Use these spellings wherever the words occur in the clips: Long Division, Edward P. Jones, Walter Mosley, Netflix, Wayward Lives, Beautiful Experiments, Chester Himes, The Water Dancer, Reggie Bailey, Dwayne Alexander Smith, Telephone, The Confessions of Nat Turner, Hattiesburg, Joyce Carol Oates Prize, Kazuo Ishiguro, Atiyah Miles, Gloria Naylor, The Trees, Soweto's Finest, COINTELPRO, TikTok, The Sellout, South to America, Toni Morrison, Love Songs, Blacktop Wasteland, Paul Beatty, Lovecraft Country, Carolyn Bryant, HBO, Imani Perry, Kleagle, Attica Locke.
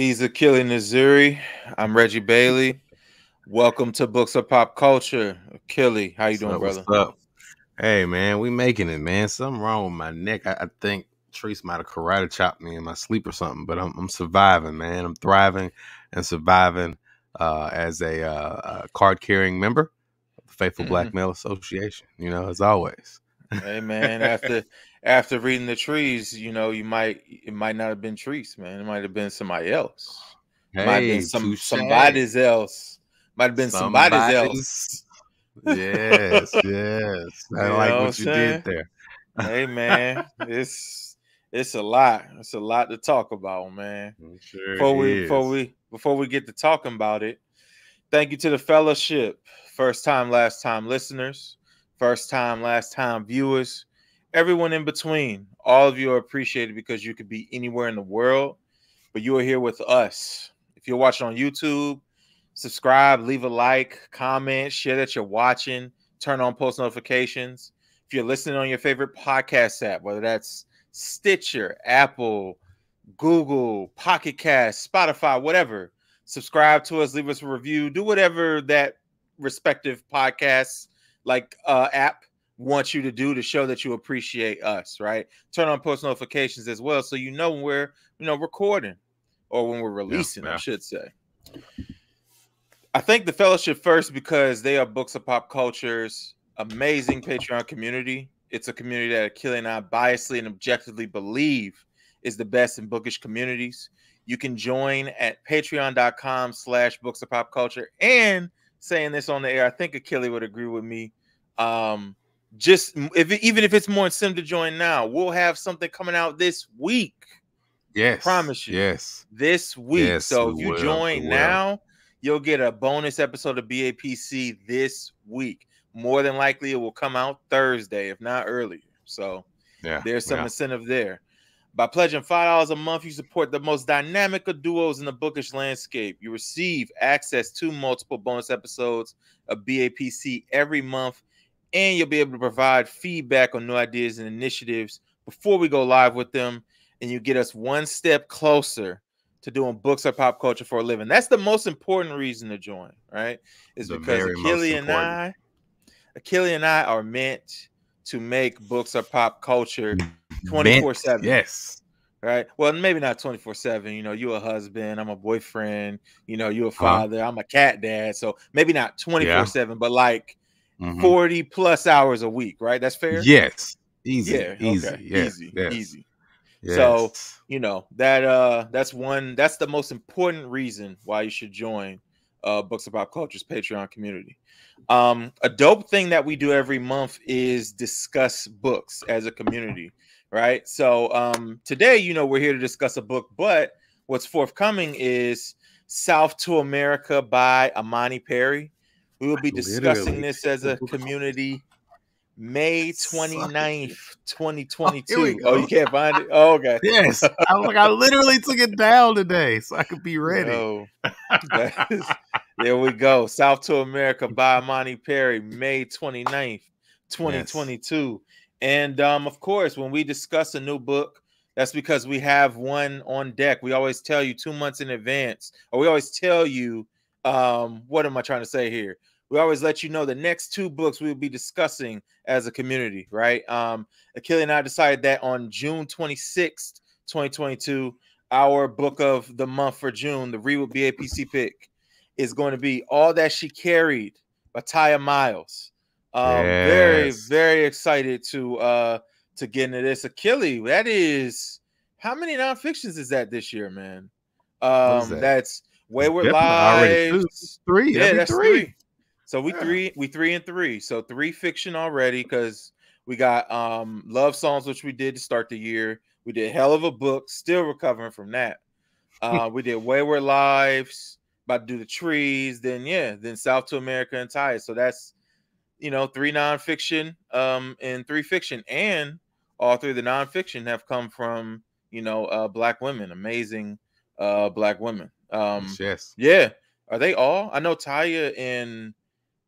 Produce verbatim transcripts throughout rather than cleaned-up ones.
He's Achille Naziri. I'm Reggie Bailey. Welcome to Books of Pop Culture. Achille, how you doing, what's up, brother? What's up? Hey, man, we making it, man. Something wrong with my neck. I, I think Trace might have karate chopped me in my sleep or something, but I'm, I'm surviving, man. I'm thriving and surviving uh, as a, uh, a card-carrying member of the Faithful mm-hmm. Black Male Association, you know, as always. Hey, man, after... After reading the trees, you know, you might it might not have been trees, man. It might have been somebody else. Hey, might have been some somebody's else. Might have been somebody's, somebody's else. Yes, yes. I you like what, what you did there. Hey, man, it's it's a lot. It's a lot to talk about, man. It sure before we is. before we before we get to talking about it, thank you to the fellowship, first time, last time listeners, first time, last time viewers. Everyone in between, all of you are appreciated because you could be anywhere in the world, but you are here with us. If you're watching on YouTube, subscribe, leave a like, comment, share that you're watching, turn on post notifications. If you're listening on your favorite podcast app, whether that's Stitcher, Apple, Google, Pocket Cast, Spotify, whatever, subscribe to us, leave us a review, do whatever that respective podcast like uh, app want you to do to show that you appreciate us, right? Turn on post notifications as well, so you know when we're, you know, recording or when we're releasing. Yeah, yeah. I should say. I thank the fellowship first because they are Books of Pop Culture's amazing Patreon community. It's a community that Achille and I biasly and objectively believe is the best in bookish communities. You can join at patreon dot com slash books of pop culture. And saying this on the air, I think Achille would agree with me. Um, Just if even if it's more incentive to join now, we'll have something coming out this week. Yes, I promise you. Yes, this week. Yes, so if you will, join now, you'll get a bonus episode of B A P C this week. More than likely, it will come out Thursday, if not earlier. So yeah, there's some yeah. incentive there. By pledging five dollars a month, you support the most dynamic of duos in the bookish landscape. You receive access to multiple bonus episodes of B A P C every month. And you'll be able to provide feedback on new ideas and initiatives before we go live with them. And you get us one step closer to doing Books or Pop Culture for a living. That's the most important reason to join, right? Is because Achille and I, Achille and I are meant to make Books or Pop Culture twenty-four seven. Yes. Right. Well, maybe not twenty-four seven. You know, you're a husband. I'm a boyfriend. You know, you're a father. Huh? I'm a cat dad. So maybe not twenty-four seven, yeah. but like Mm-hmm. forty plus hours a week, right? That's fair. Yes, easy, yeah, easy, okay. yes, easy, yes. easy. Yes. So you know that uh, that's one. That's the most important reason why you should join uh, Books of Pop Culture's Patreon community. Um, a dope thing that we do every month is discuss books as a community, right? So um, today, you know, we're here to discuss a book, but what's forthcoming is South to America by Imani Perry. We will be discussing Literally. this as a community May twenty-ninth, twenty twenty-two. Oh, oh, you can't find it? Oh, okay. Yes. I was like, I literally took it down today so I could be ready. No. Is, there we go. South to America by Imani Perry, May twenty-ninth, twenty twenty-two. Yes. And um, of course, when we discuss a new book, that's because we have one on deck. We always tell you two months in advance, or we always tell you, um, what am I trying to say here? We always let you know the next two books we will be discussing as a community, right? Um, Achille and I decided that on June twenty-sixth, twenty twenty-two, our book of the month for June, the Read with B A P C pick, is going to be All That She Carried by Atiyah Miles. Um, yes. Very, very excited to uh, to get into this. Achille, that is, how many nonfictions is that this year, man? Um, that? That's Wayward Lives. Three. Yeah, that's three. three. So we yeah. three, we three and three. So three fiction already, because we got um Love Songs, which we did to start the year. We did Hell of a Book, still recovering from that. Uh we did Wayward Lives, about to do the trees, then yeah, then South to America and Thai. So that's, you know, three nonfiction um and three fiction, and all three of the nonfiction have come from, you know, uh black women, amazing uh black women. Um, yes, yeah, are they all? I know Taya and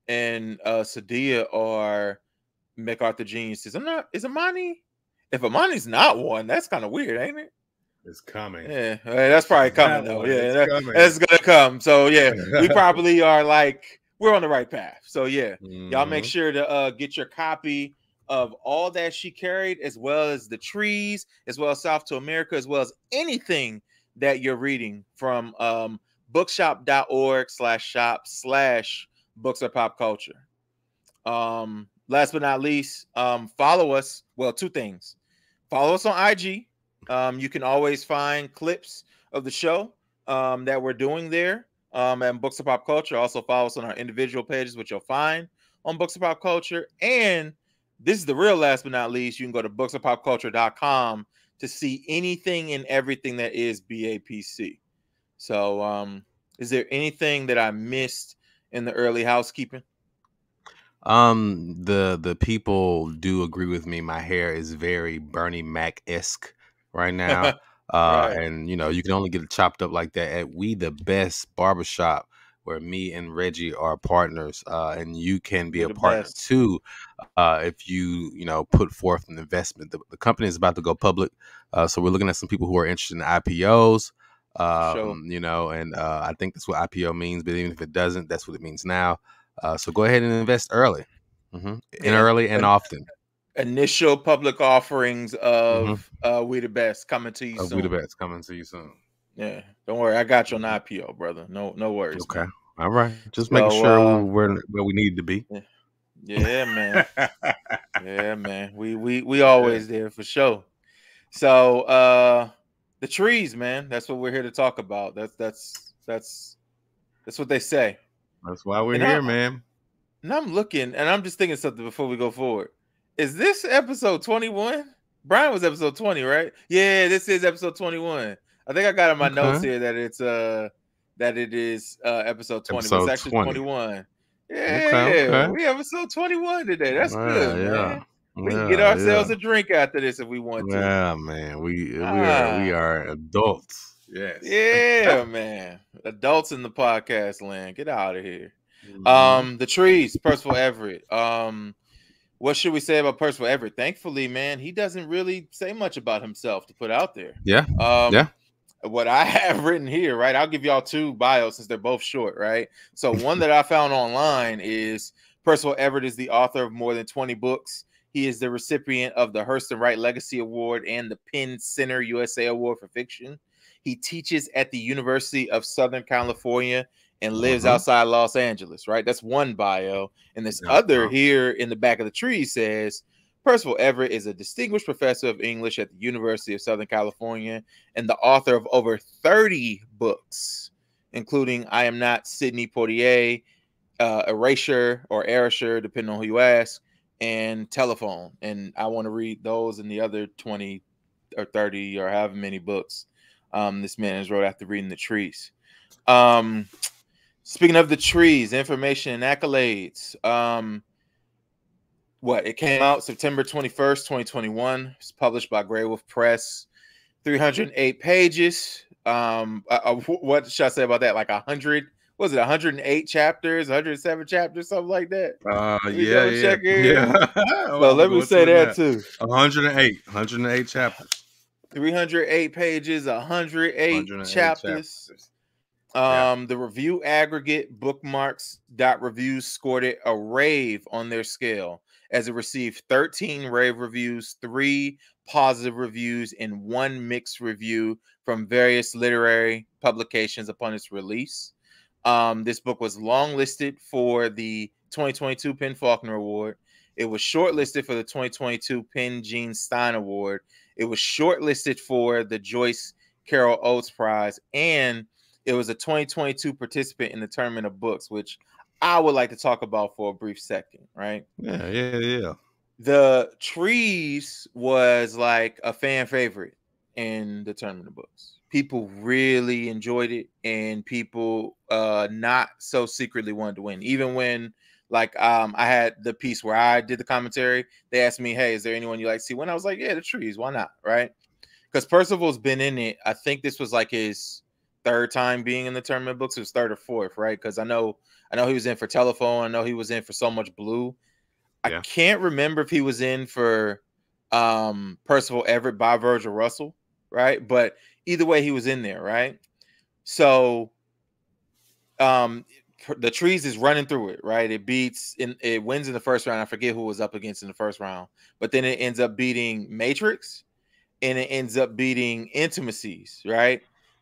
and uh, Sadia are MacArthur geniuses. I'm not, is Imani? If Imani's not one, that's kind of weird, ain't it? It's coming. Yeah, that's probably coming though. Yeah, that's, coming. that's gonna come. So yeah, we probably are like we're on the right path. So yeah, mm-hmm. y'all make sure to uh, get your copy of All That She Carried, as well as The Trees, as well as South to America, as well as anything that you're reading from um, bookshop dot org slash shop slash books or pop culture. Um, last but not least, um, follow us. Well, two things. Follow us on I G. Um, you can always find clips of the show um, that we're doing there um, at Books of Pop Culture. Also follow us on our individual pages, which you'll find on Books of Pop Culture. And this is the real last but not least. You can go to books of pop culture dot com to see anything and everything that is B A P C. So um, is there anything that I missed in the early housekeeping? Um, the, the people do agree with me. My hair is very Bernie Mac-esque right now. uh, right. And, you know, you can only get it chopped up like that at We The Best Barbershop, where me and Reggie are partners. Uh, and you can be We're a partner best. too. Uh, if you, you know, put forth an investment. The, the company is about to go public. Uh, so we're looking at some people who are interested in I P Os, um, sure. you know, and uh, I think that's what I P O means. But even if it doesn't, that's what it means now. Uh, so go ahead and invest early, mm-hmm. in early and often. Initial public offerings of mm-hmm. uh, We The Best coming to you uh, soon. We The Best coming to you soon. Yeah, don't worry. I got you on I P O, brother. No, no worries. Okay. Man. All right. Just so, making sure uh, we're where we need to be. Yeah, yeah man. yeah, man. We we we always there for sure. So uh, The Trees, man. That's what we're here to talk about. That's that's that's that's what they say. That's why we're and here, I'm, man. And I'm looking, and I'm just thinking something before we go forward. Is this episode twenty-one? Brian was episode twenty, right? Yeah, this is episode twenty-one. I think I got in my okay. notes here that it's uh that it is uh episode twenty. Episode but it's actually twenty. twenty-one. Yeah, okay, okay. we episode twenty-one today. That's yeah, good, yeah. man. We yeah, can get ourselves yeah. a drink after this if we want to. Yeah, man. We we ah. are we are adults. Yes. Yeah, man. Adults in the podcast land. Get out of here. Mm-hmm. Um, The Trees, Percival Everett. Um, what should we say about Percival Everett? Thankfully, man, he doesn't really say much about himself to put out there. Yeah. Um, yeah. What I have written here, right? I'll give y'all two bios since they're both short, right? So one that I found online is Percival Everett is the author of more than twenty books. He is the recipient of the Hurst and Wright Legacy Award and the Penn Center U S A Award for Fiction. He teaches at the University of Southern California and lives mm-hmm. outside Los Angeles, right? That's one bio. And this yeah. other here in the back of the tree says, Percival Everett is a distinguished professor of English at the University of Southern California and the author of over thirty books, including I Am Not Sidney Poitier, uh, Erasure or Erasure, depending on who you ask, and Telephone. And I want to read those and the other twenty or thirty or however many books Um, this man has wrote after reading The Trees. Um, speaking of The Trees, information and accolades. Um, what? It came out September twenty-first, twenty twenty-one. It's published by Grey Wolf Press. three hundred eight pages. Um, I, I, what should I say about that? Like one hundred? Was it one hundred eight chapters? one hundred seven chapters? Something like that? Uh, yeah, yeah. yeah. well, so let me say that, that too. one hundred eight. one hundred eight chapters. three hundred eight pages, one hundred eight, one hundred eight chapters. chapters. Um, yeah. The review aggregate bookmarks dot reviews scored it a rave on their scale as it received thirteen rave reviews, three positive reviews, and one mixed review from various literary publications upon its release. Um, this book was longlisted for the twenty twenty-two Penn Faulkner Award. It was shortlisted for the twenty twenty-two Penn Gene Stein Award. It was shortlisted for the Joyce Carol Oates Prize, and it was a twenty twenty-two participant in the Tournament of Books, which I would like to talk about for a brief second, right? Yeah, yeah, yeah. The Trees was like a fan favorite in the Tournament of Books. People really enjoyed it, and people uh, not so secretly wanted to win, even when... Like um, I had the piece where I did the commentary. They asked me, hey, is there anyone you like to see? When I was like, yeah, The Trees. Why not? Right? Because Percival's been in it. I think this was like his third time being in the Tournament of Books. It was third or fourth, right? Because I know I know he was in for Telephone. I know he was in for So Much Blue. Yeah. I can't remember if he was in for um, Percival Everett by Virgil Russell. right? But either way, he was in there, right? So um, the trees is running through it, right? It beats, in, it wins in the first round. I forget who it was up against in the first round. But then it ends up beating Matrix, and it ends up beating Intimacies, right?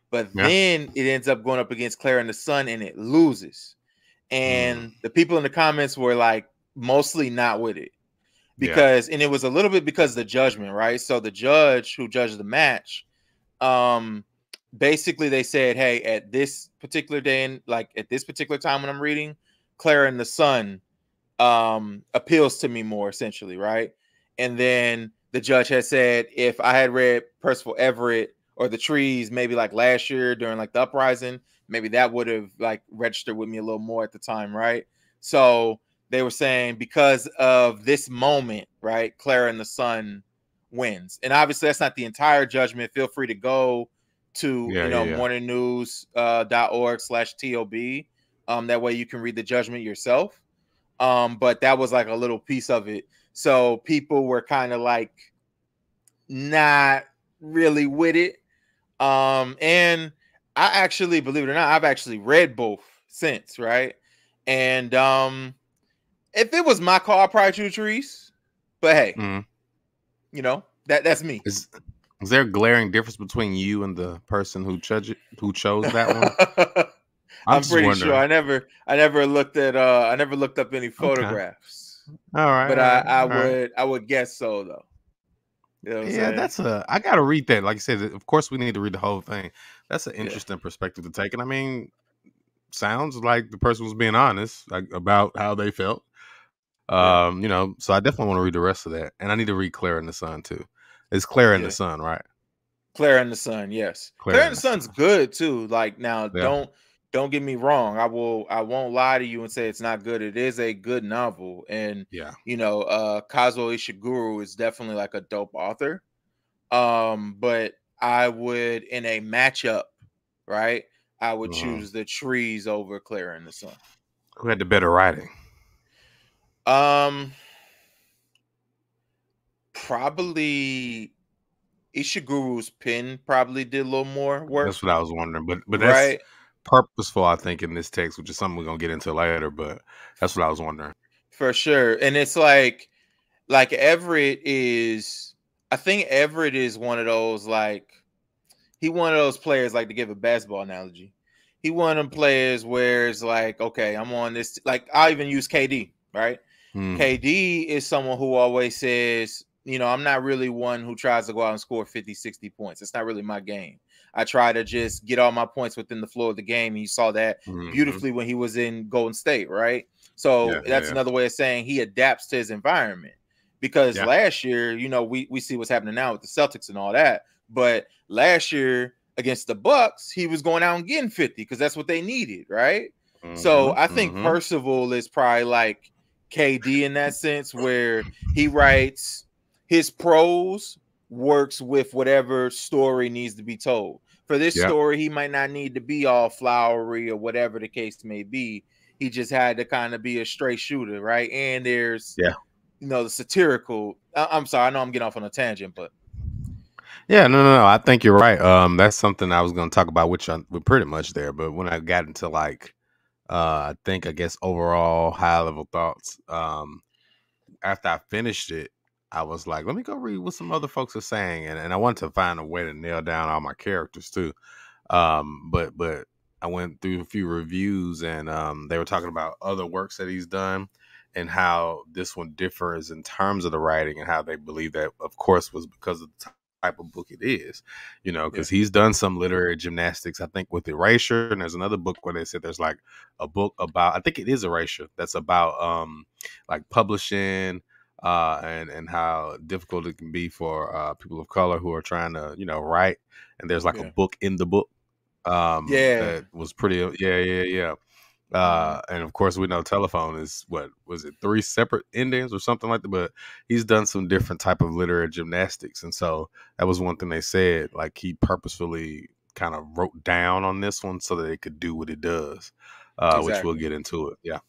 But yeah. then it ends up going up against Claire and the Sun, and it loses. And mm. the people in the comments were like mostly not with it. Because yeah. and it was a little bit because of the judgment, right? So the judge who judged the match, um, basically they said, hey, at this particular day and like at this particular time when I'm reading, Claire and the Sun um, appeals to me more, essentially, right? And then the judge had said, if I had read Percival Everett or The Trees, maybe like last year during like the uprising, maybe that would have like registered with me a little more at the time, right? So they were saying because of this moment, right, Claire and the Sun wins. And obviously that's not the entire judgment. Feel free to go to, yeah, you know, yeah, yeah. morning news dot org slash T O B. Um, that way you can read the judgment yourself. Um, but that was like a little piece of it. So people were kind of like not really with it. Um, and I actually, believe it or not, I've actually read both since, right? And um, if it was my call, I'd probably choose Trees. But hey, mm. you know, that that's me. Is, is there a glaring difference between you and the person who chose who chose that one? I'm, I'm pretty wondering. sure. I never I never looked at uh I never looked up any photographs. Okay. All right. But all right, I, I would right. I would guess so though. You know what I'm yeah, saying? that's a I gotta read that. Like I said, of course we need to read the whole thing. That's an interesting yeah. perspective to take. And I mean, sounds like the person was being honest like, about how they felt. Um, you know, so I definitely want to read the rest of that, and I need to read Claire and the Sun too. It's Claire and yeah. the Sun, right? Claire and the Sun, yes. Claire, Claire and the Sun's good too. Like now, yeah. don't don't get me wrong. I will, I won't lie to you and say it's not good. It is a good novel, and yeah, you know, uh, Kazuo Ishiguro is definitely like a dope author. Um, but I would, in a matchup, right? I would uh-huh. choose The Trees over Claire and the Sun. Who had the better writing? Um, probably Ishiguro's pen probably did a little more work. That's what I was wondering, but but that's right? purposeful, I think, in this text, which is something we're gonna get into later. But that's what I was wondering for sure. And it's like, like Everett is, I think Everett is one of those like he one of those players like to give a basketball analogy. He one of them players where it's like, okay, I'm on this. Like I'll even use K D, right? Mm. K D is someone who always says, you know, I'm not really one who tries to go out and score fifty, sixty points. It's not really my game. I try to just get all my points within the flow of the game. And you saw that mm-hmm. beautifully when he was in Golden State, right? So yeah, that's yeah. another way of saying he adapts to his environment. Because yeah. last year, you know, we, we see what's happening now with the Celtics and all that. But last year against the Bucks, he was going out and getting fifty because that's what they needed, right? Mm-hmm. So I think mm-hmm. Percival is probably like K D in that sense, where he writes his prose works with whatever story needs to be told. For this yeah. story, he might not need to be all flowery or whatever the case may be. He just had to kind of be a straight shooter, right? And there's, yeah, you know, the satirical. I I'm sorry, I know I'm getting off on a tangent, but yeah, no, no, no. I think you're right. Um, that's something I was going to talk about, which I'm, we're pretty much there. But when I got into like. Uh, I think, I guess, overall high-level thoughts. Um, after I finished it, I was like, let me go read what some other folks are saying. And, and I wanted to find a way to nail down all my characters, too. Um, but but I went through a few reviews, and um, they were talking about other works that he's done and how this one differs in terms of the writing and how they believe that, of course, was because of the time. Type of book it is, you know, because yeah. he's done some literary gymnastics, I think, with Erasure. And there's another book where they said there's like a book about, I think it is Erasure, that's about um like publishing uh and and how difficult it can be for uh people of color who are trying to, you know, write. And there's like yeah. a book in the book um yeah that was pretty yeah yeah yeah uh and of course we know Telephone is what was it three separate endings or something like that. But he's done some different type of literary gymnastics, and so that was one thing they said, like he purposefully kind of wrote down on this one so that it could do what it does, uh exactly. which we'll get into it. Yeah,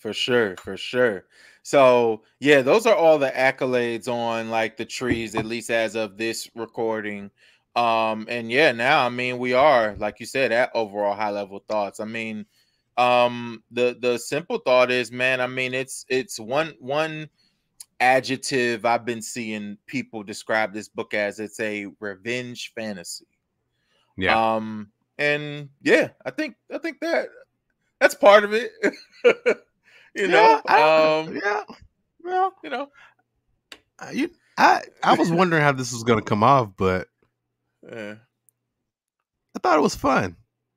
for sure, for sure. So yeah, those are all the accolades on like The Trees, at least as of this recording. Um, and yeah, now, I mean, we are, like you said, at overall high level thoughts. I mean, um, the, the simple thought is, man, I mean, it's, it's one, one adjective I've been seeing people describe this book as, it's a revenge fantasy. Yeah. Um, and yeah, I think, I think that that's part of it, you yeah, know? I, um, yeah. Well, you know, uh, you, I, I was wondering how this was going to come off, but yeah. I thought it was fun,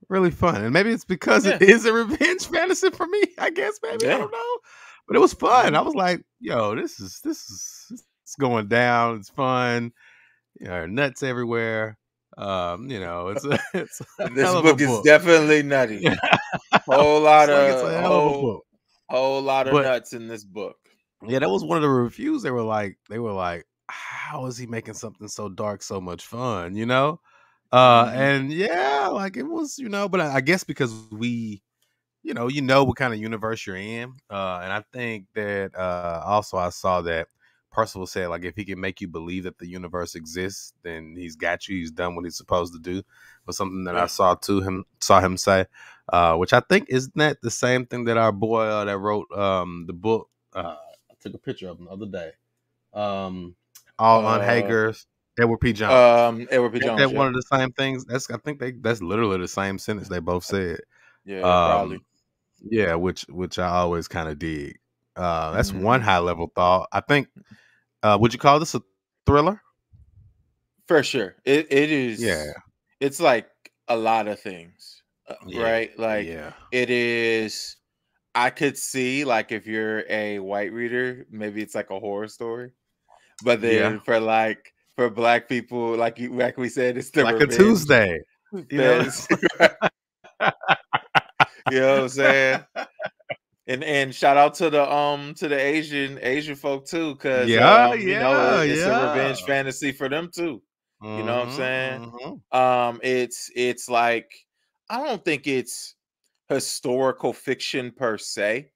really fun. And maybe it's because yeah. it is a revenge fantasy for me, I guess, maybe, yeah. I don't know. But it was fun. I was like, yo, this is, this is, it's going down. It's fun. You know, nuts everywhere. Um, you know, it's a, it's a this hell of book, a book is definitely nutty. Whole lot of, it's like it's a whole, hell of a book. Whole lot of but, nuts in this book. Yeah, that was one of the reviews. They were like, they were like, how is he making something so dark so much fun, you know? Uh, mm-hmm. And yeah, like it was, you know, but I, I guess because we, you know, you know what kind of universe you're in. Uh, and I think that uh, also I saw that Percival said, like, if he can make you believe that the universe exists, then he's got you. He's done what he's supposed to do. But something that I saw to him, saw him say, uh, which I think isn't that the same thing that our boy uh, that wrote um, the book, uh, took a picture of him the other day. Um, All uh, Unhakers, Edward P. Jones. Um, Edward P. Jones. That yeah. one of the same things. That's I think they that's literally the same sentence they both said. Yeah, um, probably. Yeah, which which I always kind of dig. Uh, that's mm-hmm. one high level thought. I think. Uh, would you call this a thriller? For sure, it it is. Yeah, it's like a lot of things, yeah. right? Like yeah. it is. I could see, like, if you're a white reader, maybe it's like a horror story, but then yeah. for like for black people, like you, like we said, it's the like revenge. A Tuesday. You know? You know what I'm saying? And and shout out to the um to the Asian Asian folk too, because yeah, um, you yeah, know it's yeah. a revenge fantasy for them too. Mm-hmm, you know what I'm saying? Mm-hmm. Um, it's it's like I don't think it's historical fiction per se,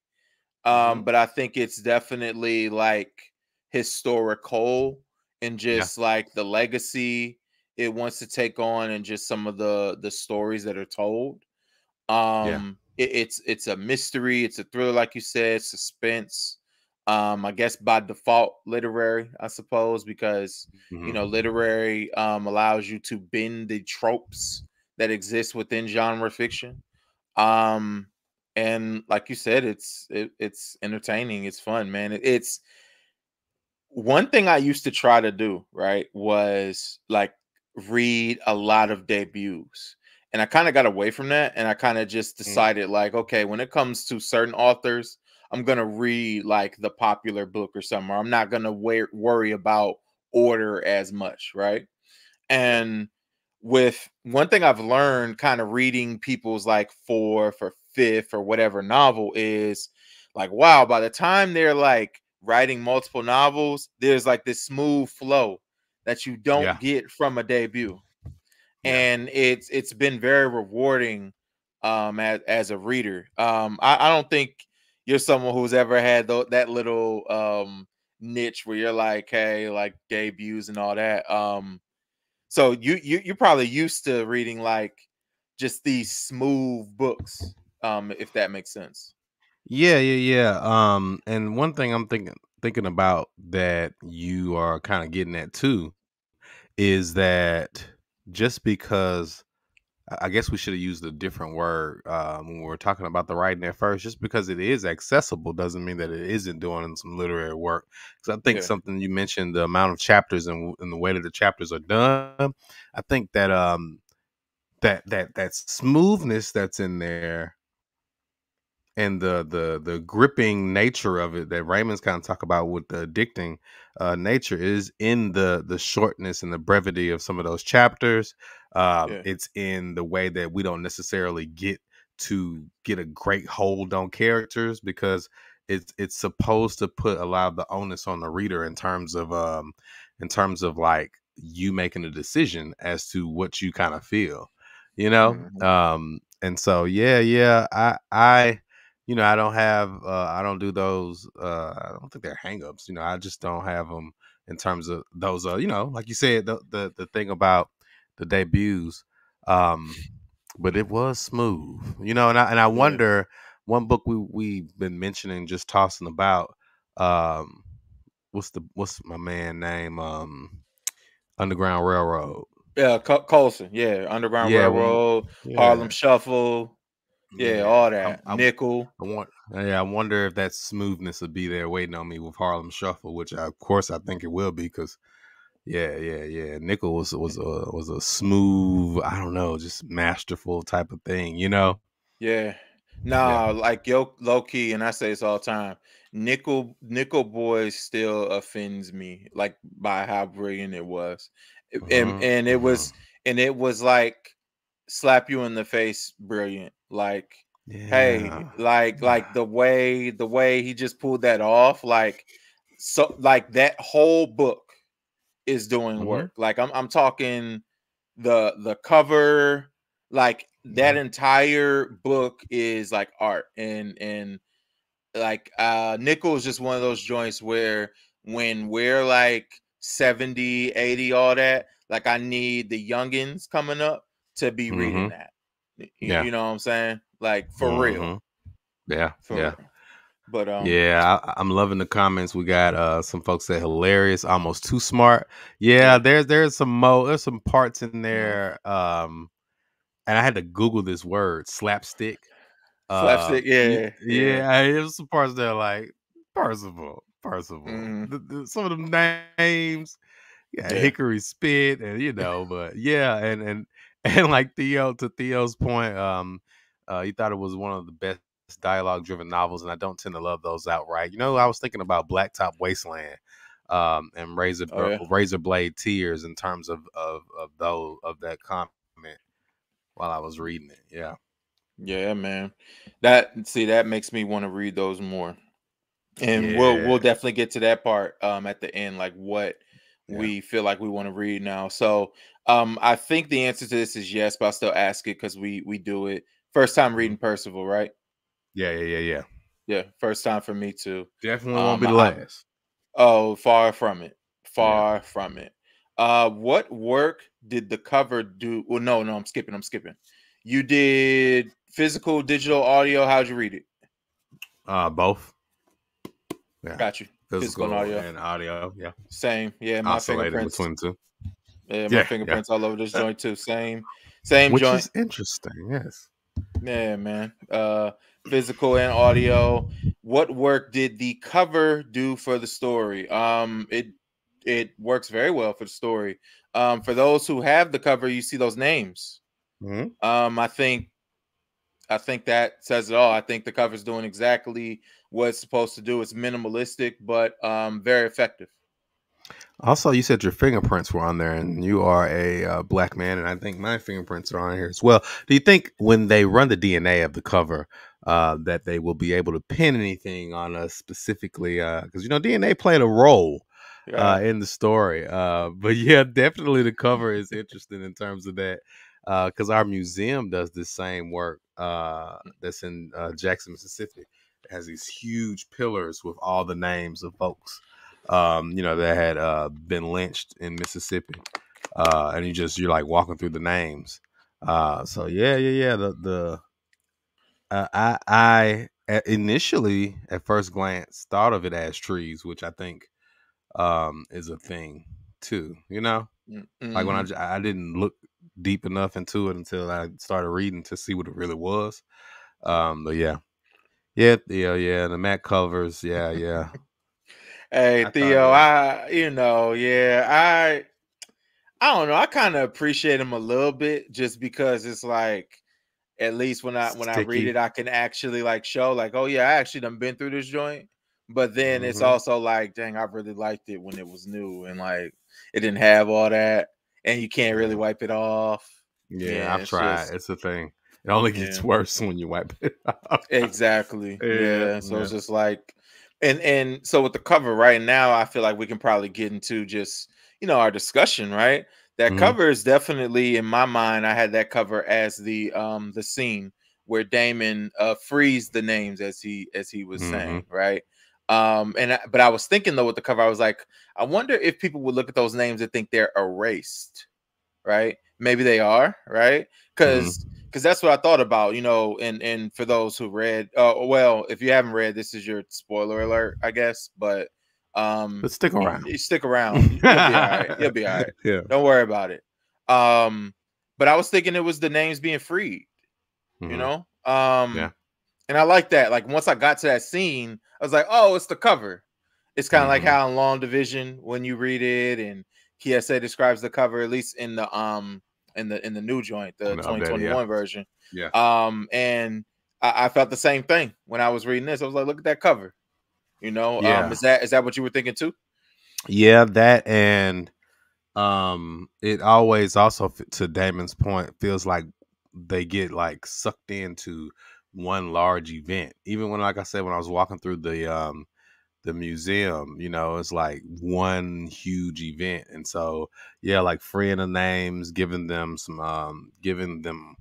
um mm-hmm. but I think it's definitely like historical and just yeah. like the legacy it wants to take on and just some of the the stories that are told. um yeah. it, it's it's a mystery, it's a thriller, like you said, suspense, um I guess by default literary, I suppose, because mm-hmm. you know, literary um allows you to bend the tropes that exist within genre fiction. Um, and like you said, it's, it, it's entertaining. It's fun, man. It, it's one thing I used to try to do, right, was like read a lot of debuts, and I kind of got away from that. And I kind of just decided mm. like, okay, when it comes to certain authors, I'm going to read like the popular book or something, or I'm not going to wor- worry about order as much. Right. And with one thing I've learned kind of reading people's like fourth or fifth or whatever novel is like, wow, by the time they're like writing multiple novels, there's like this smooth flow that you don't yeah. get from a debut. Yeah. And it's, it's been very rewarding um, as, as a reader. Um, I, I don't think you're someone who's ever had th- that little um, niche where you're like, hey, like debuts and all that. Um, So you you you're probably used to reading like just these smooth books, um, if that makes sense. Yeah, yeah, yeah. Um, and one thing I'm thinking thinking about that you are kind of getting at too is that just because I guess we should have used a different word uh, when we were talking about the writing at first. Just because it is accessible doesn't mean that it isn't doing some literary work. Because I think yeah. something you mentioned, the amount of chapters and, and the way that the chapters are done, I think that um that that that smoothness that's in there and the the the gripping nature of it that Raymond's kind of talk about with the addicting uh, nature is in the the shortness and the brevity of some of those chapters. Um, yeah. It's in the way that we don't necessarily get to get a great hold on characters because it's it's supposed to put a lot of the onus on the reader in terms of um in terms of like you making a decision as to what you kind of feel, you know. Mm-hmm. Um, and so yeah, yeah, I I you know I don't have uh, I don't do those uh, I don't think they're hangups, you know. I just don't have them in terms of those uh, you know, like you said, the the, the thing about the debuts. Um, but it was smooth, you know, and I, and I wonder, one book we, we've been mentioning, just tossing about, um, what's the, what's my man name? Um, Underground Railroad. Yeah. Col- Colson. Yeah. Underground yeah, Railroad, we, yeah. Harlem Shuffle. Yeah. yeah all that. I, I, Nickel. I want, yeah. I wonder if that smoothness would be there waiting on me with Harlem Shuffle, which I, of course I think it will be, because Yeah, yeah, yeah. Nickel was was a was a smooth, I don't know, just masterful type of thing, you know. Yeah, nah, yeah. like yo, low key, and I say this all the time. Nickel, Nickel Boy still offends me, like by how brilliant it was, and mm-hmm. and it was and it was like slap you in the face, brilliant. Like, yeah. hey, like like the way the way he just pulled that off, like so, like that whole book is doing work. Mm-hmm. Like I'm I'm talking the the cover, like that mm-hmm. entire book is like art. And and like uh Nickel is just one of those joints where when we're like seventy, eighty, all that, like I need the youngins coming up to be mm-hmm. reading that. You, yeah. you know what I'm saying? Like for mm-hmm. real. Yeah. For yeah. real. But um, yeah, I, I'm loving the comments. We got uh, some folks that hilarious, almost too smart. Yeah, there's there's some mo, there's some parts in there. Um, and I had to Google this word slapstick. Slapstick, uh, yeah, yeah. yeah. yeah there's some parts there like Percival, Percival. Mm. The, the, some of them names, yeah, yeah, Hickory Spit, and you know. But yeah, and and and like Theo, to Theo's point, um, uh, he thought it was one of the best dialogue-driven novels, and I don't tend to love those outright. You know, I was thinking about Blacktop Wasteland um, and Razor oh, yeah. Razor Blade Tears in terms of of of those of that comment while I was reading it. Yeah, yeah, man. That see that makes me want to read those more, and yeah. we'll we'll definitely get to that part um, at the end, like what yeah. we feel like we want to read now. So um, I think the answer to this is yes, but I'll still ask it because we we do it first time reading Percival, right? Yeah, yeah, yeah, yeah. Yeah, first time for me too. Definitely won't um, be the last. I, oh, far from it. Far yeah. from it. Uh, what work did the cover do? Well, no, no, I'm skipping. I'm skipping. You did physical, digital, audio. How'd you read it? Uh, both. Yeah. Got you. Physical, physical and audio. And audio, yeah. Same. Yeah, my Oscillated fingerprints. Between two. Yeah, my yeah, fingerprints yeah. all over this joint too. Same, same Which joint. Which is interesting, yes. Yeah, man. Uh, physical and audio. What work did the cover do for the story? Um, it it works very well for the story. Um, for those who have the cover, you see those names. Mm-hmm. Um, I think I think that says it all. I think the cover's doing exactly what it's supposed to do. It's minimalistic, but um, very effective. Also, you said your fingerprints were on there, and you are a uh, black man, and I think my fingerprints are on here as well. Do you think when they run the D N A of the cover uh, that they will be able to pin anything on us specifically? Because, uh, you know, D N A played a role yeah. uh, in the story. Uh, but, yeah, definitely the cover is interesting in terms of that because uh, our museum does this same work uh, that's in uh, Jackson, Mississippi. It has these huge pillars with all the names of folks. Um, you know, that had uh, been lynched in Mississippi, uh, and you just you're like walking through the names. Uh, so yeah, yeah, yeah. The the uh, I I initially at first glance thought of it as trees, which I think um, is a thing too. You know, mm-hmm. like when I I didn't look deep enough into it until I started reading to see what it really was. Um, but yeah, yeah, yeah, yeah. The Mac covers, yeah, yeah. Hey I Theo, I you know, yeah, I I don't know. I kind of appreciate him a little bit just because it's like at least when I when Sticky. I read it, I can actually like show like, oh yeah, I actually done been through this joint. But then mm-hmm. it's also like, dang, I really liked it when it was new and like it didn't have all that, and you can't really wipe it off. Yeah, yeah I've it's tried. Just, it's a thing. It only gets yeah. worse when you wipe it off. Exactly. Yeah. yeah. So yeah. it's just like. And and so with the cover right now, I feel like we can probably get into just, you know, our discussion, right? That mm-hmm. cover is definitely, in my mind, I had that cover as the um the scene where Damon uh, frees the names as he as he was mm-hmm. saying, right? Um, and I, but I was thinking though with the cover, I was like, I wonder if people would look at those names and think they're erased, right? maybe they are, right? Because because mm. that's what I thought about, you know. And and for those who read, uh, well, if you haven't read, this is your spoiler alert, I guess. But um, but stick around. You, you stick around. You'll be all right. You'll be all right. Yeah. Don't worry about it. Um, but I was thinking it was the names being freed, mm-hmm. you know. Um, yeah. And I like that. Like once I got to that scene, I was like, oh, it's the cover. It's kind of mm-hmm. like how in Long Division, when you read it, and K S A describes the cover, at least in the um in the in the new joint, the twenty twenty-one yeah. version. Yeah. Um, and I, I felt the same thing when I was reading this. I was like, look at that cover. You know, yeah. um, is that is that what you were thinking too? Yeah, that and um, it always also, to Damon's point, feels like they get like sucked into one large event. Even when, like I said, when I was walking through the um the museum, you know, it's like one huge event. And so yeah, like freeing the names, giving them some um giving them,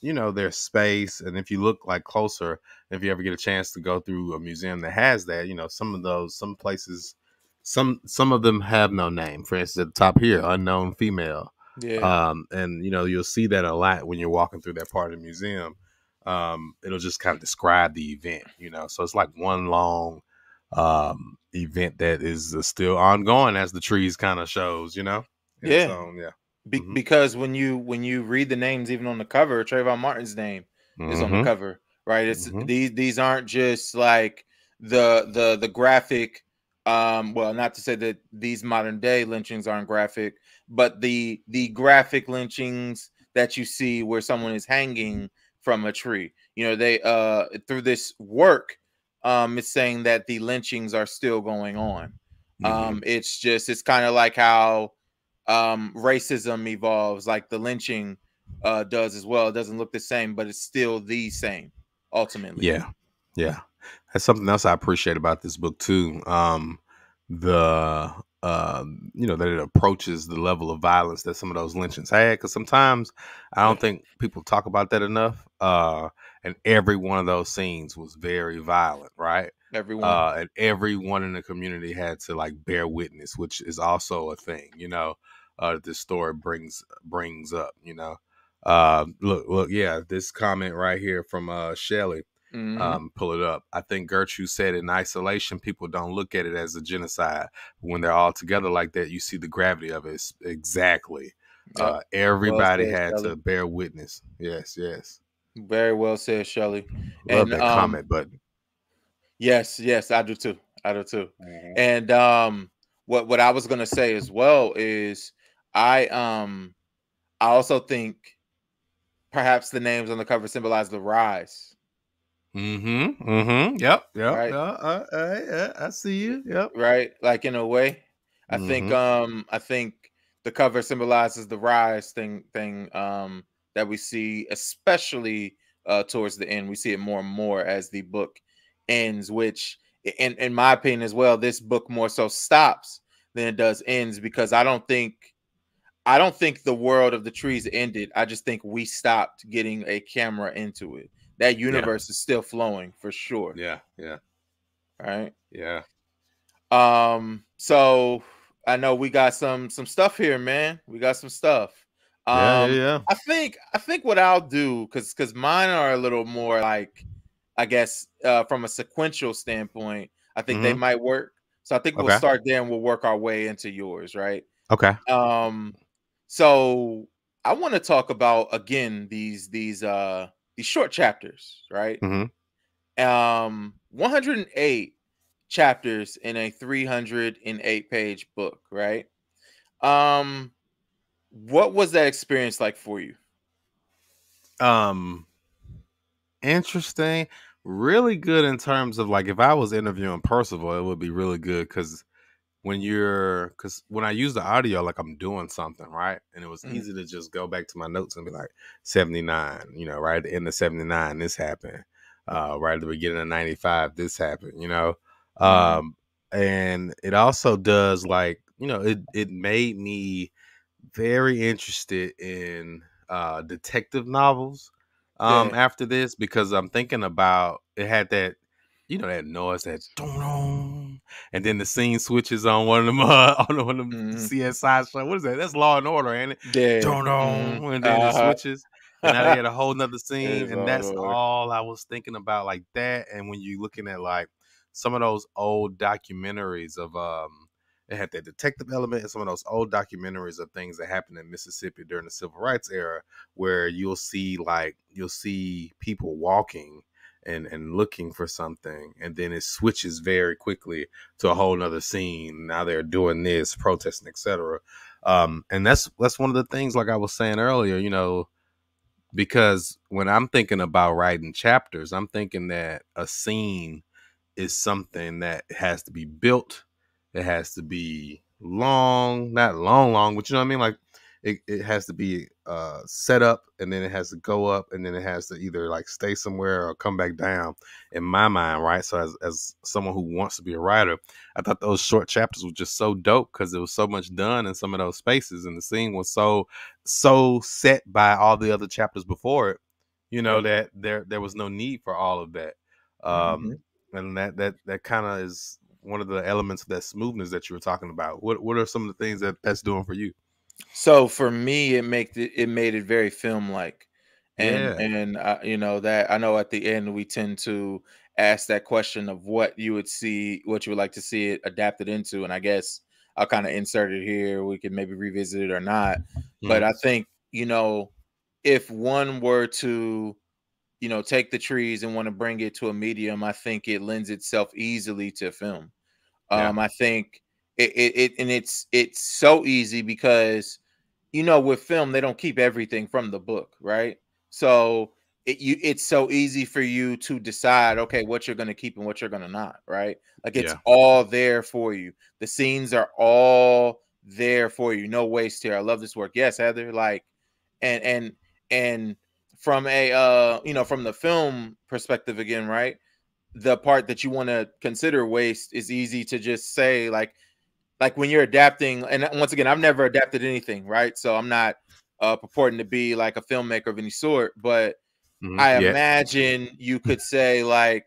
you know, their space. And if you look like closer, if you ever get a chance to go through a museum that has that, you know, some of those some places some some of them have no name. For instance, at the top here, unknown female. Yeah. Um and you know, you'll see that a lot when you're walking through that part of the museum. Um, it'll just kind of describe the event, you know. So it's like one long um, event that is uh, still ongoing, as the trees kind of shows, you know. And yeah, so, yeah. Be mm-hmm. Because when you when you read the names, even on the cover, Trayvon Martin's name mm-hmm. is on the cover, right? It's mm-hmm. these these aren't just like the the the graphic. Um, well, not to say that these modern day lynchings aren't graphic, but the the graphic lynchings that you see where someone is hanging from a tree, you know, they uh through this work, um it's saying that the lynchings are still going on. Mm-hmm. um it's just it's kind of like how um racism evolves, like the lynching uh does as well. It doesn't look the same, but it's still the same ultimately. Yeah, yeah, that's something else I appreciate about this book too. um the Uh, you know, that it approaches the level of violence that some of those lynchings had, because sometimes I don't think people talk about that enough. Uh, and every one of those scenes was very violent, right? Everyone, uh, and everyone in the community had to like bear witness, which is also a thing, you know. Uh, this story brings brings up, you know. Uh, look, look, yeah, this comment right here from uh, Shelley. Mm-hmm. Um, pull it up. I think Gertrude said, in isolation, people don't look at it as a genocide. When they're all together like that, you see the gravity of it. It's exactly. Yep. Uh, everybody well said, had Shelley. To bear witness. Yes, yes. Very well said, Shelley. Love and, that um, comment button. Yes, yes, I do too. I do too. Mm-hmm. And um, what what I was gonna say as well is, I um, I also think perhaps the names on the cover symbolize the rise. Mm-hmm. Mm-hmm. Yep. Yep. Right. Uh, uh, uh, uh, I see you. Yep. Right. Like in a way, I mm-hmm. think. Um. I think the cover symbolizes the rise thing. Thing. Um. That we see, especially uh, towards the end, we see it more and more as the book ends. Which, in in my opinion, as well, this book more so stops than it does ends, because I don't think, I don't think the world of the trees ended. I just think we stopped getting a camera into it. That universe yeah. is still flowing for sure. Yeah, yeah. Right? Yeah. Um, so I know we got some some stuff here, man. We got some stuff. Um yeah, yeah. I think I think what I'll do, because because mine are a little more like, I guess, uh from a sequential standpoint, I think mm-hmm. they might work. So I think okay. we'll start there and we'll work our way into yours, right? Okay. Um, so I want to talk about again these these uh these short chapters, right? Mm-hmm. Um, one hundred eight chapters in a three hundred eight page book, right? Um, what was that experience like for you? Um, interesting, really good in terms of like, if I was interviewing Percival, it would be really good, because when you're, because when I use the audio, like I'm doing something, right? And it was mm-hmm. easy to just go back to my notes and be like, seventy-nine, you know, right at the end of seventy-nine, this happened. Uh, right at the beginning of ninety-five, this happened, you know? Um, and it also does like, you know, it, it made me very interested in uh, detective novels um, yeah. after this, because I'm thinking about, it had that, you know, that noise, that dum-dum. and then the scene switches on one of them uh, on one of them mm-hmm. C S I show. What is that? That's Law and Order, ain't it? Yeah. Mm-hmm. And then uh-huh. it switches. And now they had a whole nother scene, and that's all I was thinking about, like that. And when you're looking at like some of those old documentaries of um they had that detective element, and some of those old documentaries of things that happened in Mississippi during the Civil Rights era, where you'll see like you'll see people walking and and looking for something, and then it switches very quickly to a whole nother scene. Now they're doing this, protesting, et cetera. Um, and that's that's one of the things, like I was saying earlier, you know, because when I'm thinking about writing chapters, I'm thinking that a scene is something that has to be built. It has to be long, not long, long, but you know what I mean? Like it, it has to be uh, set up, and then it has to go up, and then it has to either like stay somewhere or come back down, in my mind, right? So as, as someone who wants to be a writer, I thought those short chapters were just so dope because there was so much done in some of those spaces, and the scene was so, so set by all the other chapters before it, you know, that there there was no need for all of that. Um, mm-hmm. And that, that, that kind of is one of the elements of that smoothness that you were talking about. What what are some of the things that that's doing for you? So for me, it make it, it made it very film like, and yeah. and uh, you know that I know at the end we tend to ask that question of what you would see, what you would like to see it adapted into, and I guess I'll kind of insert it here. We can maybe revisit it or not, mm-hmm. but I think you know if one were to you know take the trees and want to bring it to a medium, I think it lends itself easily to film. Yeah. Um, I think it, it, it, and it's, it's so easy because, you know, with film, they don't keep everything from the book. Right. So it, you, it's so easy for you to decide, okay, what you're going to keep and what you're going to not. Right. Like it's yeah. all there for you. The scenes are all there for you. No waste here. I love this work. Yes, Heather. Like, and, and, and from a, uh, you know, from the film perspective again, right. The part that you want to consider waste is easy to just say, like, like when you're adapting, and once again, I've never adapted anything, right? So I'm not uh, purporting to be like a filmmaker of any sort, but mm-hmm. I yeah. imagine you could say like,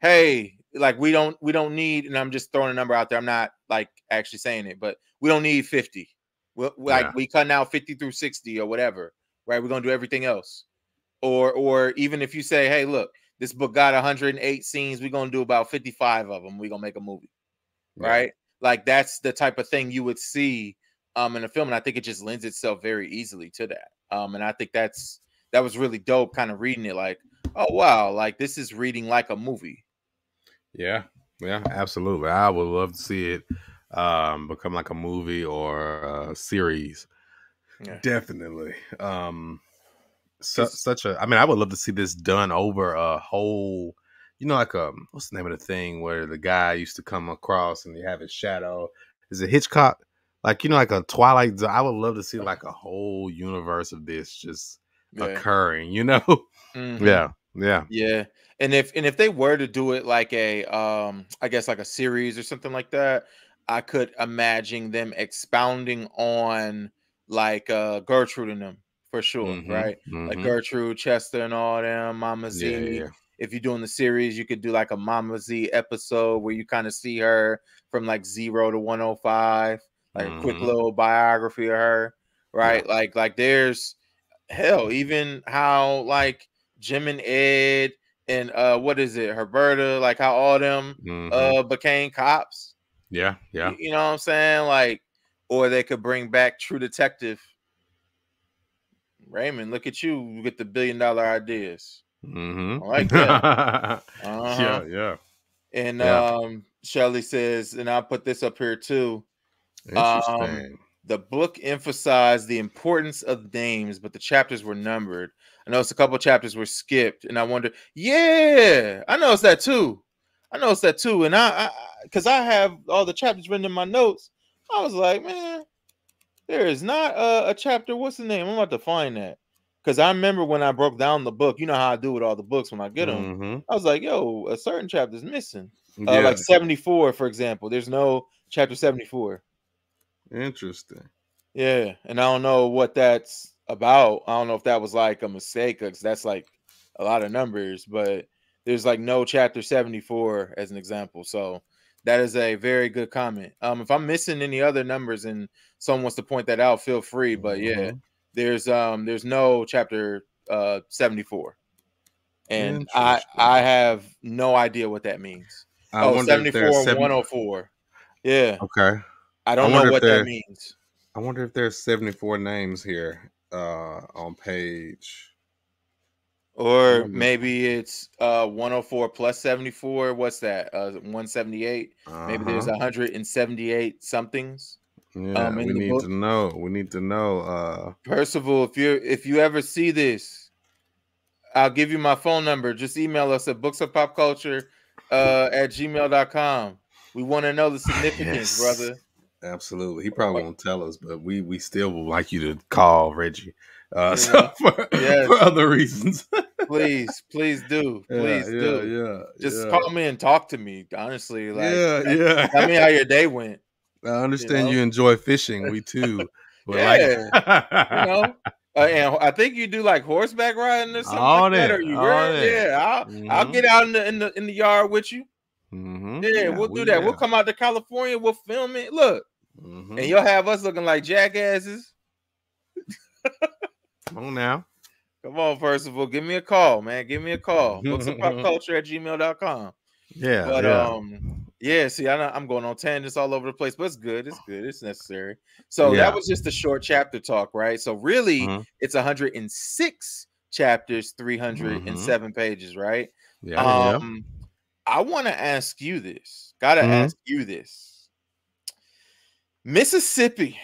hey, like we don't, we don't need, and I'm just throwing a number out there. I'm not like actually saying it, but we don't need fifty. We're, like yeah. we cut out fifty through sixty or whatever, right? We're going to do everything else. Or, or even if you say, hey, look, this book got one hundred eight scenes. We're going to do about fifty-five of them. We're going to make a movie, yeah. right? Like that's the type of thing you would see um, in a film. And I think it just lends itself very easily to that. Um, and I think that's, that was really dope kind of reading it like, oh, wow. Like this is reading like a movie. Yeah. Yeah, absolutely. I would love to see it um, become like a movie or a series. Yeah. Definitely. Um, su such a, I mean, I would love to see this done over a whole, you know, like a, what's the name of the thing where the guy used to come across and you have his shadow? Is it Hitchcock? Like, you know, like a Twilight Zone. I would love to see like a whole universe of this just yeah. occurring, you know? Mm-hmm. Yeah. Yeah. Yeah. And if, and if they were to do it like a, um, I guess like a series or something like that, I could imagine them expounding on like uh, Gertrude and them for sure. Mm-hmm. Right. Mm-hmm. Like Gertrude, Chester and all them, Mama Z. Yeah, yeah. If you're doing the series, you could do like a Mama Z episode where you kind of see her from like zero to one oh five, like mm-hmm. a quick little biography of her, right? Yeah. Like, like there's hell, even how like Jim and Ed and uh, what is it, Herberta, like how all them mm-hmm. uh, became cops. Yeah, yeah. You, you know what I'm saying? Like, or they could bring back True Detective. Raymond, look at you, you get the billion dollar ideas. Mm-hmm. I like that. Uh -huh. Yeah, yeah. And yeah. um Shelley says, and I'll put this up here too. Interesting. Um, the book emphasized the importance of names, but the chapters were numbered. I noticed a couple chapters were skipped, and I wonder, yeah, I noticed that too. I noticed that too. And I, because I, I have all the chapters written in my notes, I was like, man, there is not a, a chapter. What's the name? I'm about to find that. Because I remember when I broke down the book, you know how I do with all the books when I get them. Mm-hmm. I was like, yo, a certain chapter's missing. Uh, yeah. Like seventy-four, for example. There's no chapter seventy-four. Interesting. Yeah. And I don't know what that's about. I don't know if that was like a mistake, because that's like a lot of numbers. But there's like no chapter seventy-four as an example. So That is a very good comment. Um, if I'm missing any other numbers and someone wants to point that out, feel free. But yeah, mm-hmm. there's um, there's no chapter uh, seventy-four, and I I have no idea what that means. I oh, seventy-four, one oh four. Yeah. Okay. I don't I know what there, that means. I wonder if there's seventy-four names here uh, on page. Or maybe it's uh, one oh four plus seventy-four. What's that? Uh, one seventy-eight. Uh-huh. Maybe there's one hundred seventy-eight somethings. Yeah, um, we need book. to know. We need to know. Uh... Percival, if you if you ever see this, I'll give you my phone number. Just email us at booksofpopculture uh, at gmail dot com. We want to know the significance, yes. brother. Absolutely. He probably won't tell us, but we we still would like you to call Reggie. Uh, yeah. so for, yes. for other reasons, please, please do, please yeah, yeah, do, yeah, just yeah. call me and talk to me. Honestly, like, yeah, yeah. tell me how your day went. I understand you, know? you enjoy fishing. We too, but yeah. Like... you know, uh, and I think you do like horseback riding or something all like that. that. Or you yeah, I'll, mm-hmm. I'll get out in the, in the in the yard with you. Mm-hmm. Yeah, yeah, we'll we, do that. Yeah. We'll come out to California. We'll film it. Look, mm-hmm. and you'll have us looking like jackasses. Come on now. Come on, Percival. Give me a call, man. Give me a call. Books and Pop Culture at gmail dot com. Yeah. But yeah. um, yeah, see, I know I'm going on tangents all over the place, but it's good. It's good. It's necessary. So yeah. that was just a short chapter talk, right? So really, mm-hmm. it's one hundred six chapters, three hundred seven mm-hmm. pages, right? Yeah. Um, yeah. I want to ask you this. Gotta mm-hmm. ask you this. Mississippi.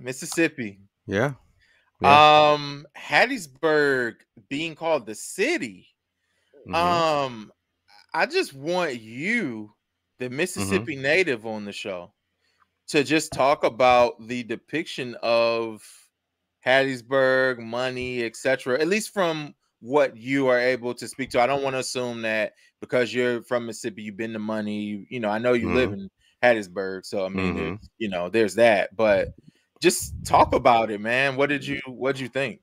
Mississippi. Yeah. Yeah. Um, Hattiesburg being called the city. Mm-hmm. Um, I just want you, the Mississippi mm-hmm. native on the show, to just talk about the depiction of Hattiesburg, money, et cetera. At least from what you are able to speak to. I don't want to assume that because you're from Mississippi, you've been to money. You, you know, I know you mm-hmm. live in Hattiesburg, so I mean, mm-hmm. you know, there's that, but. Just talk about it, man. What did you what did you think?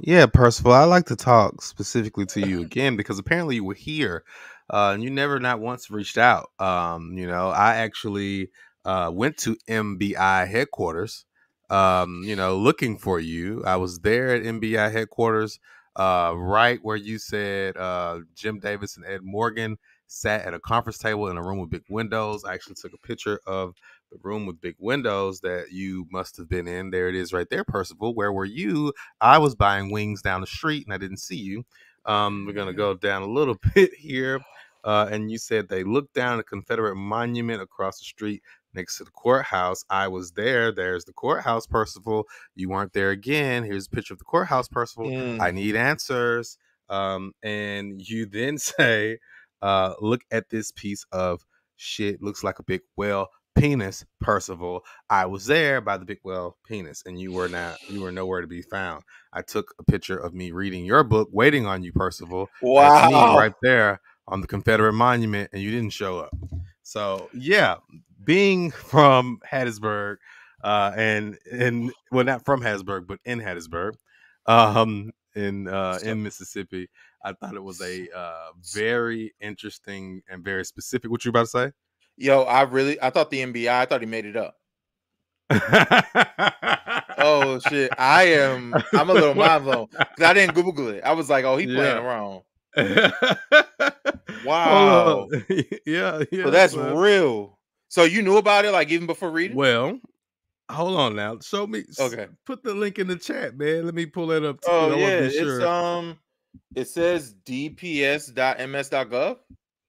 Yeah, Percival, I like to talk specifically to you again because apparently you were here uh, and you never not once reached out. Um, you know, I actually uh, went to M B I headquarters, um, you know, looking for you. I was there at M B I headquarters, uh, right where you said uh, Jim Davis and Ed Morgan sat at a conference table in a room with big windows. I actually took a picture of the room with big windows that you must have been in. There it is right there, Percival. Where were you? I was buying wings down the street and I didn't see you. Um, we're going to go down a little bit here. Uh, and you said they looked down at a Confederate monument across the street next to the courthouse. I was there. There's the courthouse, Percival. You weren't there again. Here's a picture of the courthouse, Percival. Mm. I need answers. Um, and you then say, uh, look at this piece of shit. Looks like a big whale. Penis, Percival. I was there by the big well penis, and you were not. You were nowhere to be found. I took a picture of me reading your book, waiting on you, Percival. Wow, that's me right there on the Confederate monument, and you didn't show up. So yeah, being from Hattiesburg, uh, and and well, not from Hattiesburg, but in Hattiesburg, um, in uh, in Mississippi, I thought it was a uh, very interesting and very specific. What you about to say? Yo, I really, I thought the M B I, I thought he made it up. Oh, shit. I am, I'm a little mind blown. Because I didn't Google it. I was like, oh, he yeah. playing around. Wow. Oh, yeah, yeah. So that's man. real. So you knew about it, like, even before reading? Well, hold on now. Show me. Okay. Put the link in the chat, man. Let me pull that up. Too. Oh, I yeah. It's, sure. um, it says d p s dot m s dot gov.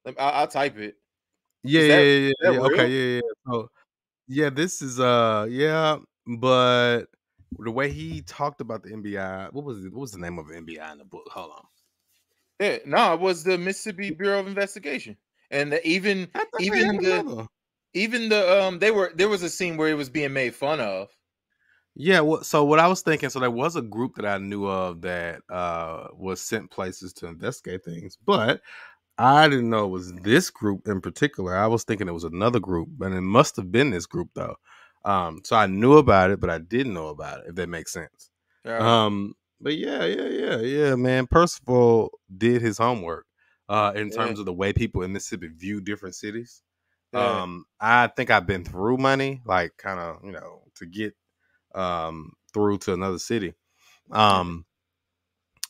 I'll, I'll type it. Yeah, that, yeah, yeah, yeah. Okay, yeah, yeah. So, yeah, this is uh, yeah, but the way he talked about the M B I, what was it? What was the name of the M B I in the book? Hold on. Yeah, no, it was the Mississippi Bureau of Investigation, and the, even even the another. even the um, they were there was a scene where it was being made fun of. Yeah, well, so what I was thinking, so there was a group that I knew of that uh was sent places to investigate things, but. I didn't know it was this group in particular. I was thinking it was another group, and it must have been this group though. Um, so I knew about it, but I didn't know about it, if that makes sense. Right. Um, but yeah, yeah, yeah, yeah, man. Percival did his homework uh, in yeah. terms of the way people in Mississippi view different cities. Yeah. Um, I think I've been through money, like kind of, you know, to get um, through to another city. Um,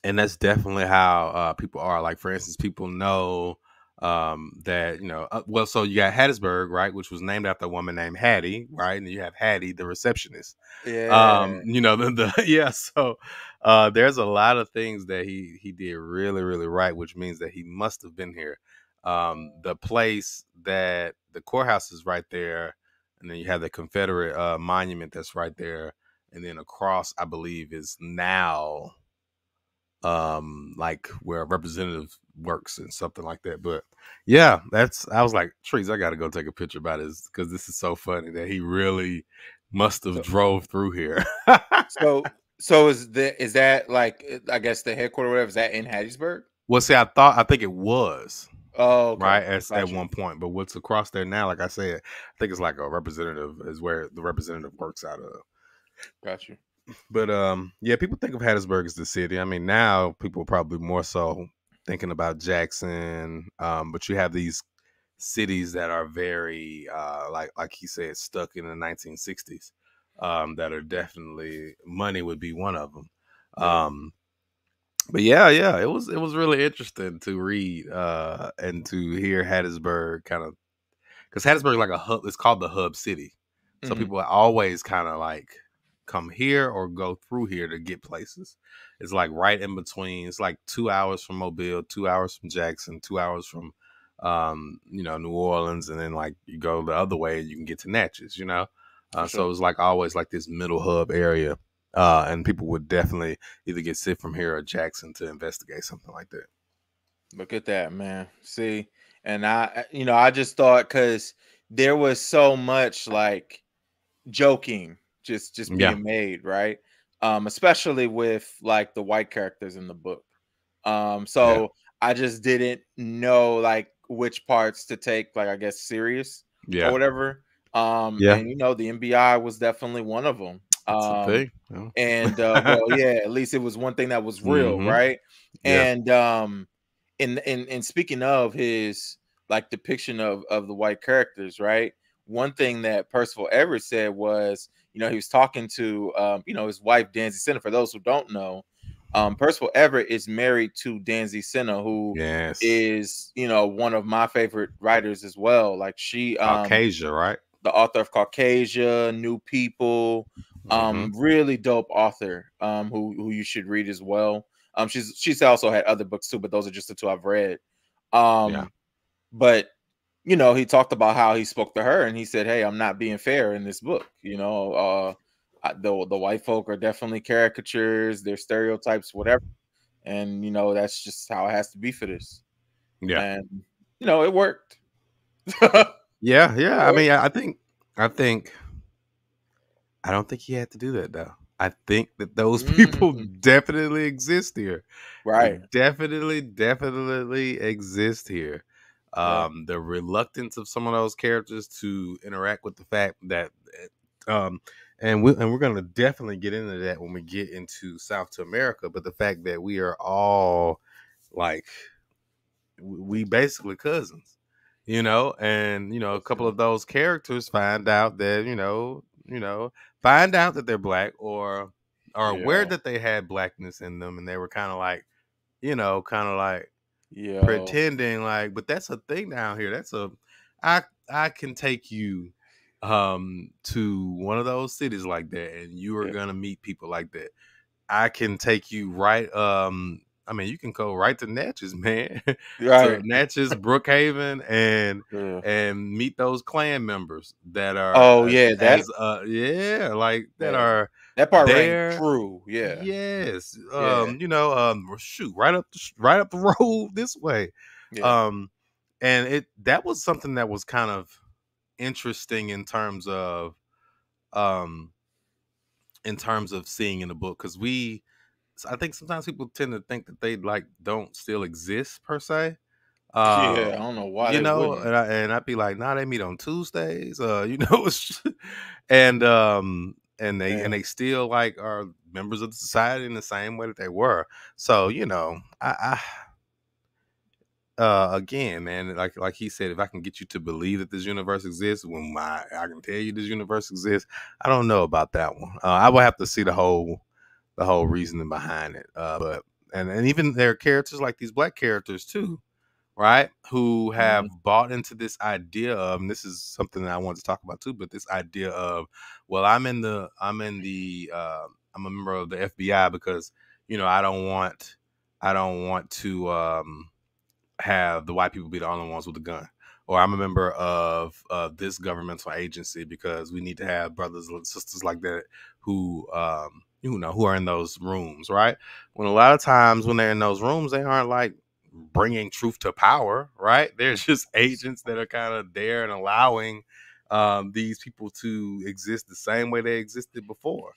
and that's definitely how uh, people are. Like, for instance, people know um, that, you know, uh, well, so you got Hattiesburg, right, which was named after a woman named Hattie, right? And you have Hattie, the receptionist. Yeah. Um, you know, the, the yeah. So uh, there's a lot of things that he, he did really, really right, which means that he must have been here. Um, the place that the courthouse is right there, and then you have the Confederate uh, monument that's right there, and then across, I believe, is now um, like where a representative works and something like that. But yeah, that's, I was like, Trees, I got to go take a picture about this because this is so funny that he really must have so, drove through here. so, so is the is that like, I guess the headquarters, whatever, is that in Hattiesburg? Well, see, I thought, I think it was. Oh, okay. Right at, at one point, but what's across there now? Like I said, I think it's like a representative is where the representative works out of. Got you. But um, yeah, people think of Hattiesburg as the city. I mean, now people are probably more so thinking about Jackson. Um, but you have these cities that are very uh, like like he said, stuck in the nineteen sixties. Um, that are definitely, money would be one of them. Yeah. Um. But yeah, yeah, it was it was really interesting to read uh, and to hear Hattiesburg kind of, because Hattiesburg is like a hub. It's called the hub city, so mm-hmm. people always kind of like come here or go through here to get places. It's like right in between. It's like two hours from Mobile, two hours from Jackson, two hours from um, you know, New Orleans, and then like you go the other way, and you can get to Natchez. You know, uh, sure. So it was like always like this middle hub area. Uh, and people would definitely either get sent from here or Jackson to investigate something like that. Look at that, man. See, and I, you know, I just thought, because there was so much like joking just just being yeah. made, right? Um, especially with like the white characters in the book. Um, so yeah. I just didn't know like which parts to take, like I guess serious, yeah, or whatever. Um, yeah, and you know, the M B I was definitely one of them. Um, yeah. and uh well, yeah, at least it was one thing that was real, mm-hmm. right? Yeah. And um in in and speaking of his like depiction of of the white characters, right? One thing that Percival Everett said was, you know, he was talking to um, you know, his wife Danzy Senna. For those who don't know, um Percival Everett is married to Danzy Senna, who yes. is, you know, one of my favorite writers as well. Like she um Caucasia, right? The author of Caucasia, New People. Um, mm-hmm. Really dope author, um, who who you should read as well. Um, she's she's also had other books too, but those are just the two I've read. Um, yeah. But you know, he talked about how he spoke to her and he said, "Hey, I'm not being fair in this book. You know, uh, I, the the white folk are definitely caricatures, they're stereotypes, whatever, and you know that's just how it has to be for this." Yeah, and you know, it worked. yeah, yeah. I mean, I think I think. I don't think he had to do that, though. I think that those people mm. definitely exist here. Right. They definitely, definitely exist here. Um, right. The reluctance of some of those characters to interact with the fact that, um, and, we, and we're going to definitely get into that when we get into South to America, but the fact that we are all, like, we basically cousins, you know? And, you know, a couple of those characters find out that, you know, you know, find out that they're black or are yeah. aware that they had blackness in them, and they were kind of like, you know, kind of like yeah. pretending like, but that's a thing down here. That's a, I I can take you um, to one of those cities like that, and you are yeah. gonna meet people like that. I can take you right. Um, I mean, you can go right to Natchez, man. Right, so Natchez, Brookhaven, and yeah. and meet those Klan members that are. Oh yeah, that's uh, yeah, like that yeah. are that part right true. Yeah, yes, um, yeah. you know, um, shoot, right up, the, right up the road this way, yeah. um, and it that was something that was kind of interesting in terms of, um, in terms of seeing in the book, because we. I think sometimes people tend to think that they like don't still exist per se. Um, yeah, I don't know why. You know, and, I, and I'd be like, nah, they meet on Tuesdays. Uh, you know, and um, and they yeah. and they still like are members of the society in the same way that they were. So you know, I, I uh, again, man, like like he said, if I can get you to believe that this universe exists, when my I can tell you this universe exists, I don't know about that one. Uh, I would have to see the whole the whole reasoning behind it. Uh, but and and even there are characters like these black characters too, right? Who have mm-hmm. bought into this idea of, and this is something that I wanted to talk about too, but this idea of, well, I'm in the I'm in the uh, I'm a member of the F B I because, you know, I don't want I don't want to. Um, have the white people be the only ones with a gun, or I'm a member of uh, this governmental agency because we need to have brothers and sisters like that who, um, you know, who are in those rooms, right? When a lot of times when they're in those rooms, they aren't like bringing truth to power, right? They're just agents that are kind of there and allowing um, these people to exist the same way they existed before,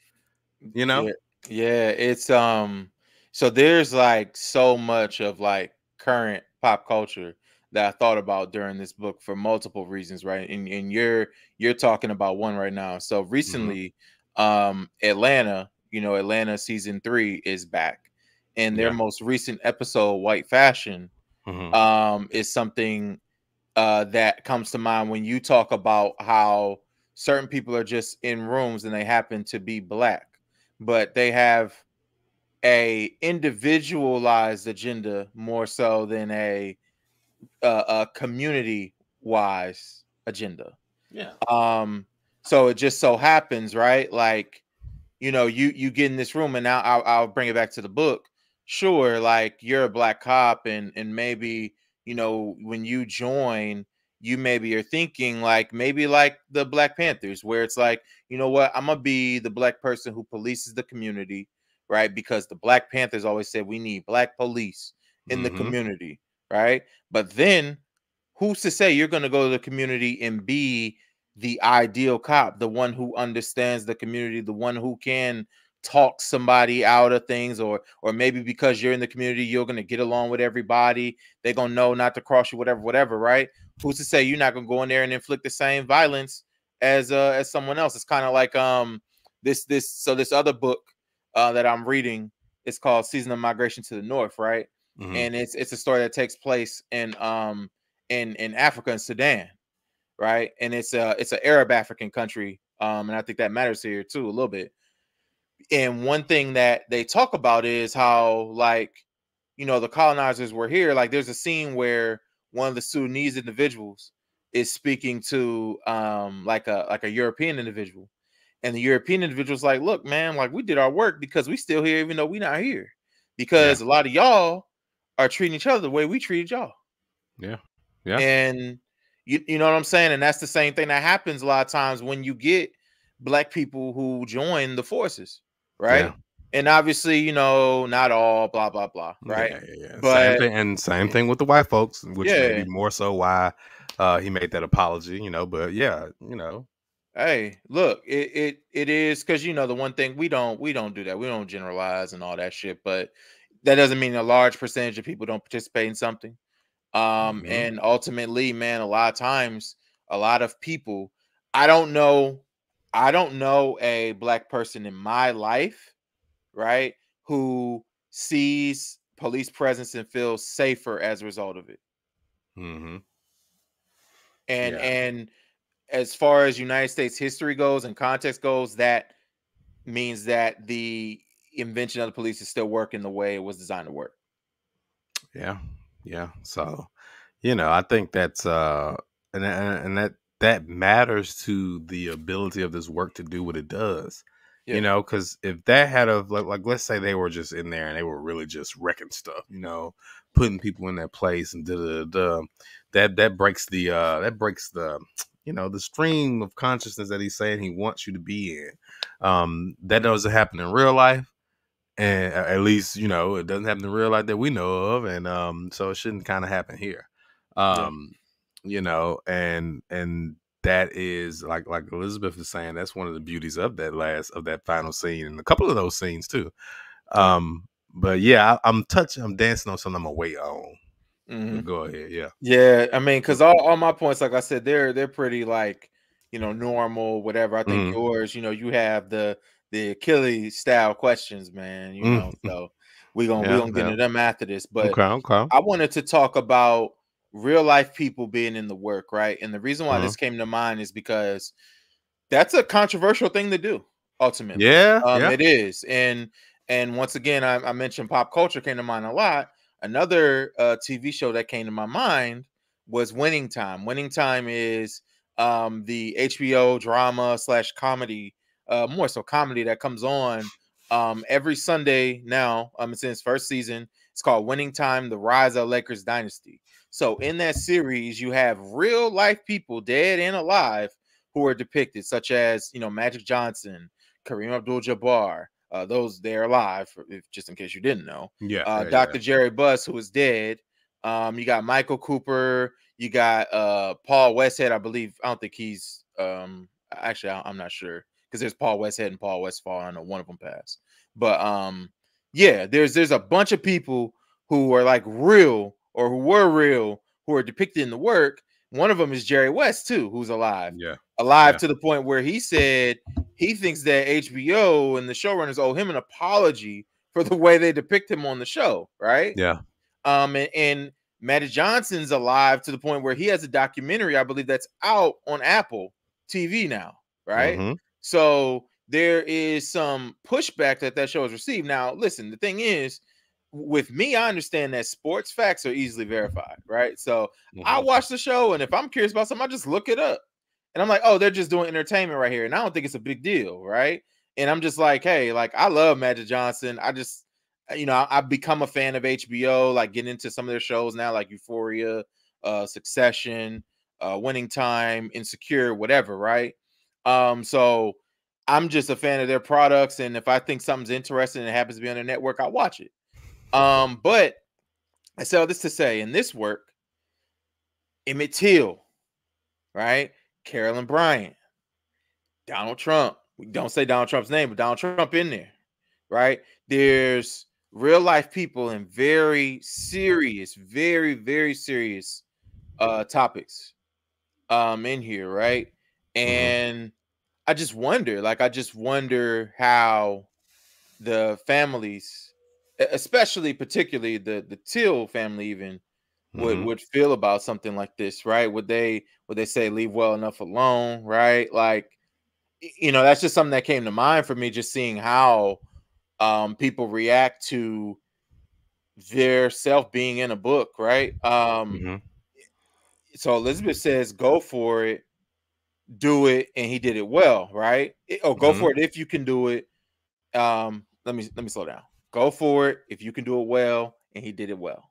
you know? Yeah, yeah it's, um, so there's like so much of like current pop culture that I thought about during this book for multiple reasons, right? And, and you're you're talking about one right now. So recently, mm-hmm. um, Atlanta, you know, Atlanta season three is back, and their yeah. most recent episode, White Fashion, mm-hmm. um, is something uh, that comes to mind when you talk about how certain people are just in rooms and they happen to be black, but they have a individualized agenda more so than a uh, a community wise agenda. Yeah. Um so it just so happens, right? Like, you know, you you get in this room, and now I'll, I'll bring it back to the book. Sure, like you're a black cop, and and maybe, you know, when you join, you maybe are thinking like maybe like the Black Panthers, where it's like, you know what, I'm gonna be the black person who polices the community. Right, because the Black Panthers always said we need black police in the mm-hmm. community, right? But then who's to say you're going to go to the community and be the ideal cop, the one who understands the community, the one who can talk somebody out of things, or or maybe because you're in the community, you're going to get along with everybody. They're going to know not to cross you, whatever, whatever, right? Who's to say you're not going to go in there and inflict the same violence as uh, as someone else? It's kind of like um this this so this other book Uh, that I'm reading, it's called Season of Migration to the North, right? Mm-hmm. And it's it's a story that takes place in um in in Africa and Sudan, right? And it's a it's an Arab African country, um, and I think that matters here too a little bit. And one thing that they talk about is how, like, you know, the colonizers were here. Like, there's a scene where one of the Sudanese individuals is speaking to um like a like a European individual. And the European individual's like, look, man, like we did our work because we still here, even though we not here, because yeah. a lot of y'all are treating each other the way we treated y'all. Yeah. Yeah. And you, you know what I'm saying? And that's the same thing that happens a lot of times when you get black people who join the forces. Right. Yeah. And obviously, you know, not all blah, blah, blah. Right. Yeah, yeah, yeah. But, same thing, and same thing with the white folks, which yeah. may be more so why uh, he made that apology, you know, but yeah, you know. Hey, look, it it it is, because, you know, the one thing we don't we don't do that. We don't generalize and all that shit, but that doesn't mean a large percentage of people don't participate in something. Um, mm-hmm. And ultimately, man, a lot of times, a lot of people, I don't know, I don't know a black person in my life, right, who sees police presence and feels safer as a result of it. Mm-hmm. And yeah. and. As far as United States history goes and context goes, that means that the invention of the police is still working the way it was designed to work. Yeah. Yeah. So, you know, I think that's, uh, and, and, and that, that matters to the ability of this work to do what it does, yeah. you know, cause if that had a, like, like, let's say they were just in there and they were really just wrecking stuff, you know, putting people in their place and da da da, that, that breaks the, uh, that breaks the, you know, the stream of consciousness that he's saying he wants you to be in. Um, that doesn't happen in real life. And at least, you know, it doesn't happen in real life that we know of. And um, so it shouldn't kind of happen here, um, yeah. you know, and and that is like like Elizabeth was saying, that's one of the beauties of that last of that final scene and a couple of those scenes, too. Um, but, yeah, I, I'm touching I'm dancing on something I'm going to wait on. Mm-hmm. Go ahead, yeah, yeah. I mean, because all, all my points, like I said, they're they're pretty like, you know, normal, whatever. I think mm. yours, you know, you have the the Achilles style questions, man. You know, mm. so We're gonna, yeah, we're gonna yeah. get into them after this. But okay, okay. I wanted to talk about real life people being in the work, right? And the reason why mm-hmm. this came to mind is because that's a controversial thing to do, ultimately. Yeah, um, yeah. it is. And and once again, I, I mentioned pop culture came to mind a lot. Another uh, T V show that came to my mind was Winning Time. Winning Time is um, the H B O drama slash comedy, uh, more so comedy that comes on um, every Sunday now. Um, it's in its first season. It's called Winning Time: The Rise of Lakers Dynasty. So in that series, you have real life people, dead and alive, who are depicted, such as, you know, Magic Johnson, Kareem Abdul-Jabbar. Uh, those they're alive, if, just in case you didn't know. Yeah, uh, yeah Doctor Yeah. Jerry Buss, who is dead. Um, you got Michael Cooper. You got uh, Paul Westhead, I believe. I don't think he's um, actually. I, I'm not sure because there's Paul Westhead and Paul Westfall. I know one of them passed, but um, yeah, there's there's a bunch of people who are like real or who were real who are depicted in the work. One of them is Jerry West too, who's alive. Yeah, alive yeah. to the point where he said he thinks that H B O and the showrunners owe him an apology for the way they depict him on the show, right? Yeah. Um, and, and Magic Johnson's alive to the point where he has a documentary, I believe, that's out on Apple T V now, right? Mm-hmm. So there is some pushback that that show has received. Now, listen, the thing is, with me, I understand that sports facts are easily verified, right? So mm-hmm. I watch the show, and if I'm curious about something, I just look it up. And I'm like, oh, they're just doing entertainment right here. And I don't think it's a big deal, right? And I'm just like, hey, like, I love Magic Johnson. I just, you know, I, I've become a fan of H B O, like getting into some of their shows now, like Euphoria, uh, Succession, uh, Winning Time, Insecure, whatever, right? Um, so I'm just a fan of their products. And if I think something's interesting and it happens to be on their network, I watch it. Um, but I say all this to say, in this work, Emmett Till, right? Carolyn Bryant, Donald Trump. We don't say Donald Trump's name, but Donald Trump in there, right? There's real life people in very serious, very, very serious uh, topics um, in here, right? And mm-hmm. I just wonder, like, I just wonder how the families, especially particularly the, the Till family even, would would feel about something like this, right? Would they would they say leave well enough alone, right? Like, you know, that's just something that came to mind for me, just seeing how um people react to their self being in a book, right? Um mm-hmm. So Elizabeth says go for it, do it, and he did it well, right? It, oh, go mm-hmm. for it if you can do it. Um let me let me slow down. Go for it if you can do it well, and he did it well.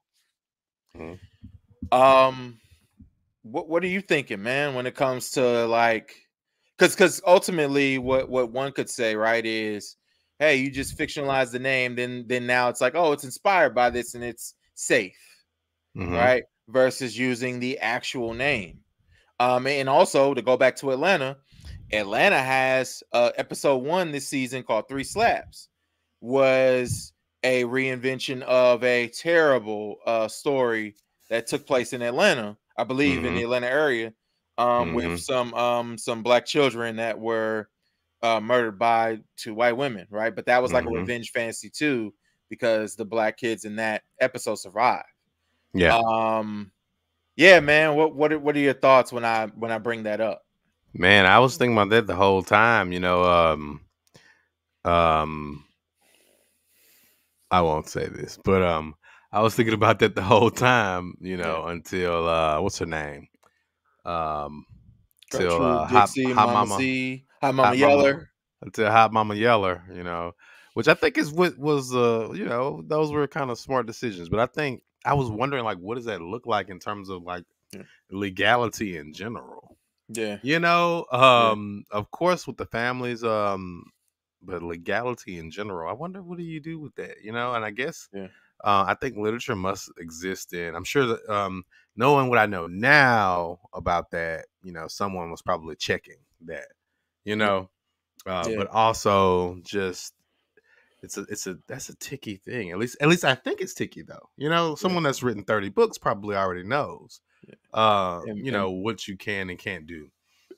Mm-hmm. Um, what what are you thinking, man, when it comes to, like, because because ultimately what what one could say, right, is, hey, you just fictionalize the name, then then now it's like, oh, it's inspired by this and it's safe, mm-hmm. right? Versus using the actual name. Um, and also to go back to Atlanta, Atlanta has uh, episode one this season called Three Slaps, was a reinvention of a terrible uh, story that took place in Atlanta, I believe, mm-hmm. in the Atlanta area, um, mm-hmm. with some um, some black children that were uh, murdered by two white women, right? But that was like mm-hmm. a revenge fantasy too, because the black kids in that episode survived. Yeah, um, yeah, man. What what are, what are your thoughts when I when I bring that up? Man, I was thinking about that the whole time. You know, um, um. I won't say this, but um, I was thinking about that the whole time, you know, until uh, what's her name? Um, until uh, Hot Mama, Hot Mama Yeller, until Hot Mama Yeller, you know, which I think is what was, uh, you know, those were kind of smart decisions. But I think I was wondering, like, what does that look like in terms of like yeah. legality in general? Yeah, you know, um, yeah. of course, with the families, um. But legality in general, I wonder what do you do with that, you know? And I guess yeah. uh, I think literature must exist in. I'm sure that um, knowing what I know now about that, you know, someone was probably checking that, you know. Uh, yeah. But also, just it's a it's a that's a ticky thing. At least at least I think it's ticky though. You know, someone yeah. that's written thirty books probably already knows, yeah. uh, and, you know, and what you can and can't do.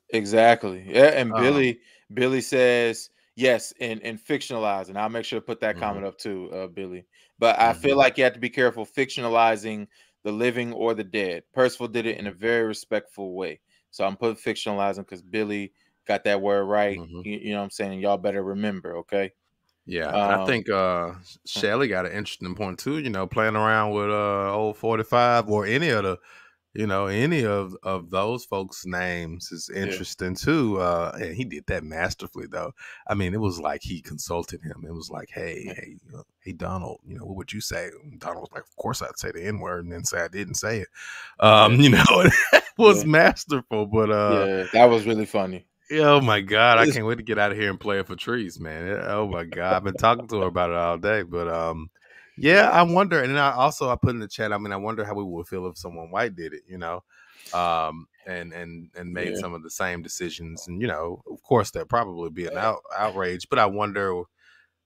Exactly. Yeah. And Billy um, Billy says, Yes, and and fictionalizing. I'll make sure to put that mm-hmm. comment up too, uh, Billy. But mm-hmm. I feel like you have to be careful fictionalizing the living or the dead. Percival did it in a very respectful way. So I'm putting fictionalizing because Billy got that word right. Mm-hmm. you, you know what I'm saying? Y'all better remember, okay? Yeah, um, I think uh, Shelly got an interesting point too, you know, playing around with uh, old forty-five or any of the, you know, any of, of those folks' names is interesting yeah. too. Uh, and he did that masterfully, though. I mean, it was like he consulted him. It was like, hey, hey, you know, hey, Donald, you know, what would you say? And Donald was like, of course I'd say the N-word and then say I didn't say it. Um, you know, it was yeah. masterful, but uh, yeah, that was really funny. Oh, my God. I can't wait to get out of here and play it for Trees, man. Oh, my God. I've been talking to her about it all day, but um. Yeah, I wonder, and I also I put in the chat. I mean, I wonder how we would feel if someone white did it, you know, um, and and and made yeah. some of the same decisions. And you know, of course, there'd probably be an out, outrage. But I wonder,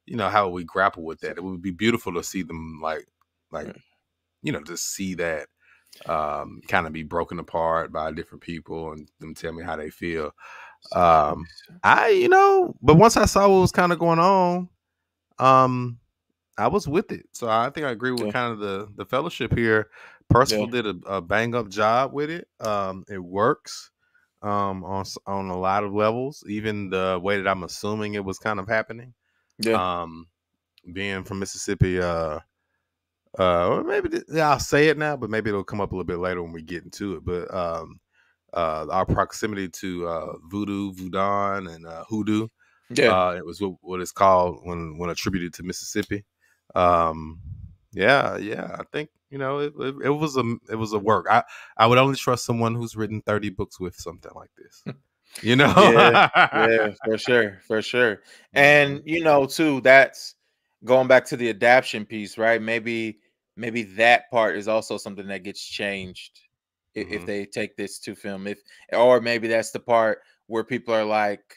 you know, how we grapple with that. It would be beautiful to see them, like, like, you know, to see that um, kind of be broken apart by different people and them tell me how they feel. Um, I, you know, but once I saw what was kind of going on, um. I was with it. So I think I agree with yeah. kind of the, the fellowship here. Percival yeah. did a, a bang up job with it. Um, it works um, on, on a lot of levels, even the way that I'm assuming it was kind of happening. Yeah. Um, being from Mississippi, uh, uh, or maybe I'll say it now, but maybe it'll come up a little bit later when we get into it. But um, uh, our proximity to uh, voodoo, voodoo, and uh, hoodoo, yeah. uh, it was what, what it's called when, when attributed to Mississippi. Um, yeah, yeah, I think, you know, it, it, it was a, it was a work. I, I would only trust someone who's written thirty books with something like this, you know? yeah, yeah, for sure. For sure. And, you know, too, that's going back to the adaption piece, right? Maybe, maybe that part is also something that gets changed if, mm-hmm. if they take this to film, if, or maybe that's the part where people are like,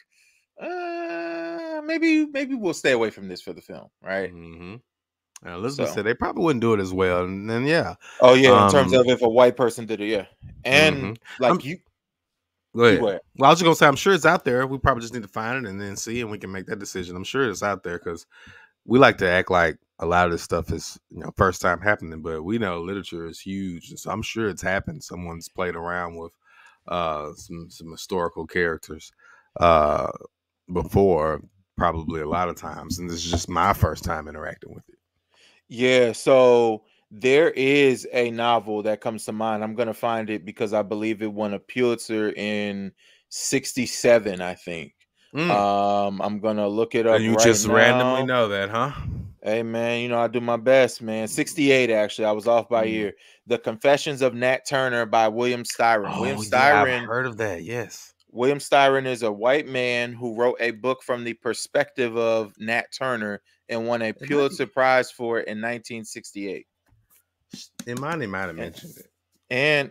uh, maybe, maybe we'll stay away from this for the film. Right. Mm-hmm. Now, Elizabeth so. said they probably wouldn't do it as well, and then yeah. Oh yeah, in um, terms of if a white person did it, yeah, and mm-hmm. like I'm, you. Go ahead. you well, I was just gonna say I'm sure it's out there. We probably just need to find it and then see, and we can make that decision. I'm sure it's out there because we like to act like a lot of this stuff is, you know, first time happening, but we know literature is huge, and so I'm sure it's happened. Someone's played around with uh, some some historical characters uh, before, probably a lot of times, and this is just my first time interacting with it. Yeah, so there is a novel that comes to mind. I'm going to find it because I believe it won a Pulitzer in sixty-seven, I think. Mm. Um, I'm going to look it up And you right just now. randomly know that, huh? Hey, man, you know, I do my best, man. sixty-eight, actually. I was off by mm. a year. The Confessions of Nat Turner by William Styron. Oh, William Styron. Yeah, I've heard of that, yes. William Styron is a white man who wrote a book from the perspective of Nat Turner and won a Pulitzer Prize for it in nineteen sixty-eight. Imani might have mentioned it. And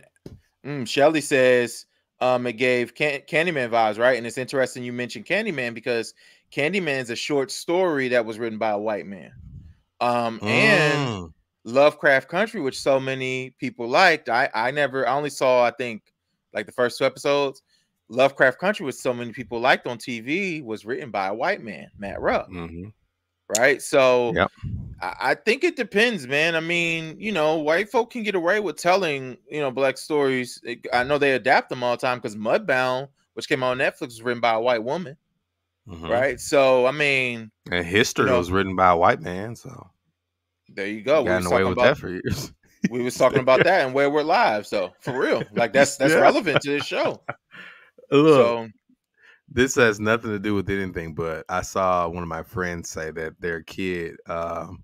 mm, Shelly says um, it gave Can Candyman vibes, right? And it's interesting you mentioned Candyman because Candyman's a short story that was written by a white man. Um, mm. And Lovecraft Country, which so many people liked, I, I never, I only saw, I think, like the first two episodes. Lovecraft Country, which so many people liked on T V, was written by a white man, Matt Rupp. Mm-hmm. Right. So yep. I, I think it depends, man. I mean, you know, white folk can get away with telling, you know, black stories. It, I know they adapt them all the time because Mudbound, which came out on Netflix, was written by a white woman. Mm-hmm. Right. So, I mean, and History, you know, was written by a white man. So there you go. We got away with that for years. We was talking about that and Wayward Lives. So for real, like that's, that's yeah. relevant to this show. Look. So, this has nothing to do with anything, but I saw one of my friends say that their kid um,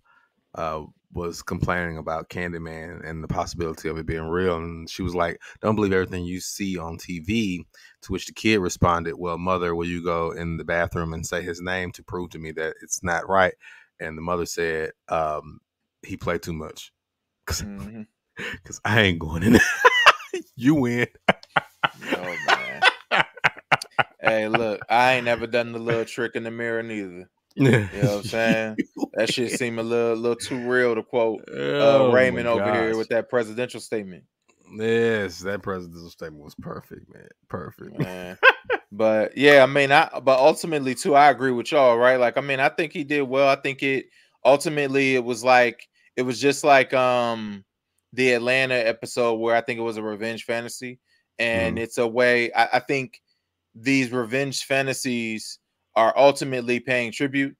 uh, was complaining about Candyman and the possibility of it being real. And she was like, don't believe everything you see on T V, to which the kid responded, well, mother, will you go in the bathroom and say his name to prove to me that it's not right? And the mother said, um, he played too much because mm-hmm. I ain't going in there. You win. No, man. Hey, look, I ain't never done the little trick in the mirror neither. You know what I'm saying? That shit seemed a little, little too real to quote uh, oh Raymond over gosh. here with that presidential statement. Yes, that presidential statement was perfect, man. Perfect. Man. But yeah, I mean, I but ultimately too, I agree with y'all, right? Like, I mean, I think he did well. I think it ultimately it was like it was just like um the Atlanta episode where I think it was a revenge fantasy, and mm. it's a way I, I think these revenge fantasies are ultimately paying tribute,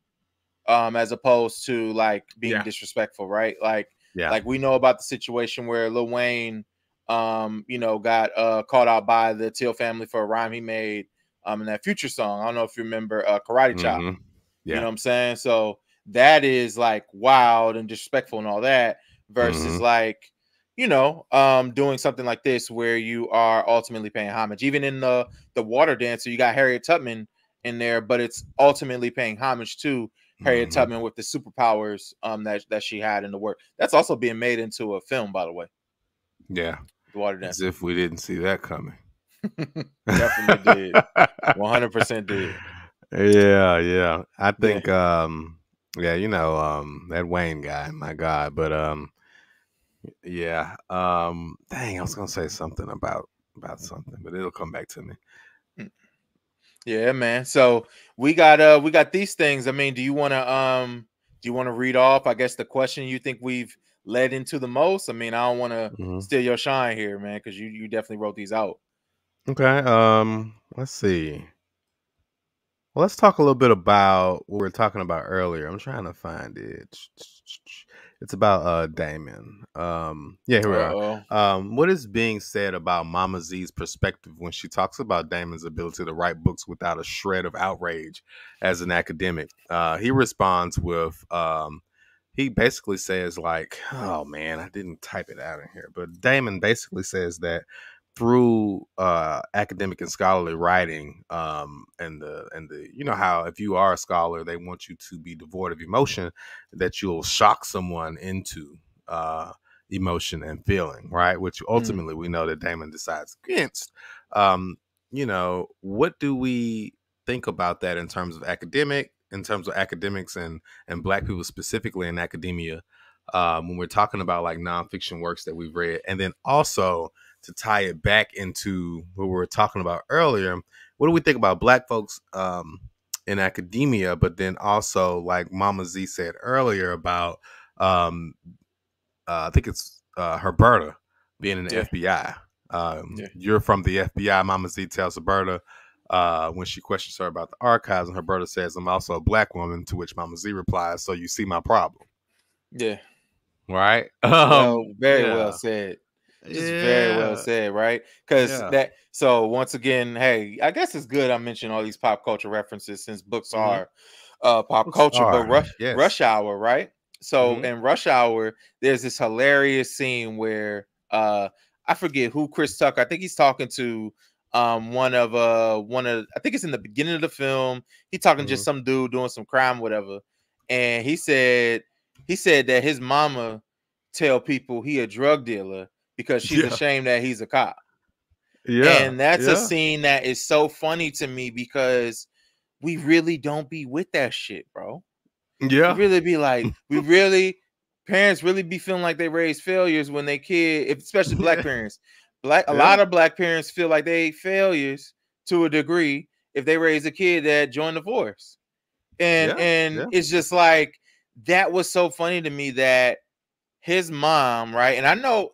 um, as opposed to like being yeah. disrespectful, right? Like, yeah. like we know about the situation where Lil Wayne, um, you know, got uh called out by the Till family for a rhyme he made, um, in that Future song. I don't know if you remember uh, Karate Chop. Mm-hmm. Yeah. You know what I'm saying? So that is like wild and disrespectful and all that, versus mm-hmm. like, you know, um, doing something like this where you are ultimately paying homage. Even in the the Water Dancer, you got Harriet Tubman in there, but it's ultimately paying homage to Harriet mm-hmm. Tubman with the superpowers um, that that she had in the work. That's also being made into a film, by the way. Yeah, The Water Dancer. As if we didn't see that coming. Definitely did. One hundred percent did. Yeah, yeah. I think, yeah. Um, yeah, you know, um, that Wayne guy. My God, but um. Yeah. Um, dang, I was gonna say something about about something, but it'll come back to me. Yeah, man. So we got uh we got these things. I mean, do you wanna um do you wanna read off, I guess, the question you think we've led into the most? I mean, I don't wanna mm-hmm. steal your shine here, man, because you, you definitely wrote these out. Okay. Um, let's see. Well, let's talk a little bit about what we were talking about earlier. I'm trying to find it. It's about uh Damon. Um, yeah, here we are. Um, what is being said about Mama Z's perspective when she talks about Damon's ability to write books without a shred of outrage as an academic? Uh, he responds with, um, he basically says like, oh man, I didn't type it out in here, but Damon basically says that through uh academic and scholarly writing, um and the and the you know how if you are a scholar they want you to be devoid of emotion, that you'll shock someone into uh emotion and feeling, right? Which ultimately mm. we know that Damon decides against. Um you know, what do we think about that in terms of academic in terms of academics and and Black people specifically in academia, um when we're talking about like nonfiction works that we've read? And then also to tie it back into what we were talking about earlier, what do we think about Black folks um, in academia? But then also, like Mama Z said earlier about, um, uh, I think it's uh, Herberta being in the yeah. F B I. Um, yeah. You're from the F B I. Mama Z tells Herberta uh, when she questions her about the archives, and Herberta says, "I'm also a Black woman," to which Mama Z replies, "So you see my problem." Yeah. Right? Um, well, very yeah. well said. Just yeah. very well said, right? Because yeah. that. So once again, hey, I guess it's good I mentioned all these pop culture references since books mm-hmm. are uh, pop books culture. Are, but Rush, yes. Rush Hour, right? So mm-hmm. in Rush Hour, there's this hilarious scene where uh, I forget who Chris Tucker. I think he's talking to um, one of uh one of I think it's in the beginning of the film. He's talking mm-hmm. to just some dude doing some crime, whatever, and he said he said that his mama tell people he a drug dealer because she's yeah. ashamed that he's a cop. Yeah. And that's yeah. a scene that is so funny to me because we really don't be with that shit, bro. Yeah. We really be like, we really, parents really be feeling like they raise failures when they kid, especially Black parents. Black, yeah. a lot of Black parents feel like they failures to a degree if they raise a kid that joined the force. And, yeah. and yeah. it's just like, that was so funny to me that his mom, right? And I know,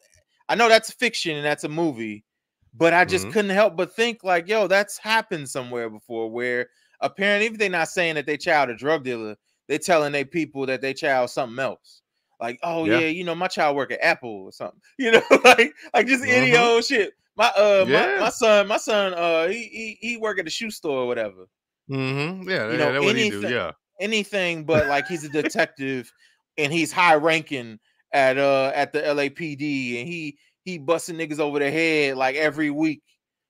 I know that's fiction and that's a movie, but I just mm-hmm. couldn't help but think like, yo, that's happened somewhere before where a parent, even they're not saying that they child a drug dealer, they're telling their people that they child something else. Like, oh yeah. yeah, you know, my child work at Apple or something, you know, like, like just mm-hmm. any old shit. My, uh, yeah. my, my son, my son, uh, he, he, he work at the shoe store or whatever. Mm-hmm. Yeah. You know, that's what anything, he do. Yeah. Anything, but like he's a detective and he's high ranking at uh at the L A P D and he he busting niggas over the head like every week,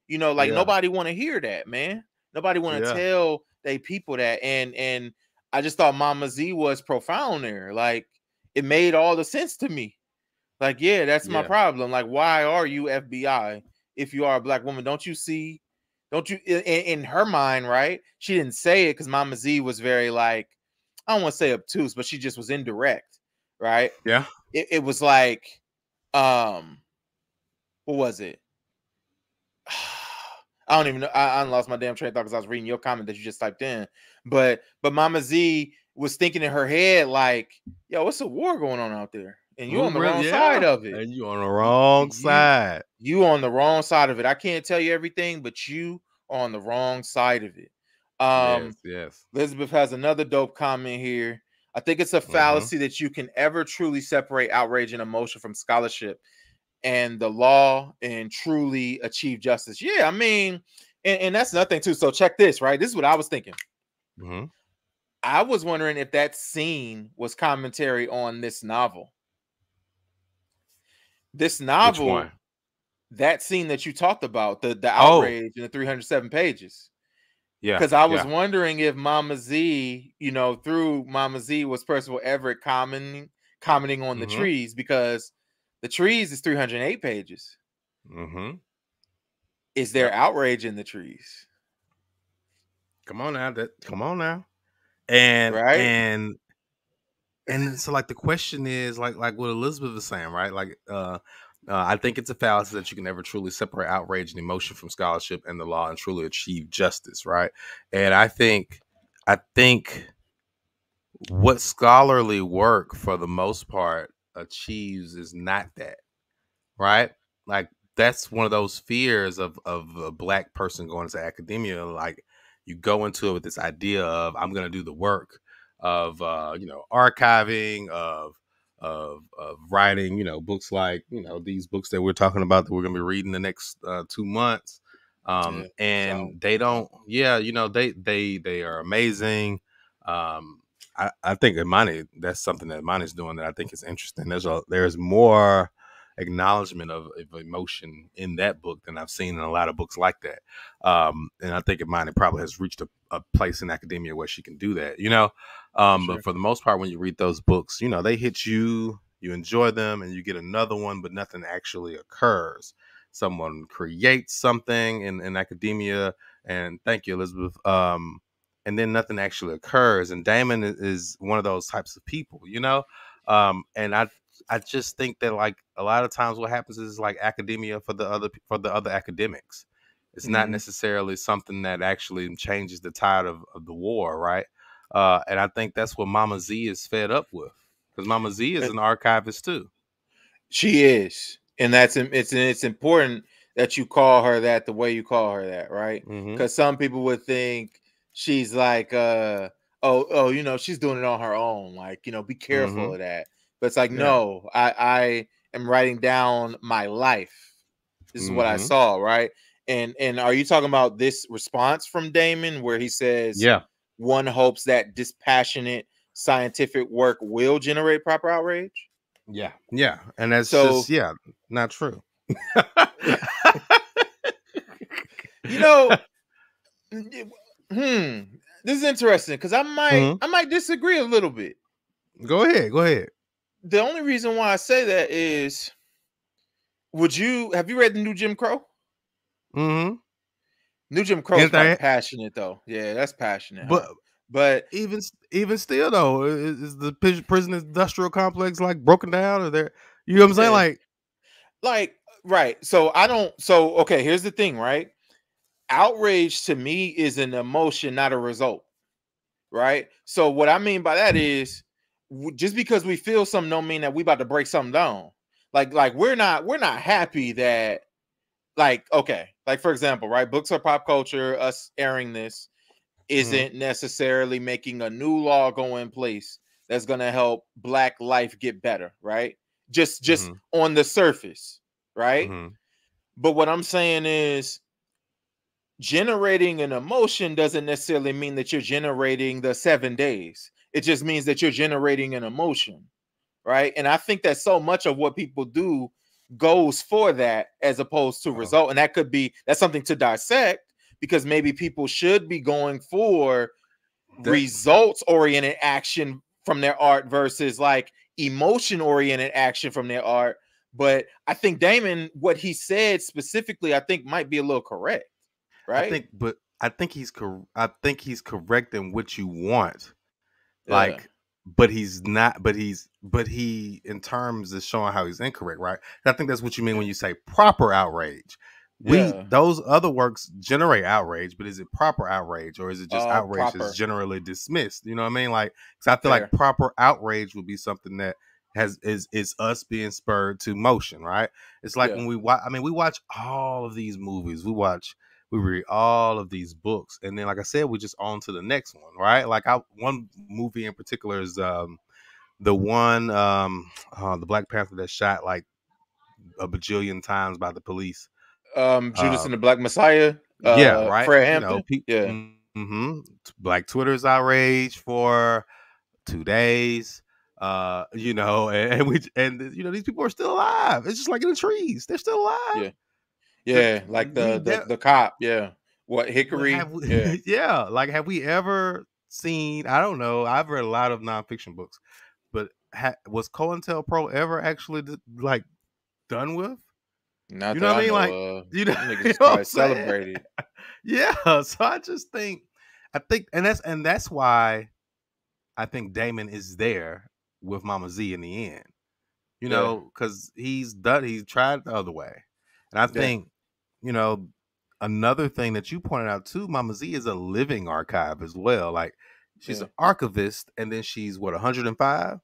you know, like yeah. nobody want to hear that, man. Nobody want to yeah. tell they people that. And and I just thought Mama Z was profound there. Like it made all the sense to me. Like, yeah, that's yeah. my problem. Like, why are you F B I if you are a Black woman? Don't you see? Don't you in, in her mind, right? She didn't say it because Mama Z was very like, I don't want to say obtuse, but she just was indirect, right? Yeah. It, it was like, um, what was it? I don't even know. I, I lost my damn train of thought because I was reading your comment that you just typed in. But but Mama Z was thinking in her head like, "Yo, what's a war going on out there?" And you on the wrong yeah. side of it. And you on the wrong you, side. You on the wrong side of it. I can't tell you everything, but you on the wrong side of it. Um, yes, yes. Elizabeth has another dope comment here. I think it's a fallacy mm-hmm. that you can ever truly separate outrage and emotion from scholarship and the law and truly achieve justice. Yeah, I mean, and, and that's another thing too. So check this, right? This is what I was thinking. Mm-hmm. I was wondering if that scene was commentary on this novel. This novel, that scene that you talked about, the, the outrage oh. and the three hundred seven pages. Yeah. Because I was yeah. wondering if Mama Z, you know, through Mama Z was Percival Everett commenting, commenting on the mm-hmm. trees, because the trees is three hundred eight pages. Mm-hmm. Is there yeah. outrage in the trees? Come on now. That, come on now. And, right? and, And so, like, the question is, like, like what Elizabeth was saying, right? Like, uh, uh, I think it's a fallacy that you can never truly separate outrage and emotion from scholarship and the law and truly achieve justice, right? And I think, I think, what scholarly work for the most part achieves is not that, right? Like, that's one of those fears of of a black person going into academia. Like, you go into it with this idea of I'm going to do the work. Of uh, you know, archiving, of of of writing, you know, books like you know these books that we're talking about that we're gonna be reading the next uh, two months, um, yeah, and so. they don't, yeah, you know, they they they are amazing. Um, I I think Imani, that's something that Imani's doing that I think is interesting. There's a there's more acknowledgement of, of emotion in that book than I've seen in a lot of books like that, um, and I think Imani probably has reached a, a place in academia where she can do that, you know. Um, sure. But for the most part, when you read those books, you know, they hit you, you enjoy them, and you get another one, but nothing actually occurs. Someone creates something in, in academia, and thank you, Elizabeth, um, and then nothing actually occurs. And Damon is one of those types of people, you know, um, and I I just think that, like, a lot of times what happens is, like, academia for the other for the other academics. It's mm-hmm. not necessarily something that actually changes the tide of, of the war, right? Uh, and I think that's what Mama Z is fed up with, because Mama Z is an archivist too. She is, and that's it's it's important that you call her that the way you call her that, right? Because mm-hmm. some people would think she's like, uh, oh, oh, you know, she's doing it on her own. Like, you know, be careful mm-hmm. of that. But it's like, yeah. no, I I am writing down my life. This is mm-hmm. what I saw, right? And and are you talking about this response from Damon where he says, yeah. one hopes that dispassionate scientific work will generate proper outrage? Yeah. Yeah. And that's so, just, yeah, not true. You know, hmm, this is interesting because I might mm-hmm. I might disagree a little bit. Go ahead. Go ahead. The only reason why I say that is, would you have you read the new Jim Crow? Mm-hmm. New Jim Crow is like passionate though. Yeah, that's passionate. But huh? but even even still though, is, is the prison industrial complex like broken down or there? You know what I'm saying? Yeah. Like, like right. So I don't. So okay, here's the thing, right? Outrage to me is an emotion, not a result, right? So what I mean by that is, just because we feel something don't mean that we about to break something down. Like, like we're not, we're not happy that, like, okay, like for example, right? Books are pop culture. Us airing this isn't mm-hmm. necessarily making a new law go in place that's going to help black life get better, right? Just, just mm-hmm. on the surface, right? Mm-hmm. But what I'm saying is, generating an emotion doesn't necessarily mean that you're generating the seven days. It just means that you're generating an emotion, right? And I think that so much of what people do goes for that as opposed to result. And that could be, that's something to dissect, because maybe people should be going for results-oriented action from their art versus like emotion-oriented action from their art. But I think Damon, what he said specifically, I think might be a little correct, right? I think, but I think he's, cor- I think he's correct in what you want. Like, yeah. but he's not, but he's, but he, in terms of showing how he's incorrect, right? And I think that's what you mean when you say proper outrage. We yeah. those other works generate outrage, but is it proper outrage, or is it just uh, outrage proper. That's generally dismissed? You know what I mean? Like, because I feel Fair. like proper outrage would be something that has is is us being spurred to motion, right? It's like yeah. when we watch. I mean, we watch all of these movies. We watch. We read all of these books, and then, like I said, we're just on to the next one, right? Like, I one movie in particular is um the one um uh, the Black Panther that shot like a bajillion times by the police. Um, Judas uh, and the Black Messiah. Uh, yeah, right. Fred Hampton. You know, people, yeah. Mm-hmm. Black Twitter's outrage for two days. Uh, you know, and, and we and you know these people are still alive. It's just like in the trees; they're still alive. Yeah, yeah. Like the the, the cop. Yeah. What Hickory? We, yeah. yeah. Like, have we ever seen? I don't know. I've read a lot of nonfiction books, but ha was COINTELPRO ever actually like done with? Not you know what I mean? Like, uh, you know, niggas probably celebrated. Yeah. So I just think, I think, and that's and that's why I think Damon is there with Mama Z in the end. You yeah. know, because he's done. He's tried the other way, and I yeah. think, you know, another thing that you pointed out too, Mama Z is a living archive as well. Like, she's yeah. an archivist, and then she's what, one hundred and five.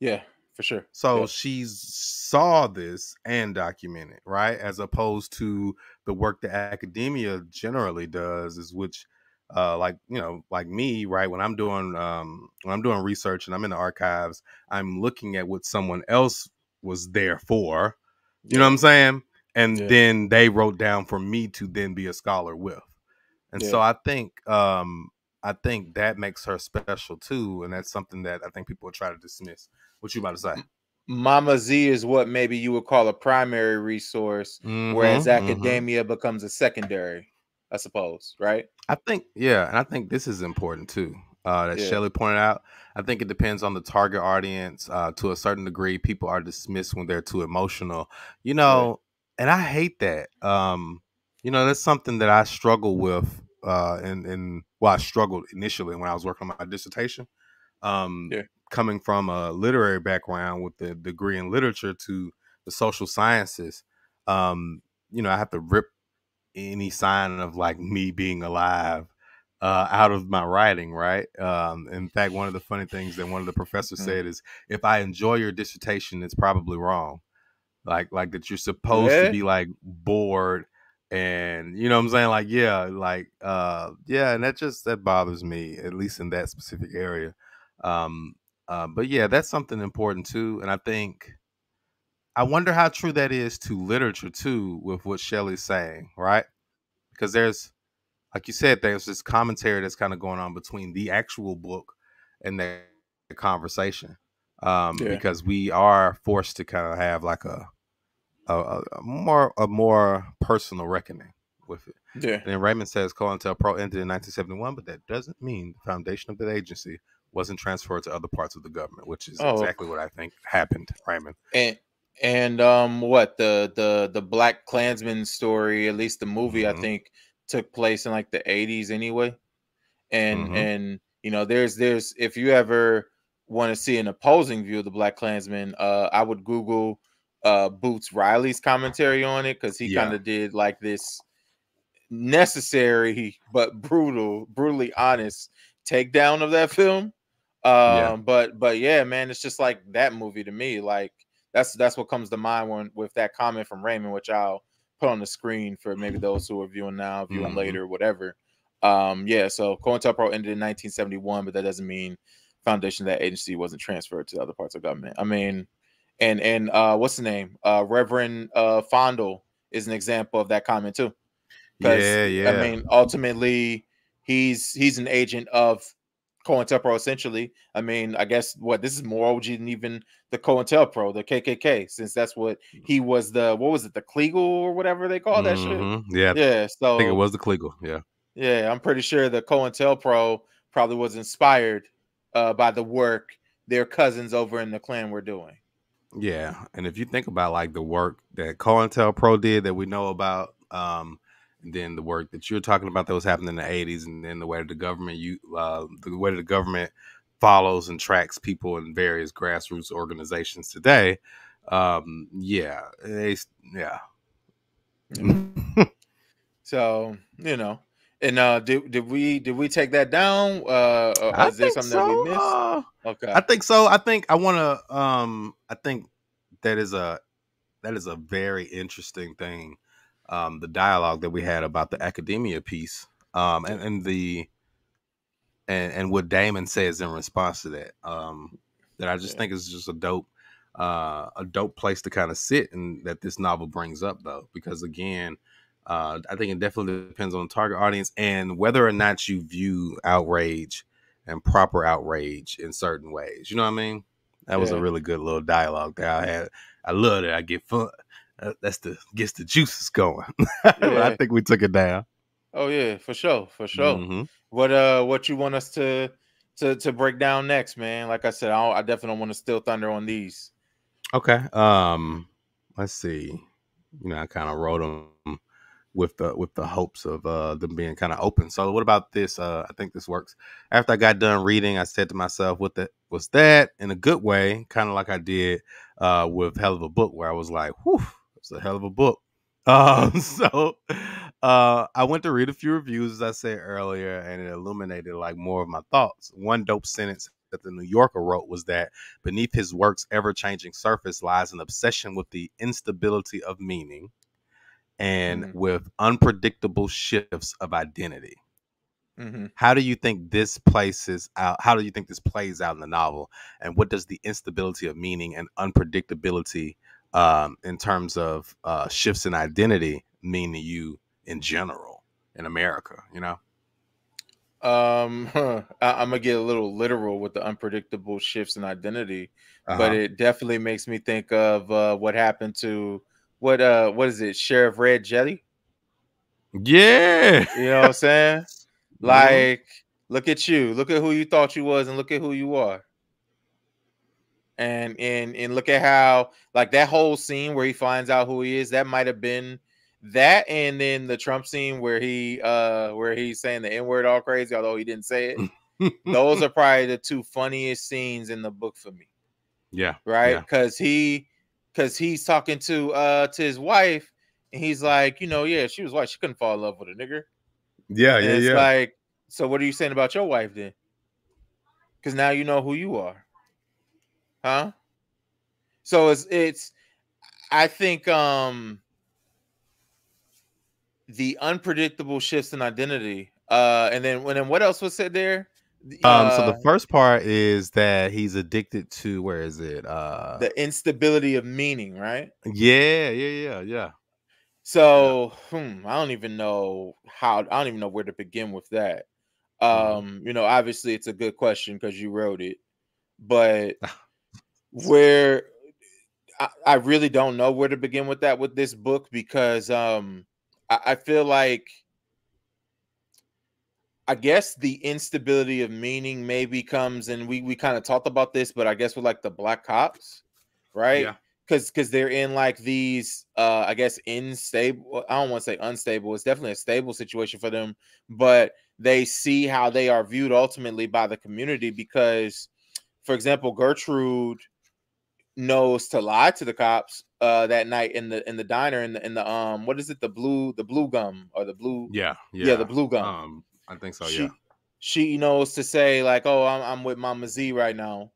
Yeah. For sure. So yeah. she saw this and documented, right? As opposed to the work that academia generally does, is which, uh, like you know, like me, right? When I'm doing um, when I'm doing research and I'm in the archives, I'm looking at what someone else was there for. You yeah. know what I'm saying? And yeah. then they wrote down for me to then be a scholar with. And yeah. so I think, um, I think that makes her special too, and that's something that I think people try to dismiss. What you about to say? Mama Z is what maybe you would call a primary resource, mm-hmm, whereas academia mm-hmm. becomes a secondary, I suppose, right? I think, yeah, and I think this is important too, uh, that yeah. Shelley pointed out. I think it depends on the target audience. Uh, to a certain degree, people are dismissed when they're too emotional. You know, right. and I hate that. Um, you know, that's something that I struggle with uh, and, and, well, I struggled initially when I was working on my dissertation. Um, yeah. Coming from a literary background with the degree in literature to the social sciences, um, you know, I have to rip any sign of like me being alive uh, out of my writing, right? Um, in fact, one of the funny things that one of the professors mm-hmm. said is, if I enjoy your dissertation, it's probably wrong. Like, like that you're supposed yeah. to be like bored and, you know what I'm saying? Like, yeah, like, uh, yeah. And that just, that bothers me, at least in that specific area. Um, Uh, but yeah, that's something important too. And I think, I wonder how true that is to literature too, with what Shelley's saying, right? Because there's, like you said, there's this commentary that's kind of going on between the actual book and the conversation. Um, yeah. Because we are forced to kind of have like a, a, a more a more personal reckoning with it. Yeah. And then Raymond says, COINTELPRO ended in nineteen seventy-one, but that doesn't mean the foundation of the agency wasn't transferred to other parts of the government, which is oh, exactly what I think happened, Raymond. And and um, what the the the BlacKkKlansman story, at least the movie, mm-hmm. I think, took place in like the eighties anyway. And mm-hmm. and you know, there's there's if you ever want to see an opposing view of the BlacKkKlansman, uh, I would Google uh, Boots Riley's commentary on it, because he yeah. kind of did like this necessary but brutal, brutally honest takedown of that film. Um, yeah. but but yeah, man, it's just like that movie to me. Like, that's that's what comes to mind when with that comment from Raymond, which I'll put on the screen for maybe those who are viewing now, viewing mm-hmm. later, whatever. Um, yeah, so COINTELPRO ended in nineteen seventy-one, but that doesn't mean foundation of that agency wasn't transferred to other parts of government. I mean, and and uh what's the name? Uh Reverend uh Fondle is an example of that comment too. Yeah, yeah. I mean, ultimately he's he's an agent of COINTELPRO, essentially. I mean, I guess what this is more O G than even the COINTELPRO, the K K K, since that's what he was. The what was it, the Kleagle or whatever they call that mm-hmm. shit? Yeah, yeah. So I think it was the Kleagle. Yeah, yeah. I'm pretty sure the COINTELPRO probably was inspired uh, by the work their cousins over in the Klan were doing. Yeah, and if you think about like the work that COINTELPRO did that we know about, um, and then the work that you're talking about that was happening in the eighties, and then the way that the government you uh, the way that the government follows and tracks people in various grassroots organizations today. Um, yeah, they, yeah. So, you know, and uh, did did we did we take that down? Uh, or is there something so. that we missed? Uh, okay, I think so. I think I want to. Um, I think that is a that is a very interesting thing. Um, the dialogue that we had about the academia piece, um, and and the and and what Damon says in response to that, um, that I just yeah. think is just a dope. Uh, a dope place to kind of sit, and that this novel brings up, though, because again, uh, I think it definitely depends on the target audience and whether or not you view outrage and proper outrage in certain ways. You know what I mean? That yeah. was a really good little dialogue that I had. I loved it. I get fun. That's the gets the juices going. Yeah. But I think we took it down. Oh yeah, for sure, for sure. Mm-hmm. What uh, what you want us to to to break down next, man? Like I said, I, don't, I definitely don't want to steal thunder on these. Okay. Um, let's see. You know, I kind of wrote them with the with the hopes of uh, them being kind of open. So, what about this? Uh, I think this works. After I got done reading, I said to myself, "What the was that?" In a good way, kind of like I did uh, with Hell of a Book, where I was like, "Whew, it's a hell of a book." Um, so, uh, I went to read a few reviews, as I said earlier, and it illuminated like more of my thoughts. One dope sentence that the New Yorker wrote was that beneath his work's ever-changing surface lies an obsession with the instability of meaning and mm-hmm. with unpredictable shifts of identity. Mm-hmm. How do you think this places out? How do you think this plays out in the novel? And what does the instability of meaning and unpredictability um, in terms of uh, shifts in identity mean to you in general in America, you know? um huh. I, I'm gonna get a little literal with the unpredictable shifts in identity, uh-huh. but it definitely makes me think of uh what happened to what uh what is it Sheriff Red Jelly. Yeah, you know what I'm saying? Like mm-hmm. look at you, look at who you thought you was, and look at who you are, and and and look at how, like, that whole scene where he finds out who he is, that might have been that, and then the Trump scene where he uh where he's saying the N-word all crazy, although he didn't say it. Those are probably the two funniest scenes in the book for me. Yeah. Right? Because yeah. he because he's talking to uh to his wife, and he's like, you know, yeah, she was white, she couldn't fall in love with a nigger. Yeah, and yeah. It's yeah. like, so what are you saying about your wife then? Because now you know who you are. Huh? So it's it's I think um the unpredictable shifts in identity, uh, and then when and what else was said there? Uh, um, so the first part is that he's addicted to where is it? Uh, the instability of meaning, right? Yeah, yeah, yeah, yeah. So yeah. Hmm, I don't even know how. I don't even know where to begin with that. Um, you know, obviously it's a good question because you wrote it, but where I, I really don't know where to begin with that with this book because um. I feel like, I guess the instability of meaning maybe comes, and we we kind of talked about this, but I guess with like the black cops, right? Yeah. Because because they're in like these, uh, I guess, unstable. I don't want to say unstable. It's definitely a stable situation for them, but they see how they are viewed ultimately by the community. Because, for example, Gertrude knows to lie to the cops uh that night in the in the diner in the in the um what is it the blue the blue gum or the blue yeah yeah, yeah the blue gum um I think so she, yeah she knows to say like, oh, I'm, I'm with Mama Z right now,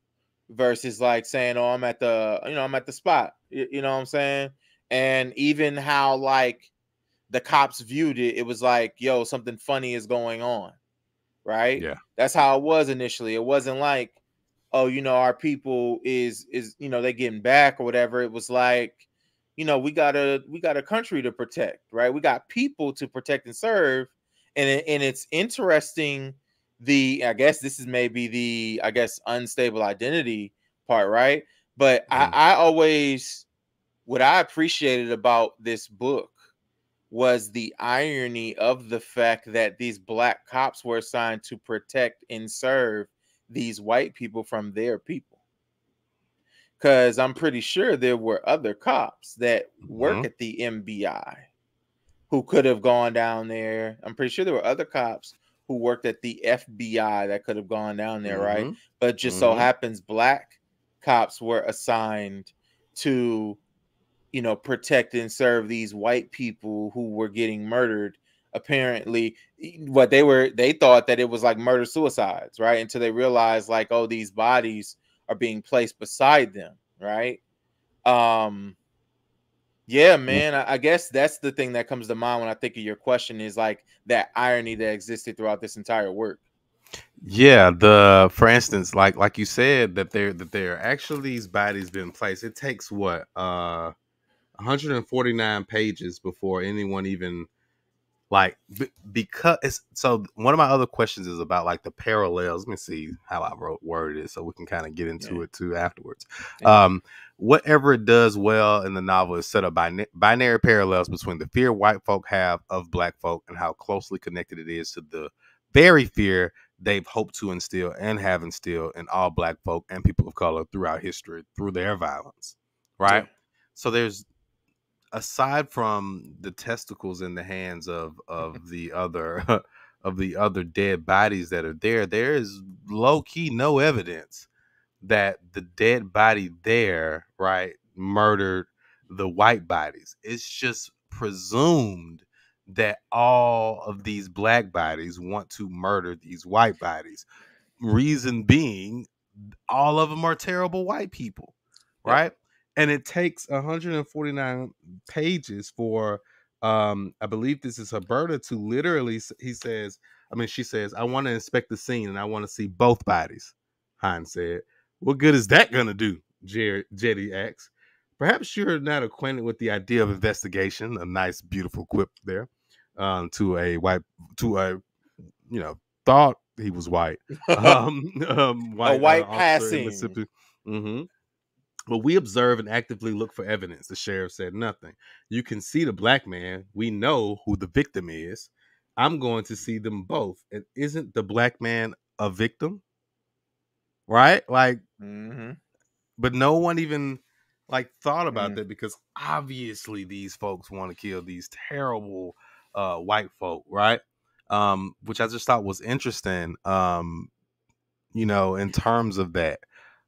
versus like saying, oh, I'm at the you know I'm at the spot, you, you know what I'm saying? And even how like the cops viewed it, it was like, yo, something funny is going on, right? Yeah, that's how it was initially. It wasn't like, oh, you know, our people is, is, you know, they getting back or whatever. It was like, you know, we got a, we got a country to protect, right? We got people to protect and serve. And, it, and it's interesting. The, I guess this is maybe the, I guess, unstable identity part, right? But mm-hmm. I, I always, what I appreciated about this book was the irony of the fact that these black cops were assigned to protect and serve these white people from their people, because I'm pretty sure there were other cops that work mm-hmm. at the M B I who could have gone down there. I'm pretty sure there were other cops who worked at the F B I that could have gone down there, mm-hmm. right? But just mm-hmm. so happens black cops were assigned to you know, protect and serve these white people who were getting murdered. Apparently, what they were, they thought that it was like murder suicides, right? Until they realized, like, oh, these bodies are being placed beside them, right? Um, yeah, man, I, I guess that's the thing that comes to mind when I think of your question, is like that irony that existed throughout this entire work. Yeah, the for instance, like like you said, that there that there are actually these bodies being placed. It takes what uh, one hundred forty-nine pages before anyone even. Like, because it's so one of my other questions is about like the parallels. Let me see how I wrote word it so we can kind of get into yeah. it too afterwards. Yeah. Um, whatever it does well in the novel is set up by binary parallels between the fear white folk have of black folk and how closely connected it is to the very fear they've hoped to instill and have instilled in all black folk and people of color throughout history through their violence. Right. Yeah. So there's, aside from the testicles in the hands of of the other of the other dead bodies that are there, there is low key no evidence that the dead body there, right, murdered the white bodies. It's just presumed that all of these black bodies want to murder these white bodies. Reason being, all of them are terrible white people, right? Yeah. And it takes one hundred forty-nine pages for, um, I believe this is Roberta, to literally, he says, I mean, she says, I want to inspect the scene and I want to see both bodies. Himes said, what good is that going to do? Jer Jetty asks. Perhaps you're not acquainted with the idea of investigation. A nice, beautiful quip there um, to a white, to a, you know, thought he was white. um, um, white a white uh, passing. Mm-hmm. But we observe and actively look for evidence. The sheriff said nothing. You can see the black man. We know who the victim is. I'm going to see them both. And isn't the black man a victim? Right? Like, mm-hmm. But no one even like thought about mm-hmm. that, because obviously these folks want to kill these terrible uh, white folk. Right. Um, which I just thought was interesting, um, you know, in terms of that.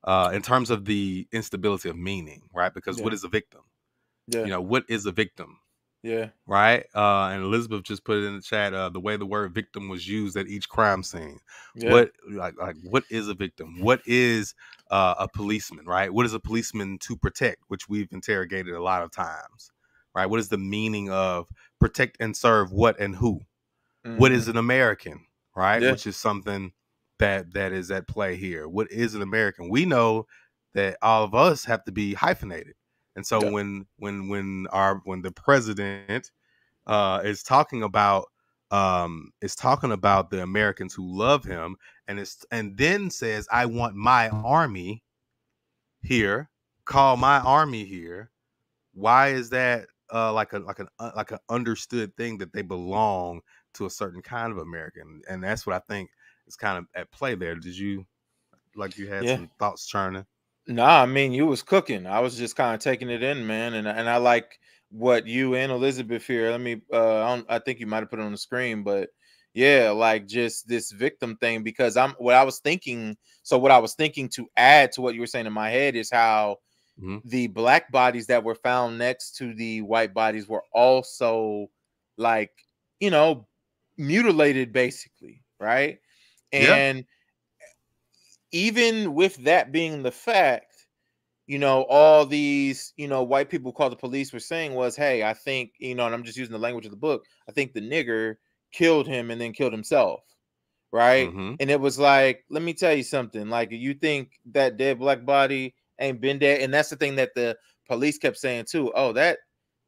Uh, in terms of the instability of meaning, right? Because yeah. what is a victim? Yeah. You know, what is a victim? Yeah. Right? Uh, and Elizabeth just put it in the chat, uh, the way the word victim was used at each crime scene. Yeah. What, like, like, what is a victim? What is uh, a policeman, right? What is a policeman to protect, which we've interrogated a lot of times, right? What is the meaning of protect and serve what and who? Mm-hmm. What is an American, right? Yeah. Which is something... that that is at play here. What is an American? We know that all of us have to be hyphenated, and so yeah. when when when our when the president uh is talking about um is talking about the Americans who love him, and it's and then says, I want my army here, call my army here, why is that uh like a like an uh, like an understood thing that they belong to a certain kind of American? And that's what I think it's kind of at play there. Did you, like, you had yeah. some thoughts churning? Nah, I mean, you was cooking. I was just kind of taking it in, man. And and I like what you and Elizabeth here. Let me. Uh, I, don't, I think you might have put it on the screen, but yeah, like just this victim thing. Because I'm what I was thinking. So what I was thinking to add to what you were saying in my head is how mm-hmm. the black bodies that were found next to the white bodies were also, like, you know, mutilated basically, right? And yeah. even with that being the fact, you know, all these, you know, white people who called the police were saying was, hey, I think, you know, and I'm just using the language of the book, I think the nigger killed him and then killed himself. Right. Mm-hmm. And it was like, let me tell you something. Like, you think that dead black body ain't been dead? And that's the thing that the police kept saying, too. Oh, that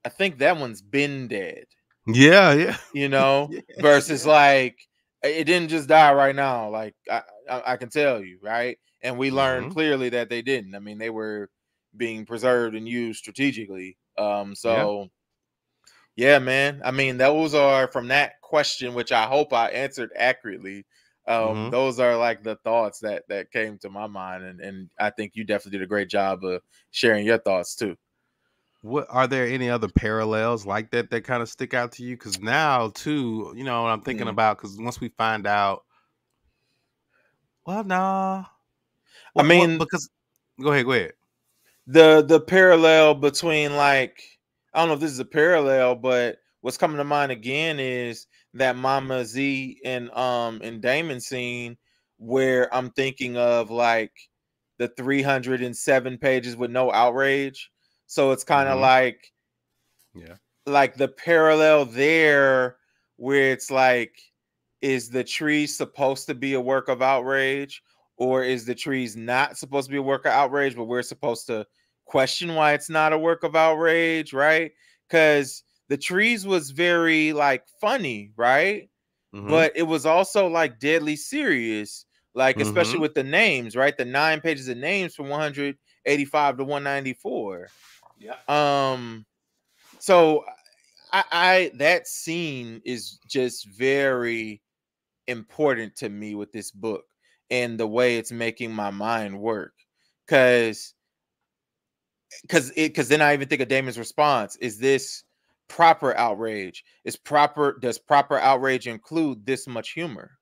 I think that one's been dead. Yeah. Yeah. You know, yeah. versus like, it didn't just die right now. Like I, I, I can tell you, right? And we learned mm-hmm. clearly that they didn't. I mean, they were being preserved and used strategically. Um, so yeah. yeah, man. I mean, those are from that question, which I hope I answered accurately. Um, mm-hmm. Those are like the thoughts that that came to my mind, and and I think you definitely did a great job of sharing your thoughts too. What are there any other parallels like that that kind of stick out to you? Because now, too, you know what I'm thinking mm. about. Because once we find out, well, nah. Well, I mean, well, because go ahead, go ahead. the the parallel between, like, I don't know if this is a parallel, but what's coming to mind again is that Mama Z and um and Damon scene, where I'm thinking of like the three hundred seven pages with no outrage. So it's kind of mm-hmm. like, yeah, like the parallel there, where it's like, is the tree supposed to be a work of outrage, or is the tree's not supposed to be a work of outrage, but we're supposed to question why it's not a work of outrage, right? Because the trees was very like funny, right? Mm-hmm. But it was also like deadly serious, like mm-hmm. especially with the names, right? The nine pages of names from one hundred eighty-five to one ninety-four. Yeah. Um. So I, I that scene is just very important to me with this book and the way it's making my mind work, because because it because then I even think of Damon's response. Is this proper outrage? Is proper does proper outrage include this much humor,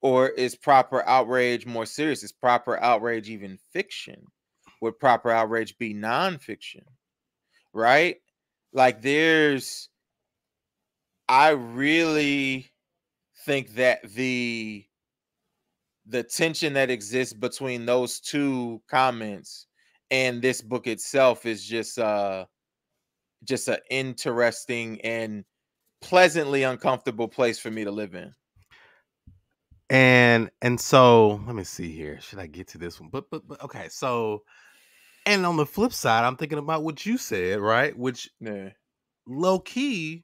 or is proper outrage more serious? Is proper outrage even fiction? Would proper outrage be nonfiction, right? Like, there's, I really think that the the tension that exists between those two comments and this book itself is just uh just an interesting and pleasantly uncomfortable place for me to live in. And and so let me see here. Should I get to this one? But but, but okay, so and on the flip side, I'm thinking about what you said, right? Which yeah. low key,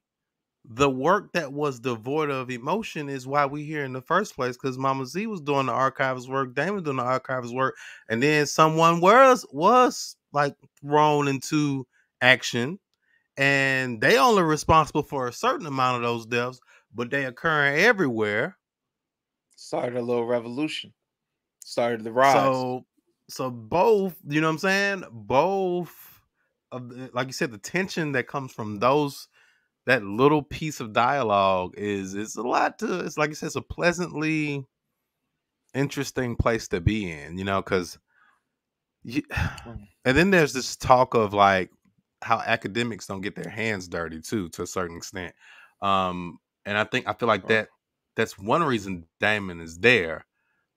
the work that was devoid of emotion is why we here in the first place, because Mama Z was doing the archivist work, Damon doing the archivist work, and then someone was was like thrown into action, and they only responsible for a certain amount of those deaths, but they occurring everywhere. Started a little revolution. Started the rise. So so both, you know what I'm saying? Both of the, like you said, the tension that comes from those that little piece of dialogue is it's a lot to it's like you said, it's a pleasantly interesting place to be in, you know, because you, and then there's this talk of like how academics don't get their hands dirty too, to a certain extent. Um, and I think I feel like that that's one reason Damon is there,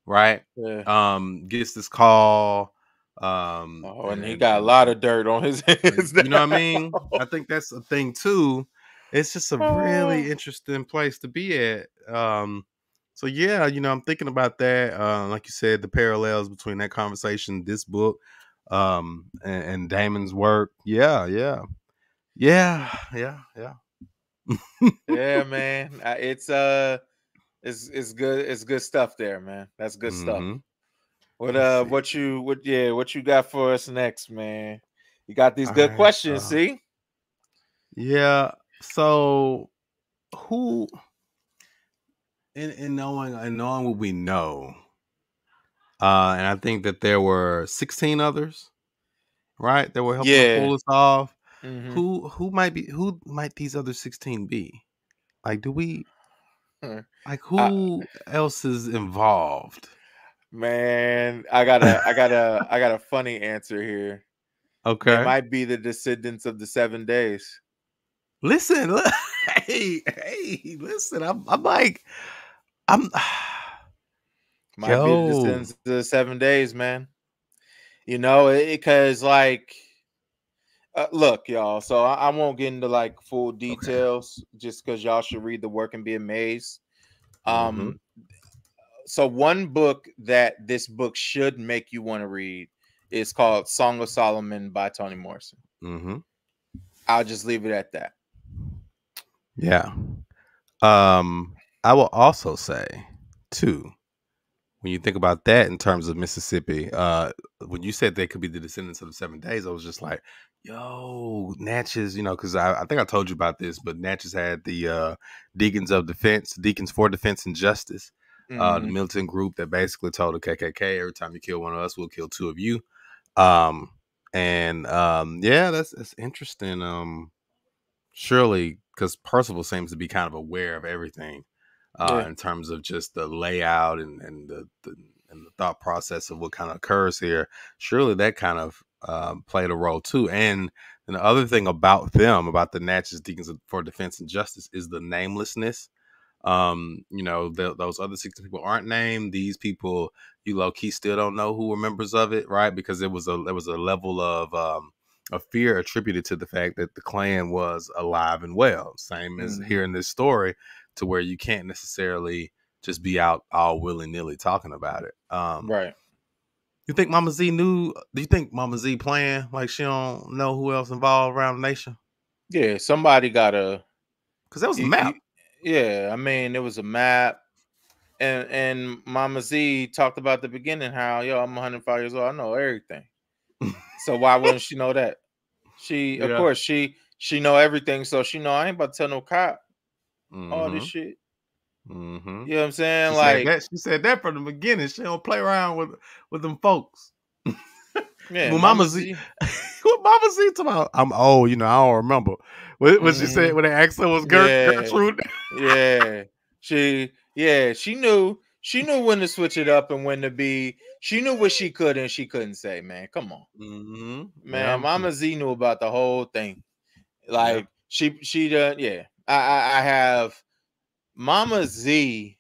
right? Yeah. Um, gets this call. Um, oh, and, and he got a lot of dirt on his hands. You know what I mean? I think that's a thing too. It's just a really interesting place to be at. Um, so yeah, you know, I'm thinking about that. Uh, like you said, the parallels between that conversation, this book, um and, and Damon's work. yeah yeah yeah yeah yeah yeah man, it's uh it's it's good it's good stuff there, man. That's good mm-hmm. stuff. What uh what you what yeah what you got for us next, man? You got these good right, questions. So, see yeah so who in in knowing and knowing what we know, Uh, and I think that there were sixteen others, right? That were helping yeah. pull us off. Mm-hmm. Who who might be who might these other sixteen be? Like, do we like who I, else is involved? Man, I got a I got a I got a funny answer here. Okay, it might be the descendants of the seven days. Listen, look, hey hey, listen, I'm I'm like I'm. Might Yo. be the descendants of the seven days, man. You know, because like, uh, look, y'all. So I, I won't get into like full details, okay. just because y'all should read the work and be amazed. Um, mm-hmm. So one book that this book should make you want to read is called "Song of Solomon" by Toni Morrison. Mm-hmm. I'll just leave it at that. Yeah. Um, I will also say too, when you think about that in terms of Mississippi, uh, when you said they could be the descendants of the seven days, I was just like, yo, Natchez, you know, because I, I think I told you about this, but Natchez had the uh, Deacons of Defense, Deacons for Defense and Justice, mm-hmm. uh, the militant group that basically told the K K K, every time you kill one of us, we'll kill two of you. Um, and um, yeah, that's, that's interesting. Um, surely, because Percival seems to be kind of aware of everything. Uh, yeah. In terms of just the layout and, and the, the and the thought process of what kind of occurs here, surely that kind of um, played a role too. And, and the other thing about them, about the Natchez Deacons for Defense and Justice, is the namelessness. Um, you know, the, those other six people aren't named. These people, you low key still don't know who were members of it, right? Because it was a there was a level of um, a fear attributed to the fact that the Klan was alive and well. Same as mm-hmm. hearing this story, to where you can't necessarily just be out all willy nilly talking about it, um, right? You think Mama Z knew? Do you think Mama Z playing like she don't know who else involved around the nation? Yeah, somebody got a because that was a map. You, Yeah, I mean, it was a map, and and Mama Z talked about the beginning how, yo, I'm one hundred five years old, I know everything. So why wouldn't she know that? She, yeah. of course, she she know everything, so she know I ain't about to tell no cop mm-hmm. all this shit. Mm-hmm. You know what I'm saying? She like said that, she said that from the beginning. She don't play around with with them folks. Yeah, when Mama, Mama Z, Z. What Mama Z talking about? I'm old, you know, I don't remember. What, what mm-hmm. she said when the accent was Gert, yeah. Gertrude. Yeah, she, yeah, she knew, she knew when to switch it up and when to be. She knew what she could and she couldn't say. Man, come on, mm-hmm. man. Yeah. Mama Z knew about the whole thing. Like yeah. she, she done. Yeah, I, I, I have Mama Z.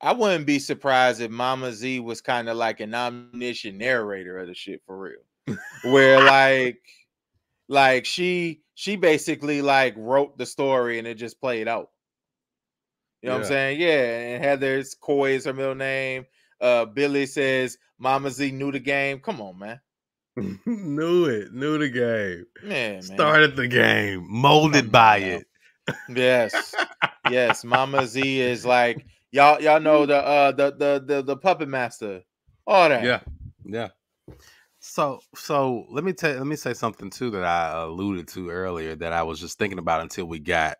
I wouldn't be surprised if Mama Z was kind of like an omniscient narrator of the shit for real, where like, like she she basically like wrote the story and it just played out. You know yeah. what I'm saying? Yeah, and Heather's Coy is her middle name. Uh, Billy says Mama Z knew the game. Come on, man. Knew it. Knew the game. Yeah, man. Started the game. Molded by it. Yes. Yes. Mama Z is like. Y'all, y'all know the uh the, the the the puppet master, all that. Yeah, yeah. So, so let me tell, let me say something too that I alluded to earlier that I was just thinking about until we got,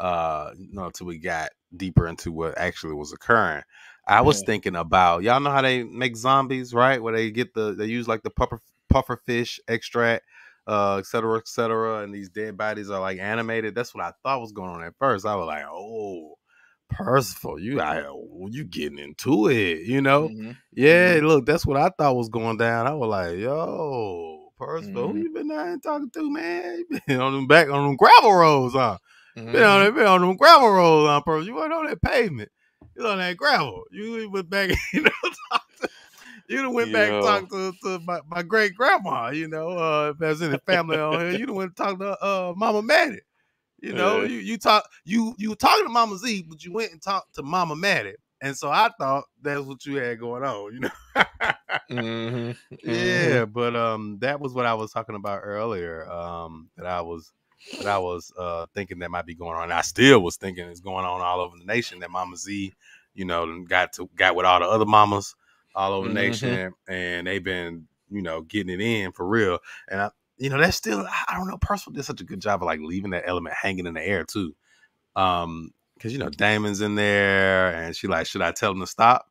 uh, you know, until we got deeper into what actually was occurring. I was yeah. thinking about y'all know how they make zombies, right? Where they get the they use like the puffer puffer fish extract, uh, et cetera, et cetera, and these dead bodies are like animated. That's what I thought was going on at first. I was like, oh. Percival, you I, you getting into it, you know? Mm-hmm. Yeah, mm-hmm. Look, that's what I thought was going down. I was like, yo, Percival, mm-hmm. who you been out here talking to, man? You been on them back on them gravel roads, huh? Mm-hmm. Been on been on them gravel roads, huh, Percival? You weren't on that pavement. You on that gravel. You went back, you know, to, you done went yeah. back and talked to, to my, my great grandma, you know, uh, if there's any family on here, you done went and talked to uh, Mama Maddie. You know, yeah. you you talk you you were talking to Mama Z, but you went and talked to Mama Maddie, and so I thought that's what you had going on, you know. mm-hmm. Yeah, but um, that was what I was talking about earlier. Um, that I was that I was uh thinking that might be going on. And I still was thinking it's going on all over the nation. That Mama Z, you know, got to got with all the other mamas all over mm-hmm. the nation, and they've been you know getting it in for real, and I. You know, that's still, I don't know, Percival did such a good job of, like, leaving that element hanging in the air, too. Um, because, you know, Damon's in there, and she like, should I tell him to stop?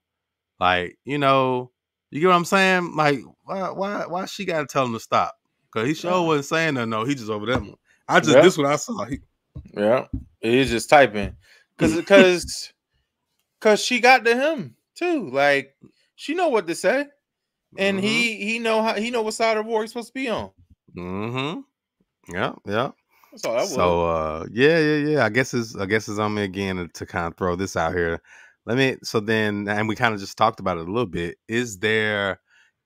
Like, you know, you get what I'm saying? Like, why why, why she got to tell him to stop? Because he sure wasn't saying nothing. No, he just over that one. I just, yeah. this one I saw. He... Yeah, he's just typing. Because because she got to him, too. Like, she know what to say. And mm-hmm. he he know how he know what side of war he's supposed to be on. Mm-hmm. Yeah, yeah. That's all that was. So uh yeah, yeah, yeah. I guess it's I guess it's on me again to, to kind of throw this out here. Let me so then and we kind of just talked about it a little bit. Is there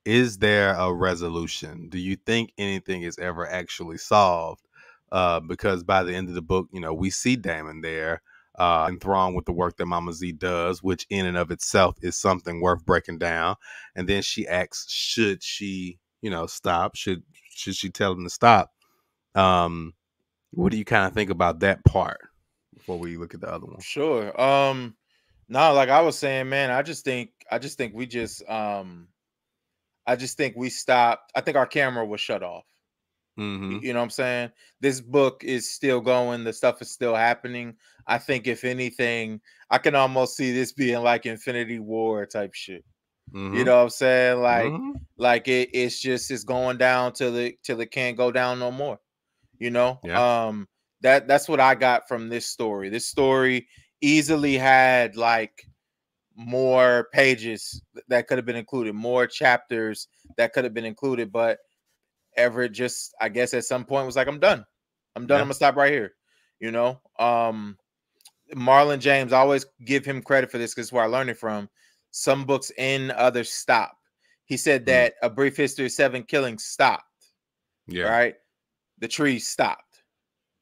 is there a resolution? Do you think anything is ever actually solved? Uh because by the end of the book, you know, we see Damon there uh enthralled with the work that Mama Z does, which in and of itself is something worth breaking down. And then she asks, should she, you know, stop? Should Should she tell him to stop? Um, what do you kind of think about that part before we look at the other one? Sure. Um, no, like I was saying, man, I just think, I just think we just, um, I just think we stopped. I think our camera was shut off. Mm-hmm. You know what I'm saying? This book is still going. The stuff is still happening. I think if anything, I can almost see this being like Infinity War type shit. Mm-hmm. You know what I'm saying? Like, mm-hmm. like it, it's just it's going down till it till it can't go down no more. You know, yeah. um, that that's what I got from this story. This story easily had like more pages that could have been included, more chapters that could have been included, but Everett just, I guess, at some point was like, I'm done. I'm done. Yeah. I'm gonna stop right here. You know, um, Marlon James, I always give him credit for this because it's where I learned it from. Some books end, others stop. He said that mm-hmm. A Brief History of Seven Killings stopped. Yeah. Right. The Tree stopped.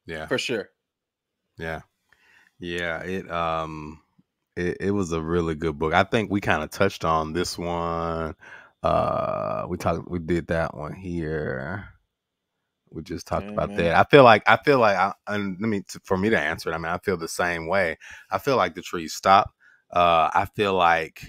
Yeah. For sure. Yeah. Yeah. It, um, it, it was a really good book. I think we kind of touched on this one. Uh, we talked, we did that one here. We just talked Amen. about that. I feel like, I feel like, I, I mean, for me to answer it, I mean, I feel the same way. I feel like The Tree stopped. Uh, I feel like,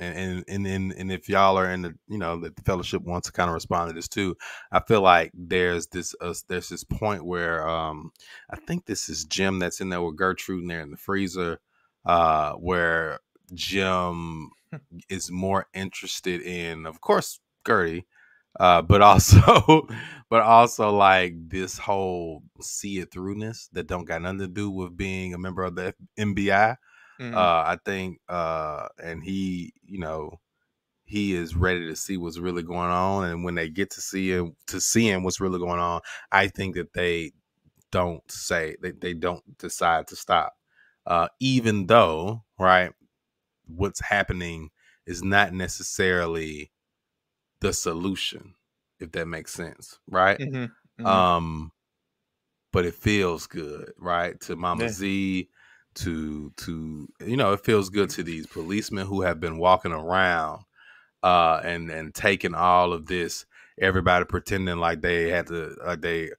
and, and, and, and if y'all are in the, you know, the fellowship wants to kind of respond to this too, I feel like there's this, uh, there's this point where, um, I think this is Jim that's in there with Gertrude in there in the freezer, uh, where Jim is more interested in, of course, Gertie, uh, but also, but also like this whole see it throughness that don't got nothing to do with being a member of the M B I. Mm-hmm. Uh, I think, uh, and he, you know, he is ready to see what's really going on. And when they get to see him, to see him, what's really going on, I think that they don't say that they, they don't decide to stop, uh, even though, right, what's happening is not necessarily the solution, if that makes sense. Right. Mm-hmm. Mm-hmm. Um, but it feels good, right? To Mama yeah. Z, to to you know, it feels good to these policemen who have been walking around uh and and taking all of this, everybody pretending like they had to, like they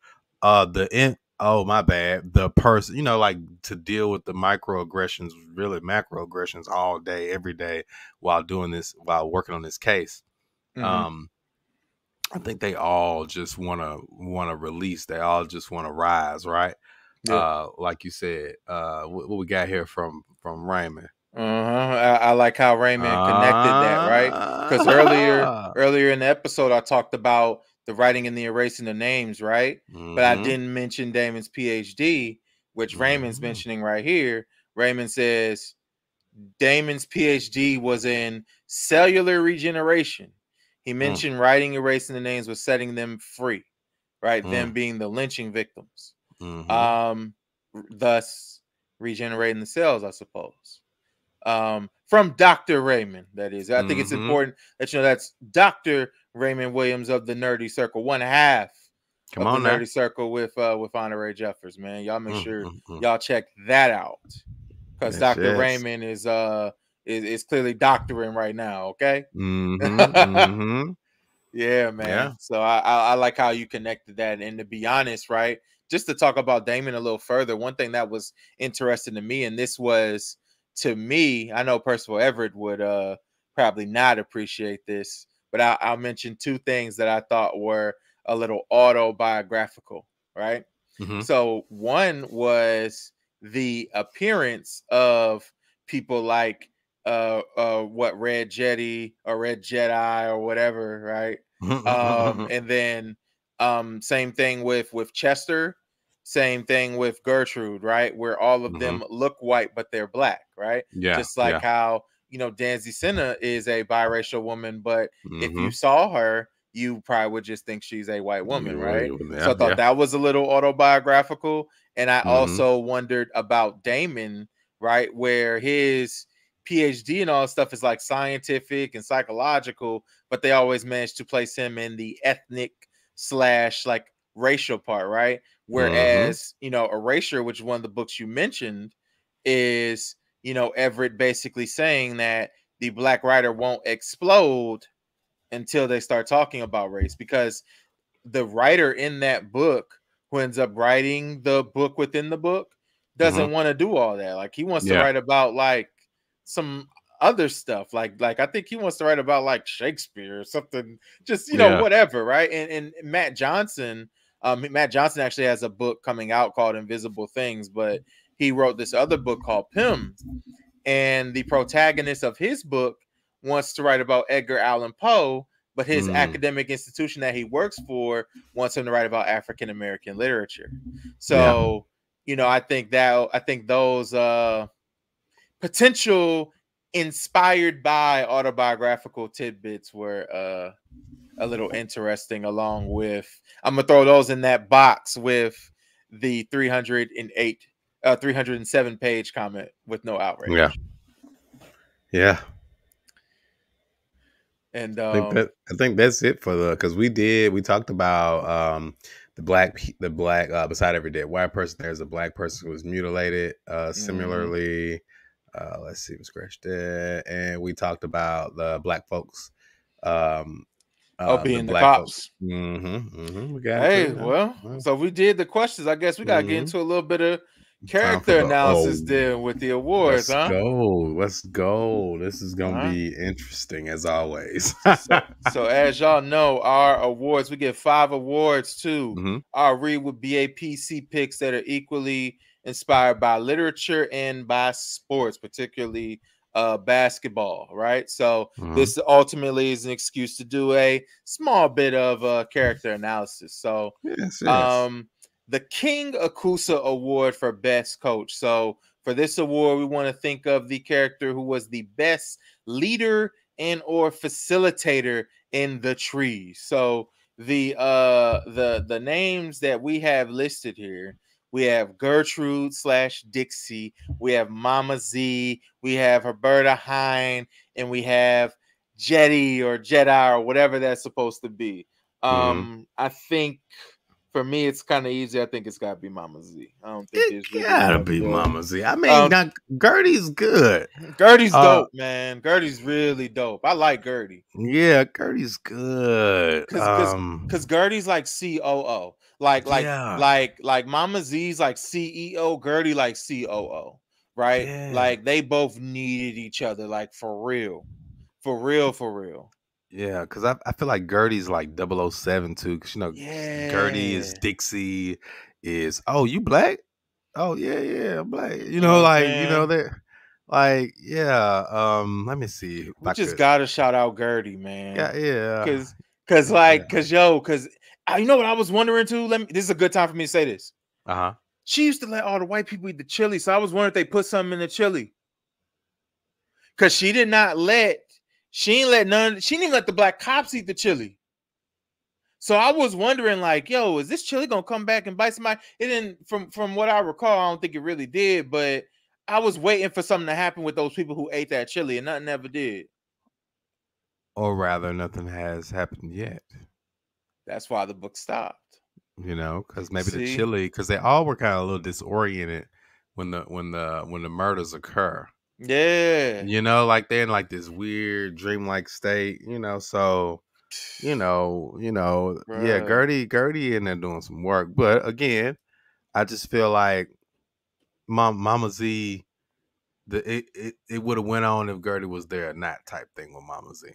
uh the in oh my bad the person, you know, like to deal with the microaggressions, really macroaggressions all day every day while doing this, while working on this case. Mm-hmm. um I think they all just want to want to release, they all just want to rise, right? Yeah. Uh, like you said, uh, what, what we got here from from Raymond. Uh-huh. I, I like how Raymond connected uh, that, right? Because earlier uh, earlier in the episode, I talked about the writing and the erasing of names, right? Mm-hmm. But I didn't mention Damon's PhD, which mm-hmm. Raymond's mentioning right here. Raymond says Damon's PhD was in cellular regeneration. He mentioned mm. writing, erasing the names was setting them free, right? Mm. Them being the lynching victims. Mm-hmm. Um, thus regenerating the cells, I suppose. Um, from Doctor Raymond, that is. I think mm-hmm. it's important that you know that's Doctor Raymond Williams of the Nerdy Circle, one half Come of on the now. Nerdy Circle with uh, with Honoré Jeffers. Man, y'all make mm-hmm. sure y'all check that out because yes, Doctor yes. Raymond is uh is, is clearly doctoring right now. Okay. Mm-hmm. mm-hmm. Yeah, man. Yeah. So I, I I like how you connected that, and to be honest, right. Just to talk about Damon a little further, one thing that was interesting to me, and this was, to me, I know Percival Everett would uh, probably not appreciate this, but I, I'll mention two things that I thought were a little autobiographical, right? Mm-hmm. So one was the appearance of people like uh, uh, what, Red Jetty or Red Jedi or whatever, right? um, and then um, same thing with, with Chester. Same thing with Gertrude, right? Where all of mm-hmm. them look white, but they're black, right? Yeah, just like yeah. how, you know, Danzy Senna is a biracial woman, but mm-hmm. if you saw her, you probably would just think she's a white woman, mm-hmm. right? Yeah, so I thought yeah. that was a little autobiographical. And I mm-hmm. also wondered about Damon, right? Where his PhD and all stuff is like scientific and psychological, but they always managed to place him in the ethnic slash like racial part, right? Whereas, mm-hmm. you know, Erasure, which is one of the books you mentioned, is, you know, Everett basically saying that the black writer won't explode until they start talking about race, because the writer in that book who ends up writing the book within the book doesn't mm-hmm. want to do all that. Like he wants yeah. to write about like some other stuff. Like, like I think he wants to write about like Shakespeare or something, just, you know, yeah. whatever. Right. And, and Matt Johnson, Um, Matt Johnson actually has a book coming out called Invisible Things, but he wrote this other book called Pym. And the protagonist of his book wants to write about Edgar Allan Poe, but his mm. academic institution that he works for wants him to write about African-American literature. So, yeah. you know, I think that, I think those uh, potential inspired by autobiographical tidbits were uh, a little interesting, along with, I'm gonna throw those in that box with the three hundred eight uh three hundred seven page comment with no outrage. Yeah. Yeah. And um, I, think that, I think that's it for the, because we did, we talked about um the black the black uh beside every dead white person there's a black person who was mutilated uh similarly. Mm-hmm. Uh let's see, we scratched that, and we talked about the black folks um Uh, oh, being the, the cops. Mm-hmm, mm-hmm, we got hey, well, mm-hmm. so we did the questions. I guess we got to mm-hmm. get into a little bit of character analysis oh, then with the awards. Let's huh? go. Let's go. This is going to uh-huh. be interesting as always. so, so as y'all know, our awards, we get five awards too. Mm-hmm. Our read would be a P C picks that are equally inspired by literature and by sports, particularly uh basketball, right? So mm-hmm. this ultimately is an excuse to do a small bit of uh character analysis. So yes, yes. um the King Akusa Award for Best Coach. So for this award, we want to think of the character who was the best leader and or facilitator in the tree. So the uh the the names that we have listed here, we have Gertrude slash Dixie, we have Mama Z, we have Herberta Hine, and we have Jetty or Jedi or whatever that's supposed to be. Um, mm-hmm. I think for me it's kind of easy. I think it's got to be Mama Z. I don't think it's really gotta be good. Mama Z. I mean, um, now Gertie's good. Gertie's uh, dope, man. Gertie's really dope. I like Gertie. Yeah, Gertie's good. Because um, Gertie's like C O O. Like, like, yeah. like, like Mama Z's like C E O, Gertie like C O O, right? Yeah. Like they both needed each other, like for real, for real, for real. Yeah, because I, I feel like Gertie's like double oh seven too, because you know yeah. Gertie is Dixie is, oh, you black? Oh yeah, yeah, I'm black. You know, like Man. you know they're like yeah. Um, let me see. We I just could. gotta shout out Gertie, man. Yeah, yeah. Because, because like, because yeah. yo, because. You know what I was wondering too? Let me. This is a good time for me to say this. Uh huh. She used to let all the white people eat the chili, so I was wondering if they put something in the chili. Cause she did not let. She ain't let none. She didn't let the black cops eat the chili. So I was wondering, like, yo, is this chili gonna come back and bite somebody? It didn't. From from what I recall, I don't think it really did. But I was waiting for something to happen with those people who ate that chili, and nothing ever did. Or rather, nothing has happened yet. That's why the book stopped, you know, because maybe See? the chili, because they all were kind of a little disoriented when the when the when the murders occur. Yeah, you know, like they're in like this weird dreamlike state, you know. So, you know, you know, Bruh. yeah, Gertie, Gertie, in there doing some work. But again, I just feel like Mom, Mama Z, the it it, it would have went on if Gertie was there or not, type thing with Mama Z.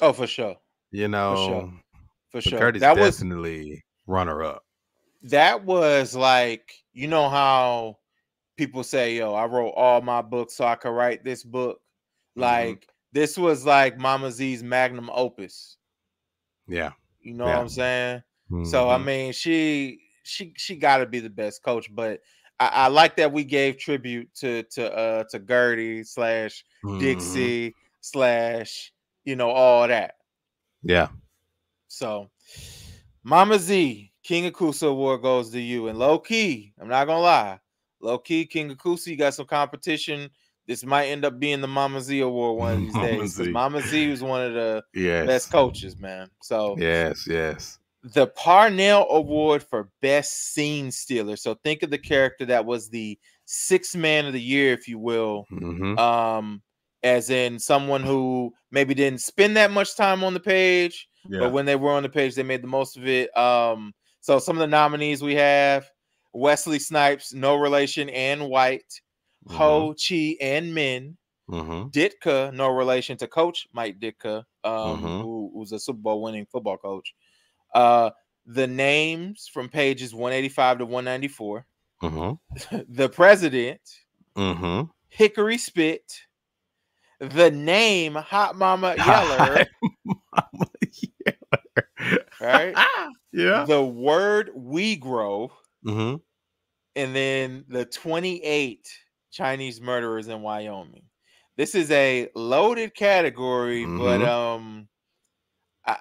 Oh, for sure. You know. For sure. For sure, Gertie's that was definitely runner up. That was like, you know how people say, "Yo, I wrote all my books so I could write this book." Mm-hmm. Like this was like Mama Z's magnum opus. Yeah, you know yeah. what I'm saying. Mm-hmm. So I mean, she she she got to be the best coach. But I, I like that we gave tribute to to uh, to Gertie slash Dixie mm-hmm. slash you know all that. Yeah. So, Mama Z, King Akusa Award goes to you. And low key, I'm not gonna lie, low key, King Akusa, you got some competition. This might end up being the Mama Z Award one of these Mama days. Z. Mama Z was one of the yes. best coaches, man. So yes, yes. The Parnell Award for Best Scene Stealer. So think of the character that was the sixth man of the year, if you will. Mm-hmm. Um, as in someone who maybe didn't spend that much time on the page. Yeah. But when they were on the page, they made the most of it. Um, so some of the nominees we have: Wesley Snipes, no relation, and white. Mm-hmm. Ho, Chi, and Min. Mm-hmm. Ditka, no relation to Coach Mike Ditka, um, mm-hmm. who was a Super Bowl winning football coach. Uh, the names from pages one eighty-five to one ninety-four. Mm-hmm. The President. Mm-hmm. Hickory Spit. The name Hot Mama Yeller. Mama Yeller. Right? Yeah. The word we grow. Mm-hmm. And then the twenty-eight Chinese murderers in Wyoming. This is a loaded category, mm-hmm. but um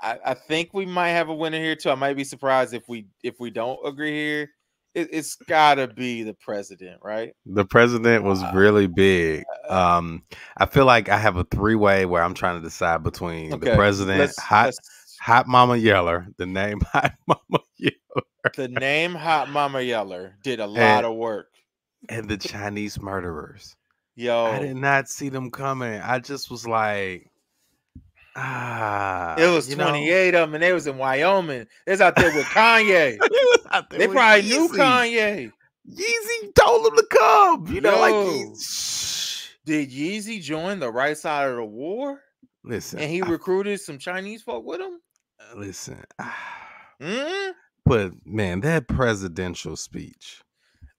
I, I think we might have a winner here too. I might be surprised if we if we don't agree here. It, it's gotta be The President, right? The President was uh, really big. Um, I feel like I have a three-way where I'm trying to decide between okay, The President, let's, Hot let's, Hot Mama Yeller, the name Hot Mama Yeller. The name Hot Mama Yeller did a lot and, of work. And The Chinese Murderers. Yo, I did not see them coming. I just was like, ah, it was twenty-eight know? of them, and they was in Wyoming. They was out there with Kanye. they they with probably Yeezy. knew Kanye. Yeezy told them to come. You Yo, know, like Yeezy. Did Yeezy join the right side of the war? Listen, and he I, recruited some Chinese folk with him. Listen, mm? but man, that presidential speech.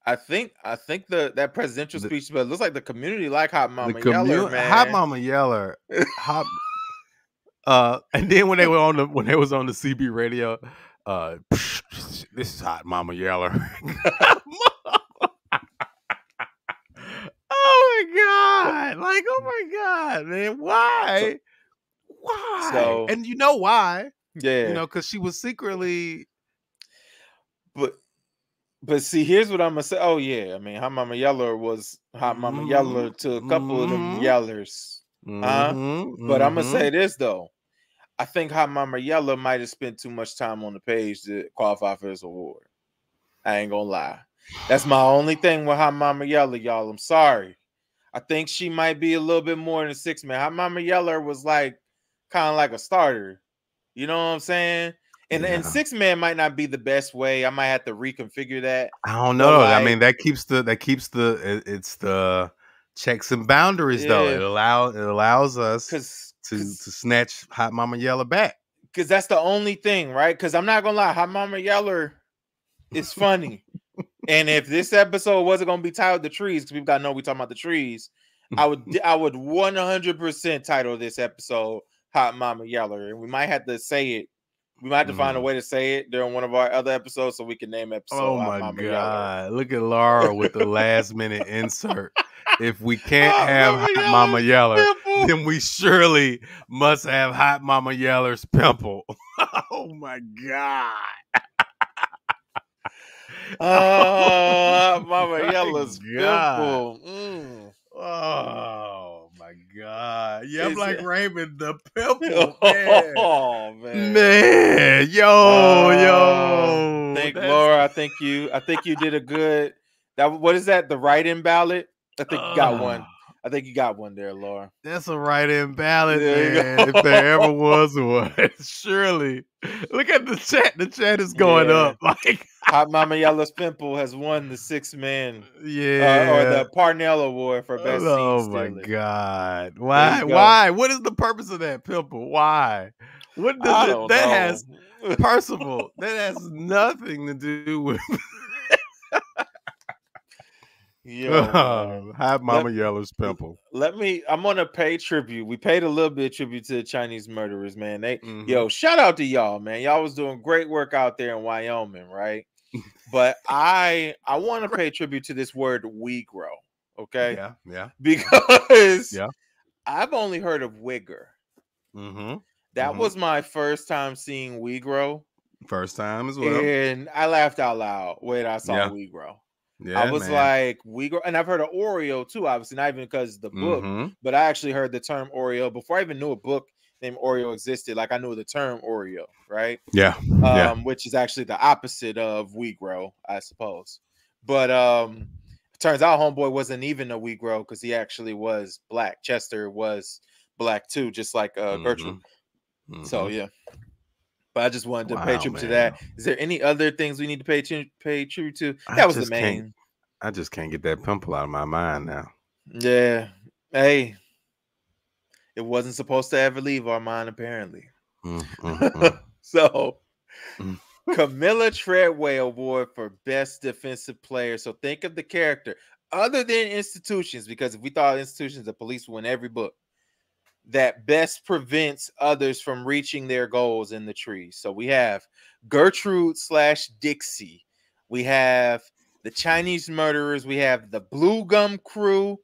I think I think the that presidential the, speech, but it looks like the community like Hot Mama Yeller, man. Hot Mama Yeller, Hot. Uh, and then when they were on the when they was on the C B radio, uh, this is Hot Mama Yeller. Oh my god! Like oh my god, man! Why? Why? So, and you know why? Yeah, you know because she was secretly, but. But see, here's what I'm gonna say. Oh yeah, I mean, Hot Mama Yeller was Hot Mama mm-hmm. Yeller to a couple mm-hmm. of them Yellers. Mm-hmm. Huh? Mm-hmm. But I'm gonna say this though, I think Hot Mama Yeller might have spent too much time on the page to qualify for this award. I ain't gonna lie. That's my only thing with Hot Mama Yeller, y'all. I'm sorry. I think she might be a little bit more than six man. Hot Mama Yeller was like kind of like a starter. You know what I'm saying? And, yeah. and six man might not be the best way. I might have to reconfigure that. I don't know. Like, I mean, that keeps the that keeps the it, it's the checks and boundaries yeah. though. It allows it allows us Cause, to cause, to snatch Hot Mama Yeller back. Because that's the only thing, right? Because I'm not gonna lie, Hot Mama Yeller is funny. And if this episode wasn't gonna be titled The Trees, because people gotta know we talking about the trees, I would I would one hundred percent title this episode Hot Mama Yeller, and we might have to say it. We might have to find a way to say it during one of our other episodes so we can name episode. Oh my Mama God. Yeller. Look at Laura with the last minute insert. If we can't oh, have Mama, Hot Mama Yeller, pimple. then we surely must have Hot Mama Yeller's pimple. Oh my God. Oh, Hot Mama my Yeller's God. pimple. Mm. Oh. God, yeah, I'm like Raymond the pimple. Man. Oh man, man, yo, oh, yo. Thank that's... Laura. I think you. I think you did a good. That what is that? The write-in ballot. I think uh, you got one. I think you got one there, Laura. That's a write-in ballot, there man. If there ever was one, surely. Look at the chat. The chat is going yeah. up. Like Hot Mama Yellow's pimple has won the six man, yeah, uh, or the Parnell Award for best. Oh my God! Why? Why? What is the purpose of that pimple? Why? What does it, that know. has Percival? That has nothing to do with. Yo, uh, Hot Mama let, Yellow's pimple. Let me. I'm gonna pay tribute. We paid a little bit of tribute to the Chinese murderers, man. They, mm-hmm. yo, shout out to y'all, man. Y'all was doing great work out there in Wyoming, right? But I, I want to pay tribute to this word Uyghur. Okay, yeah, yeah. Because yeah. I've only heard of Uyghur. Mm-hmm. That mm-hmm. was my first time seeing Uyghur. First time as well, and I laughed out loud when I saw yeah. Uyghur. Yeah, I was man. like, we go, and I've heard of Oreo too, obviously, not even because of the book, mm-hmm. but I actually heard the term Oreo before I even knew a book named Oreo existed. Like, I knew the term Oreo, right? Yeah. Um, yeah. Which is actually the opposite of Uyghur, I suppose. But um, turns out Homeboy wasn't even a Uyghur because he actually was black. Chester was black too, just like uh, mm-hmm. Gertrude. Mm-hmm. So, yeah. But I just wanted to wow, pay tribute man. to that. Is there any other things we need to pay pay tribute to? That I was the main. I just can't get that pimple out of my mind now. Yeah. Hey, it wasn't supposed to ever leave our mind, apparently. Mm, mm, mm. So, mm. Camilla Treadway Award for Best Defensive Player. So think of the character other than institutions, because if we thought institutions, the police win every book. That best prevents others from reaching their goals in the trees. So we have Gertrude slash Dixie. We have the Chinese murderers. We have the Blue Gum Crew.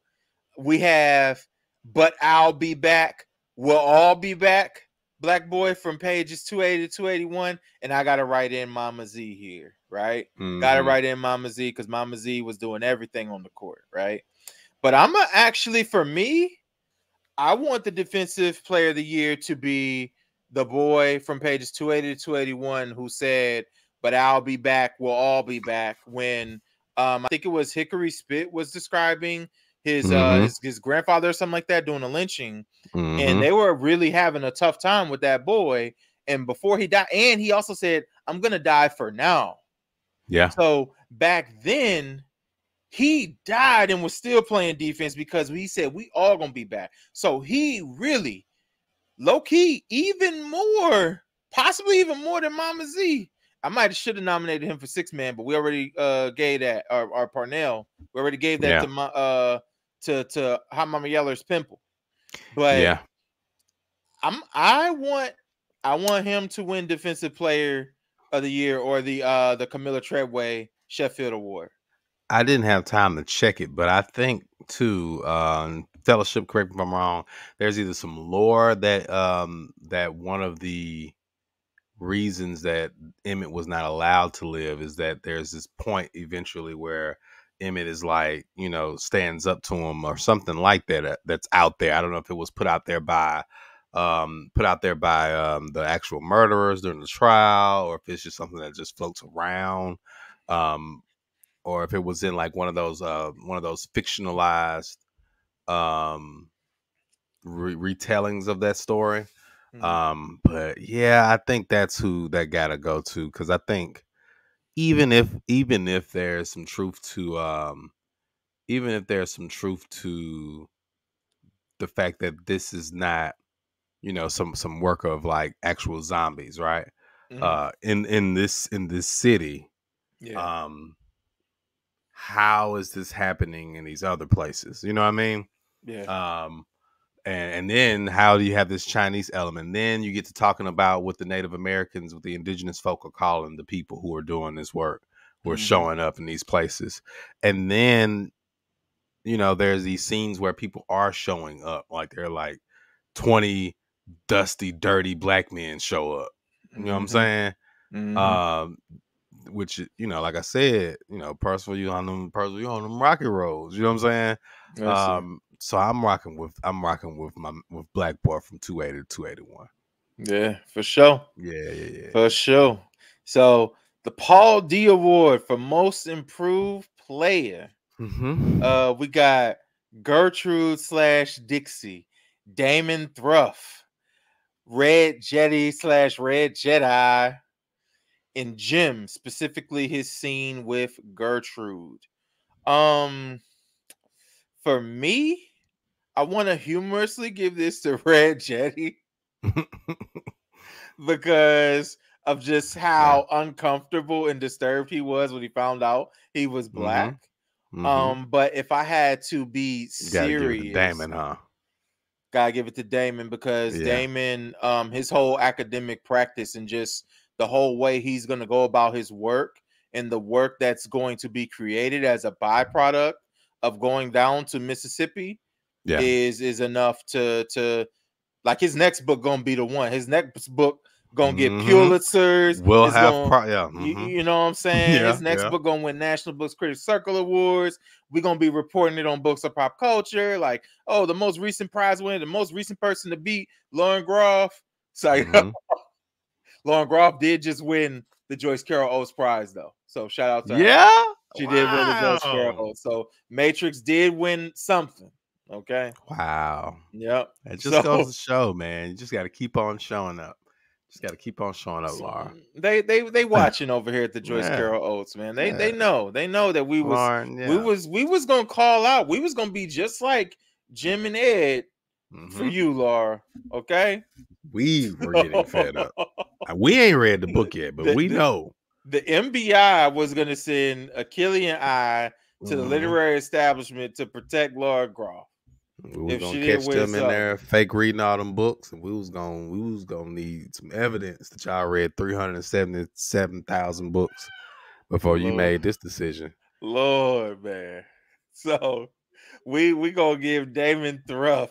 We have But I'll Be Back. We'll All Be Back. black boy from pages two eighty to two eighty-one, and I gotta write in Mama Z here, right? Mm-hmm. Gotta write in Mama Z because Mama Z was doing everything on the court, right? But I'm a, actually, for me, I want the defensive player of the year to be the boy from pages two eighty to two eighty-one who said, but I'll be back, we'll all be back, when um, I think it was Hickory Spit was describing his, mm-hmm. uh, his his grandfather or something like that doing a lynching. Mm-hmm. And they were really having a tough time with that boy. And before he died, and he also said, I'm going to die for now. Yeah. So back then, he died and was still playing defense because he said, we all going to be back. So he really, low-key, even more, possibly even more than Mama Z. I might have should have nominated him for six man, but we already uh, gave that, our, our Parnell. We already gave that yeah. to my, uh, to to Hot Mama Yeller's Pimple. But yeah, I'm I want I want him to win Defensive Player of the Year or the uh, the Camilla Treadway Sheffield Award. I didn't have time to check it, but I think too, um, Fellowship, correct me if I'm wrong, there's either some lore that um, that one of the reasons that Emmett was not allowed to live is that there's this point eventually where Emmett is like, you know, stands up to him or something like that. Uh, that's out there. I don't know if it was put out there by, um, put out there by um, the actual murderers during the trial, or if it's just something that just floats around, um, or if it was in like one of those, uh, one of those fictionalized um, re retellings of that story. Um, but yeah, I think that's who that gotta go to, because I think even if even if there's some truth to um, even if there's some truth to the fact that this is not, you know, some some work of like actual zombies, right? Mm-hmm. Uh, in in this in this city, yeah. Um, how is this happening in these other places? You know what I mean? Yeah. Um. And, and then how do you have this Chinese element? And then you get to talking about what the Native Americans, what the indigenous folk are calling the people who are doing this work, who are mm-hmm. showing up in these places. And then, you know, there's these scenes where people are showing up. Like they're like twenty dusty, dirty black men show up. You know mm-hmm. what I'm saying? Mm-hmm. Um, which, you know, like I said, you know, Percival, you on them, Percival, you on them rocky roads. You know what I'm saying? Um, So I'm rocking with I'm rocking with my with Black Boy from two eighty to two eighty-one. Yeah, for sure. Yeah, yeah, yeah. For sure. So the Paul D Award for Most Improved Player. Mm-hmm. Uh, we got Gertrude slash Dixie, Damon Thruff, Red Jetty slash Red Jedi, and Jim, specifically his scene with Gertrude. Um For me, I want to humorously give this to Red Jetty because of just how yeah. uncomfortable and disturbed he was when he found out he was black. Mm-hmm. Mm-hmm. Um, but if I had to be serious, give it to Damon, huh? Gotta give it to Damon because yeah. Damon, um, his whole academic practice and just the whole way he's going to go about his work and the work that's going to be created as a byproduct of going down to Mississippi yeah. is is enough to to like his next book gonna be the one. His next book gonna get mm-hmm. Pulitzers. We'll have gonna, pro yeah. mm-hmm. you, you know what I'm saying. Yeah, his next yeah. book gonna win National Books Critics Circle Awards. We're gonna be reporting it on Books of Pop Culture. Like, oh, the most recent prize winner, the most recent person to beat Lauren Groff. So mm-hmm. Lauren Groff did just win the Joyce Carol Oates Prize though. So shout out to yeah. her. Yeah. She wow. did win the Joyce Carol, so Matrix did win something. Okay. Wow. Yep. It just so, goes to show, man. You just got to keep on showing up. Just got to keep on showing up, Laura. They they they watching over here at the Joyce yeah. Carol Oates, man. They yeah. they know they know that we was Lauren, yeah. we was we was gonna call out. We was gonna be just like Jim and Ed mm-hmm. for you, Laura. Okay. We were getting fed up. We ain't read the book yet, but the, we know. The M B I was going to send a Killian Eye to the mm. literary establishment to protect Laura Groff. We were going to catch them in up. there, fake reading all them books, and we was going we was going to need some evidence that y'all read three hundred seventy-seven thousand books before you Lord. made this decision. Lord, man. So we we going to give Damon Thruff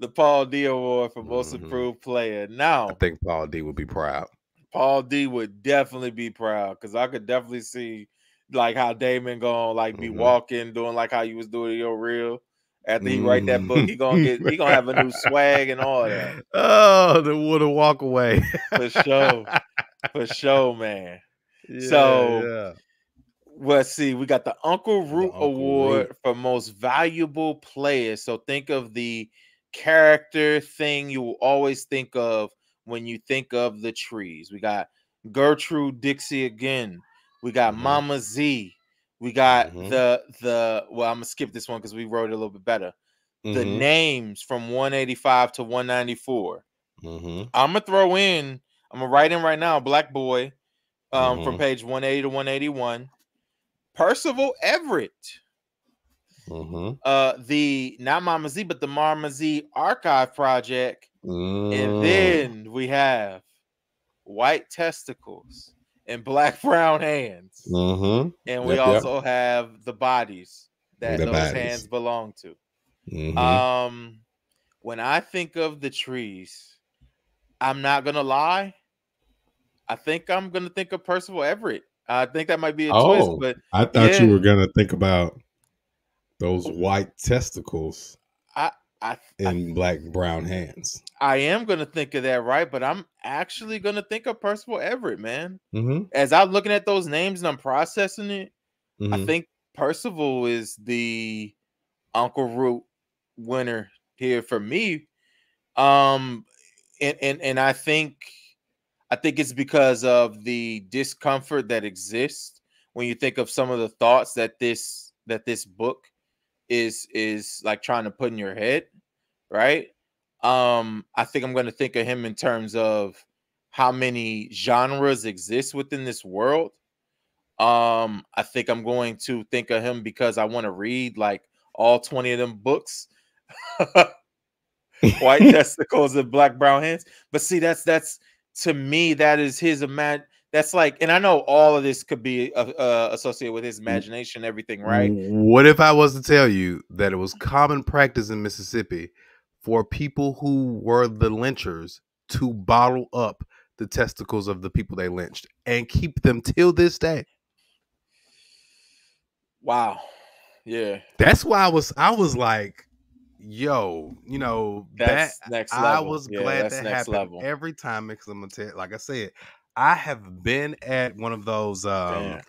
the Paul D Award for Most mm-hmm. Improved Player. Now, I think Paul D would be proud. Paul D would definitely be proud, because I could definitely see like how Damon gonna like be mm-hmm. walking, doing like how you was doing your reel. After he mm. write that book, he gonna get he gonna have a new swag and all that. Oh, the water walk away. For sure. For sure, man. Yeah, so yeah. let's see. We got the Uncle Root the Uncle Award Root. for Most Valuable Player. So think of the character thing you will always think of when you think of the trees. We got Gertrude Dixie again. We got mm-hmm. Mama Z. We got mm-hmm. the the well, I'm gonna skip this one because we wrote it a little bit better. Mm-hmm. The names from one eighty-five to one ninety-four. Mm-hmm. I'm gonna throw in, I'm gonna write in right now, Black Boy, um, mm-hmm. from page one eighty to one eighty-one. Percival Everett. Mm-hmm. Uh, the not Mama Z, but the Mama Z Archive Project. Mm. And then we have White Testicles and Black Brown Hands. Mm-hmm. And we yep, also yep. have the bodies that the those bodies. hands belong to. Mm-hmm. Um, when I think of the trees, I'm not going to lie. I think I'm going to think of Percival Everett. I think that might be a choice. Oh, but I thought yeah. you were going to think about those white testicles I, I, and I, black brown hands. I am going to think of that, right? But I'm actually going to think of Percival Everett, man. Mm-hmm. As I'm looking at those names and I'm processing it, mm-hmm. I think Percival is the Uncle Root winner here for me. Um, and and and I think I think it's because of the discomfort that exists when you think of some of the thoughts that this that this book is is like trying to put in your head, right? Um, I think I'm going to think of him in terms of how many genres exist within this world. Um, I think I'm going to think of him because I want to read like all twenty of them books, White Testicles and Black Brown Hands. But see, that's that's to me that is his imag. That's like, and I know all of this could be uh, uh, associated with his imagination, everything, right? What if I was to tell you that it was common practice in Mississippi for people who were the lynchers to bottle up the testicles of the people they lynched and keep them till this day? Wow. Yeah. That's why I was, I was like, yo, you know, that's that, next level. I was yeah, glad that happened level. every time. Because I'm gonna tell, like I said, I have been at one of those, um, yeah.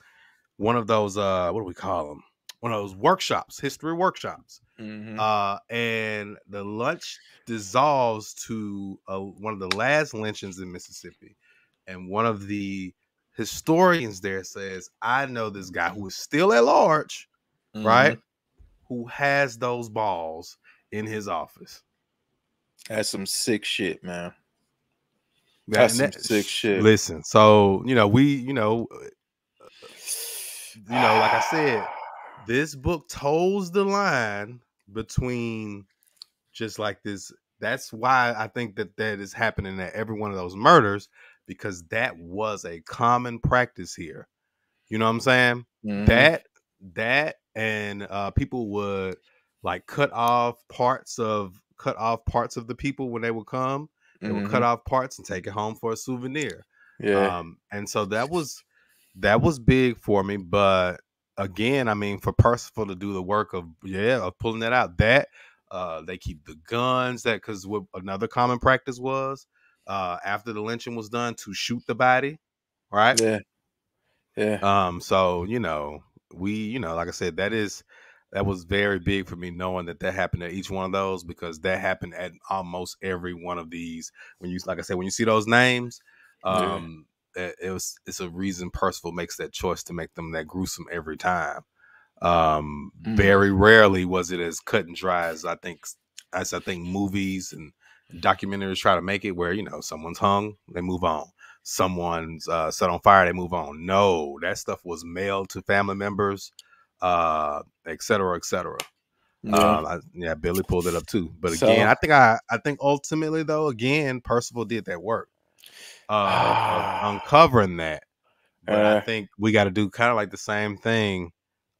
one of those, uh, what do we call them? One of those workshops, history workshops. Mm-hmm. Uh, and the lunch dissolves to uh, one of the last lynchings in Mississippi, and one of the historians there says, "I know this guy who is still at large, mm-hmm. right? Who has those balls in his office." That's some sick shit, man. That's that, some that, sick shit. Listen, so you know we, you know, uh, you know, like I said, this book toes the line between just like this. That's why I think that that is happening at every one of those murders, because that was a common practice here. You know what I'm saying? Mm-hmm. That, that, and uh, people would like cut off parts of, cut off parts of the people when they would come. They mm-hmm. would cut off parts and take it home for a souvenir. Yeah. Um, and so that was, that was big for me. But again, I mean, for Percival to do the work of, yeah, of pulling that out, that uh, they keep the guns, that because what another common practice was uh, after the lynching was done, to shoot the body, right? Yeah, yeah. Um, so you know, we, you know, like I said, that is that was very big for me, knowing that that happened at each one of those, because that happened at almost every one of these. When you, like I said, when you see those names, um. Yeah. It was, it's a reason Percival makes that choice to make them that gruesome every time. Um, mm. Very rarely was it as cut and dry as I think as I think movies and documentaries try to make it, where you know someone's hung, they move on. Someone's uh, set on fire, they move on. No, that stuff was mailed to family members, uh, et cetera, et cetera. Yeah. Um, I, yeah, Billy pulled it up too. But so, again, I think I I think ultimately though, again, Percival did that work. Uh, uncovering that, but uh, I think we got to do kind of like the same thing.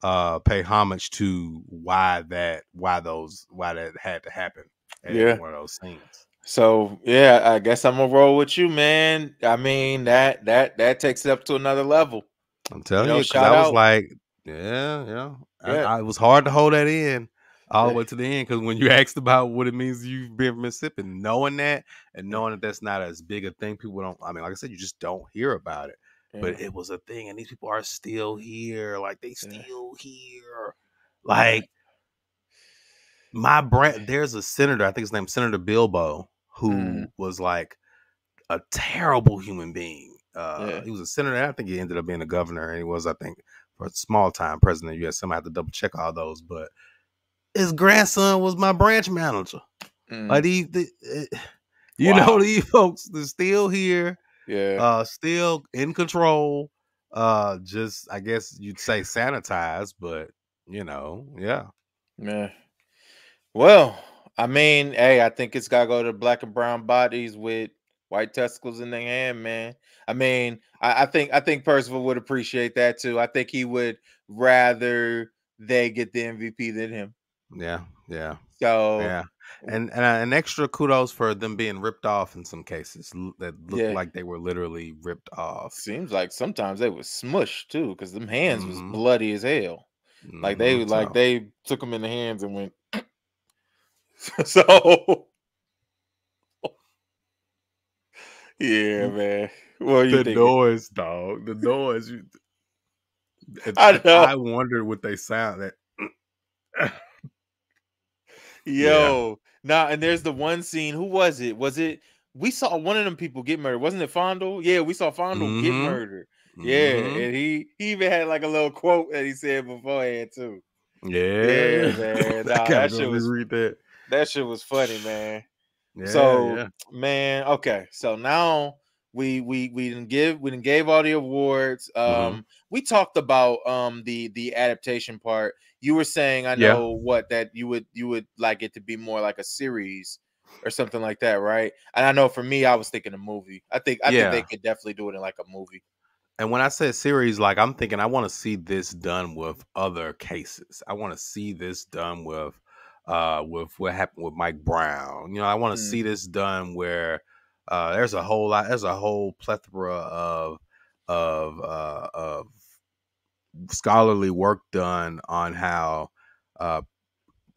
Uh, pay homage to why that, why those, why that had to happen. It yeah. One of those things. So yeah, I guess I'm gonna roll with you, man. I mean, that that that takes it up to another level. I'm telling you, know, you cause I was out. like, yeah, yeah. yeah. I, I was hard to hold that in all the yeah. way to the end, because when you asked about what it means you've been from Mississippi, knowing that and knowing that that's not as big a thing, people don't. I mean, like I said, you just don't hear about it. Yeah. But it was a thing, and these people are still here. Like they still yeah. here. Like my brand. There's a senator. I think his name's Senator Bilbo, who mm. was like a terrible human being. Uh, yeah. He was a senator. I think he ended up being a governor, and he was, I think, for a small time president of the U S. Somebody have to double check all those. But his grandson was my branch manager. Mm. Like he, the, it, you wow. know, these folks they're still here. Yeah, uh, still in control. Uh, just I guess you'd say sanitized, but you know, yeah, yeah. Well, I mean, hey, I think it's gotta go to black and brown bodies with white testicles in their hand, man. I mean, I, I think I think Percival would appreciate that too. I think he would rather they get the M V P than him. Yeah, yeah. So yeah. And and an extra kudos for them being ripped off in some cases that looked yeah. like they were literally ripped off. Seems like sometimes they were smushed too, because them hands mm-hmm. was bloody as hell. Mm-hmm. Like they so. like they took them in the hands and went. so yeah, man. Well, you the thinking? noise, dog. The noise. You... I know. I wondered what they sound that. Yo, yeah. nah, and there's the one scene. Who was it? Was it we saw one of them people get murdered? Wasn't it Fondle? Yeah, we saw Fondle mm-hmm. get murdered. Yeah, mm-hmm. and he, he even had like a little quote that he said beforehand too. Yeah, yeah, man. Nah, that shit was read that. That shit was funny, man. Yeah, so yeah. man, okay. So now we we we didn't give we didn't gave all the awards. Um, mm-hmm. we talked about um the the adaptation part. You were saying, I know yeah. what that you would you would like it to be more like a series or something like that, right? And I know for me, I was thinking a movie. I think I yeah. think they could definitely do it in like a movie. And when I said series, like I'm thinking, I want to see this done with other cases. I want to see this done with, uh, with what happened with Mike Brown. You know, I want to mm. see this done where uh, there's a whole lot, there's a whole plethora of of uh, of. scholarly work done on how uh,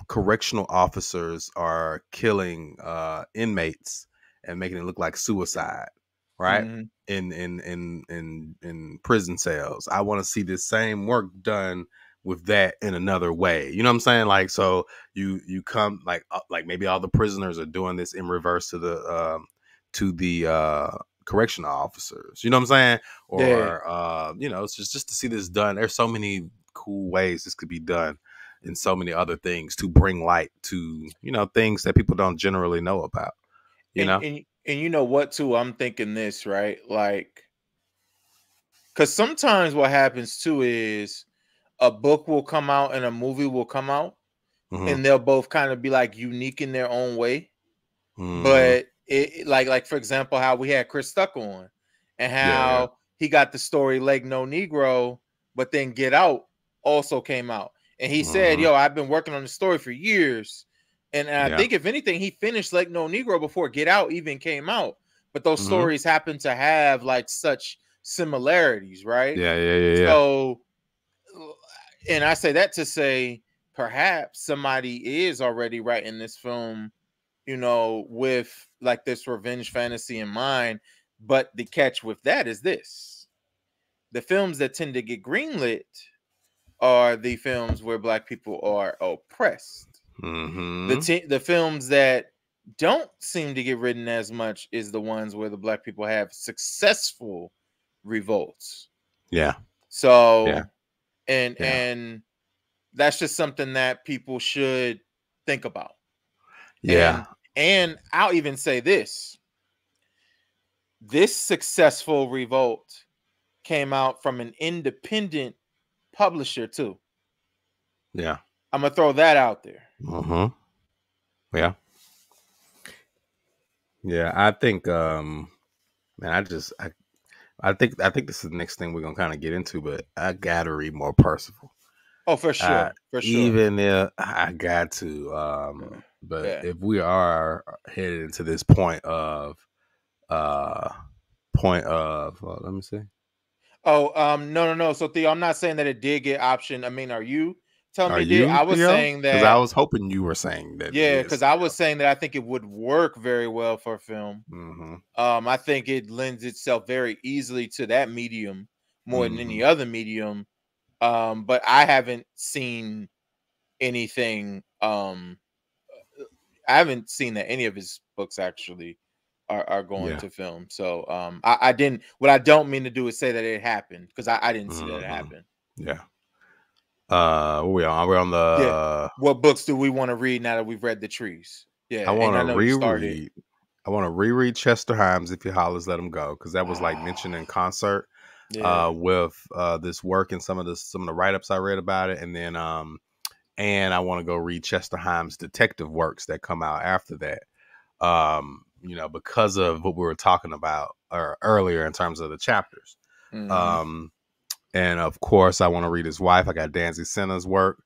correctional officers are killing uh, inmates and making it look like suicide, right? Mm-hmm. In in in in in prison cells. I want to see this same work done with that in another way. You know what I'm saying? Like, so you you come like uh, like maybe all the prisoners are doing this in reverse to the uh, to the. Uh, correctional officers, you know what I'm saying? Or yeah. uh you know, it's just just to see this done. There's so many cool ways this could be done and so many other things to bring light to, you know, things that people don't generally know about, you and, know and, and you know what too, I'm thinking this, right? Like, because sometimes what happens too is a book will come out and a movie will come out mm-hmm. and they'll both kind of be like unique in their own way mm. but It, like, like for example, how we had Chris Tucker on, and how yeah. he got the story Lake No Negro, but then Get Out also came out, and he uh-huh. said, "Yo, I've been working on the story for years," and, and yeah. I think if anything, he finished Lake No Negro before Get Out even came out. But those mm-hmm. stories happen to have like such similarities, right? Yeah, yeah, yeah, yeah. So, and I say that to say, perhaps somebody is already writing this film, you know, with like this revenge fantasy in mind. But the catch with that is this: the films that tend to get greenlit are the films where black people are oppressed. Mm-hmm. The the films that don't seem to get written as much is the ones where the black people have successful revolts. Yeah. So, yeah. and yeah. and that's just something that people should think about. Yeah. And, and I'll even say this. This successful revolt came out from an independent publisher too. Yeah. I'm going to throw that out there. Uh-huh. Yeah. Yeah, I think um man, I just I I think I think this is the next thing we're going to kind of get into, but I got to read more Percival. Oh, for sure. Uh, for sure. Even if I got to, um, but yeah. if we are headed into this point of, uh, point of, well, let me see. Oh, um, no, no, no. So Theo, I'm not saying that it did get optioned. I mean, are you telling are me? You, did? I was Theo? saying that. Because I was hoping you were saying that. Yeah, because I was saying that I think it would work very well for film. Mm-hmm. Um, I think it lends itself very easily to that medium more mm-hmm. than any other medium. Um, but I haven't seen anything. Um, I haven't seen that any of his books actually are, are going yeah. to film. So um, I, I didn't. What I don't mean to do is say that it happened, because I, I didn't see mm-hmm. that it happened. Yeah. Uh, we are we're on the. Yeah. Uh, what books do we want to read now that we've read The Trees? Yeah, I want to reread. I want to reread Chester Himes, If He Hollers, Let Him Go, because that was like oh. mentioned in concert. Yeah. Uh, with uh, this work and some of the some of the write ups I read about it, and then um, and I want to go read Chester Himes' detective works that come out after that. Um, you know, because of what we were talking about uh, earlier in terms of the chapters. Mm-hmm. Um, and of course, I want to read his wife. I got Danzy Senna's work,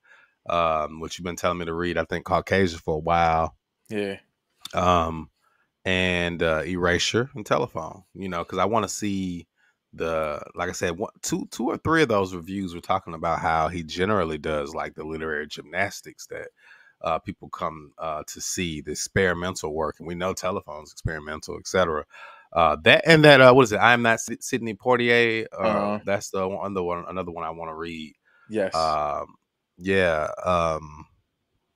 um, which you've been telling me to read. I think Caucasia for a while. Yeah. Um, and uh, Erasure and Telephone. You know, because I want to see. The like I said, one, two, two or three of those reviews were talking about how he generally does like the literary gymnastics that uh, people come uh, to see, the experimental work, and we know Telephone's experimental, et cetera. Uh, that and that uh, what is it? I Am Not Sidney Poitier. Uh, uh-huh. That's the one, the one, another one I want to read. Yes. Um, yeah. Um,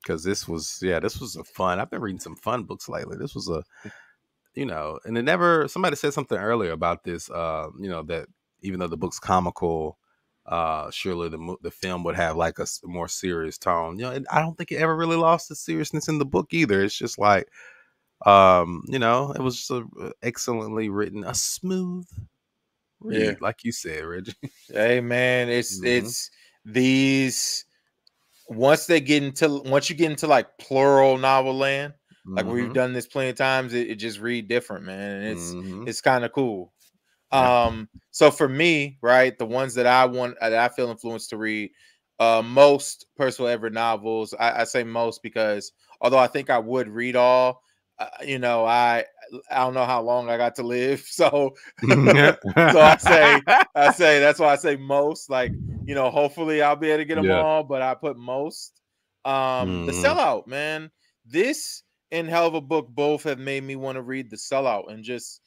because this was yeah, this was a fun. I've been reading some fun books lately. This was a. You know, and it never, somebody said something earlier about this, uh, you know, that even though the book's comical, uh, surely the the film would have like a more serious tone. You know, and I don't think it ever really lost the seriousness in the book either. It's just like, um, you know, it was just a, excellently written, a smooth read, yeah. like you said, Reggie. Hey, man, it's, mm-hmm. it's these, once they get into, once you get into like plural novel land, like mm-hmm. we've done this plenty of times, it, it just read different, man. And it's mm-hmm. it's kind of cool. Yeah. Um, so for me, right, the ones that I want that I feel influenced to read, uh, most Percival Everett novels. I, I say most because although I think I would read all, uh, you know, I I don't know how long I got to live, so so I say I say that's why I say most. Like, you know, hopefully I'll be able to get them yeah. all, but I put most. Um, mm-hmm. The Sellout, man. This. And Hell of a Book both have made me want to read The Sellout, and just,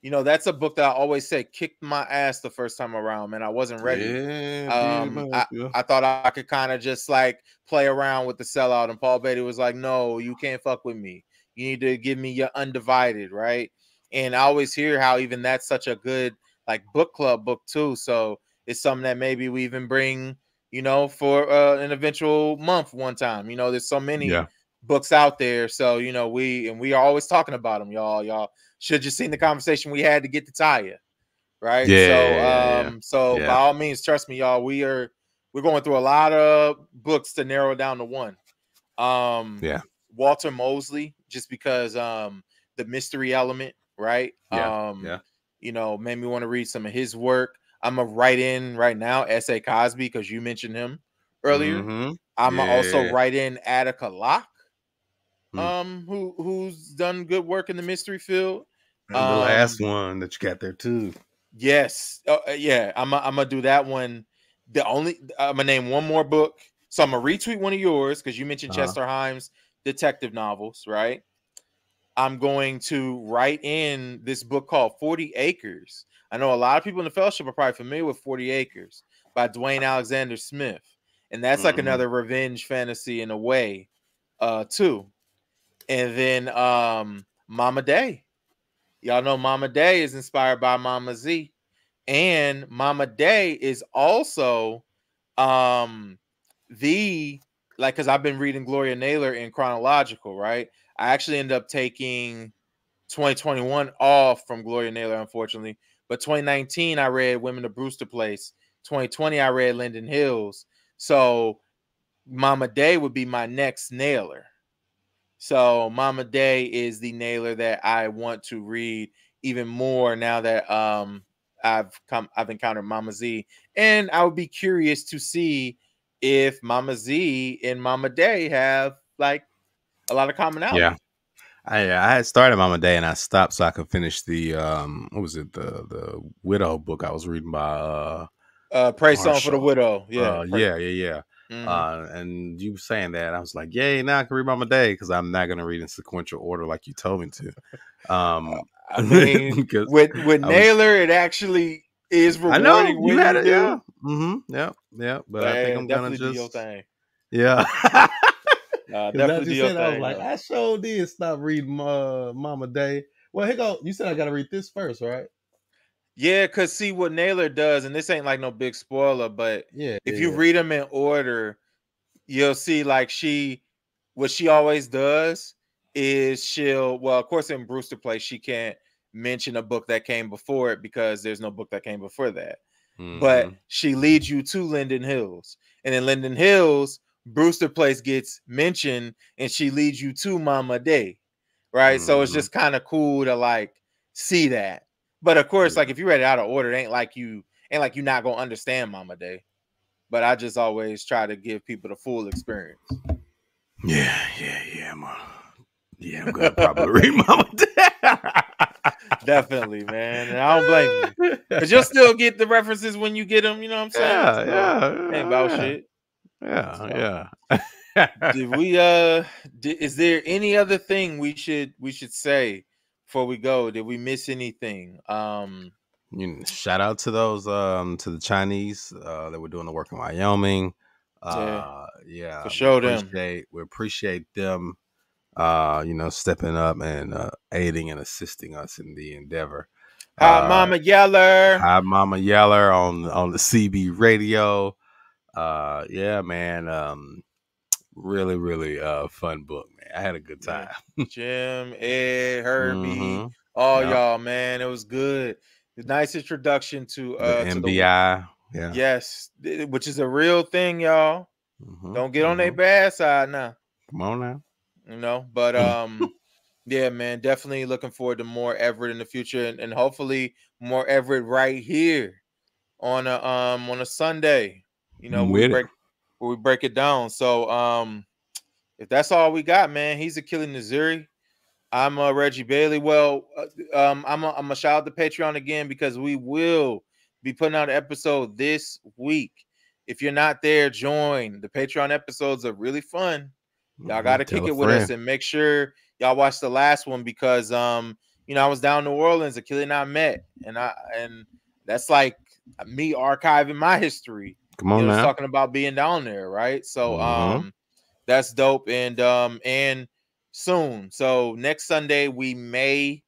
you know, that's a book that I always say kicked my ass the first time around, man. I wasn't ready. Yeah, um, man, I, yeah. I thought I could kind of just like play around with The Sellout, and Paul Beatty was like, no, you can't fuck with me. You need to give me your undivided, right? And I always hear how even that's such a good like book club book too. So it's something that maybe we even bring, you know, for uh, an eventual month one time. You know, there's so many. Yeah. Books out there, so you know we and we are always talking about them, y'all. Y'all should just seen the conversation we had to get to Taya, right? Yeah. So, um, so yeah. by all means, trust me, y'all. We are we're going through a lot of books to narrow down to one. Um, yeah. Walter Mosley, just because um the mystery element, right? Yeah. Um, yeah. You know, made me want to read some of his work. I'm gonna write in right now, S A. Cosby, because you mentioned him earlier. Mm-hmm. I'm yeah. gonna also write in Attica Locke. Um, who who's done good work in the mystery field? And um, the last one that you got there too. Yes, uh, yeah. I'm a, I'm gonna do that one. The only I'm gonna name one more book. So I'm gonna retweet one of yours because you mentioned uh-huh. Chester Himes' detective novels, right? I'm going to write in this book called forty acres. I know a lot of people in the fellowship are probably familiar with forty acres by Dwayne Alexander Smith, and that's mm-hmm. like another revenge fantasy in a way, uh, too. And then um, Mama Day. Y'all know Mama Day is inspired by Mama Z. And Mama Day is also um, the, like, because I've been reading Gloria Naylor in chronological, right? I actually ended up taking twenty twenty-one off from Gloria Naylor, unfortunately. But twenty nineteen, I read Women of Brewster Place. twenty twenty, I read Linden Hills. So Mama Day would be my next Naylor. So Mama Day is the Naylor that I want to read even more now that um, I've come, I've encountered Mama Z, and I would be curious to see if Mama Z and Mama Day have like a lot of commonality. Yeah, I, I had started Mama Day and I stopped so I could finish the um, what was it, the the Widow book I was reading by uh, uh Praise Song for the Widow. Yeah, uh, yeah, yeah, yeah. Mm-hmm. Uh, and you saying that, I was like, yay, now I can read Mama Day because I'm not gonna read in sequential order like you told me to. Um, I mean, with with Naylor, was, it actually is rewarding. I know you had it, yeah. Mm-hmm. Yep, yep. But man, I think I'm gonna just do your thing. Yeah. Nah, definitely you said, thing, I was like, though. I sure did stop reading uh, Mama Day. Well, here go. You said I gotta read this first, right? Yeah, because see what Naylor does, and this ain't like no big spoiler, but yeah, if yeah. you read them in order, you'll see like she, what she always does is she'll, well, of course in Brewster Place, she can't mention a book that came before it because there's no book that came before that. Mm-hmm. But she leads you to Linden Hills. And in Linden Hills, Brewster Place gets mentioned and she leads you to Mama Day, right? Mm-hmm. So it's just kind of cool to like see that. But of course, like if you read it out of order, it ain't like you ain't like you're not gonna understand Mama Day. But I just always try to give people the full experience. Yeah, yeah, yeah, man. Yeah, I'm gonna probably read Mama Day. Definitely, man. And I don't blame you because you'll still get the references when you get them. You know what I'm saying? Yeah, so, yeah, yeah. Ain't about yeah. shit. Yeah, so, yeah. Did we? Uh, did, is there any other thing we should we should say? Before we go, did we miss anything? Um, shout out to those um to the Chinese uh, that were doing the work in Wyoming. Uh, yeah, yeah, for sure. We appreciate them. We appreciate them. Uh, you know, stepping up and uh, aiding and assisting us in the endeavor. Hi, uh, Mama Yeller. Hi, Mama Yeller on on the C B radio. Uh, yeah, man. Um, really, really uh, fun book. I had a good time. Jim, Ed, Herbie, mm-hmm. all yep. y'all, man. It was good. The nice introduction to uh the M B I. To the, yeah. Yes, which is a real thing, y'all. Mm-hmm. Don't get mm-hmm. on their bad side now. Come on now. You know, but um yeah, man, definitely looking forward to more Everett in the future and, and hopefully more Everett right here on a um on a Sunday. You know, we break where we break it down. So um if that's all we got, man, he's Achille Naziri. I'm uh, Reggie Bailey. Well, uh, um, I'm going to shout out to Patreon again because we will be putting out an episode this week. If you're not there, join. The Patreon episodes are really fun. Y'all got to kick it with us and make sure y'all watch the last one because, um, you know, I was down in New Orleans. Achille and I met, and I and that's like me archiving my history. Come on, man. Talking about being down there, right? So, mm-hmm. um. That's dope, and um, and soon. So next Sunday we may,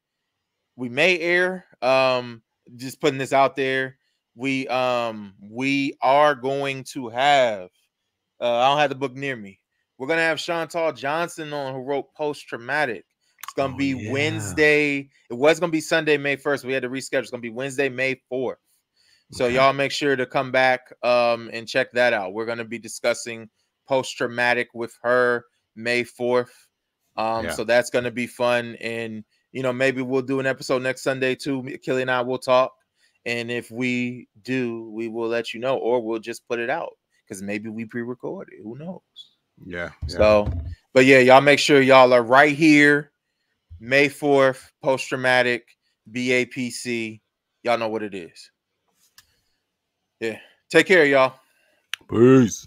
we may air. Um, just putting this out there. We um, we are going to have. Uh, I don't have the book near me. We're gonna have Chantal Johnson on, who wrote Post Traumatic. It's gonna oh, be yeah. Wednesday. It was gonna be Sunday, May first. We had to reschedule. It's gonna be Wednesday, May fourth. So okay. y'all make sure to come back um and check that out. We're gonna be discussing Post-Traumatic with her May fourth. Um, yeah. So that's going to be fun. And, you know, maybe we'll do an episode next Sunday too. Achille and I will talk. And if we do, we will let you know, or we'll just put it out because maybe we pre-record it. Who knows? Yeah, yeah. So, but yeah, y'all make sure y'all are right here. May fourth, Post-Traumatic, B A P C. Y'all know what it is. Yeah. Take care, y'all. Peace.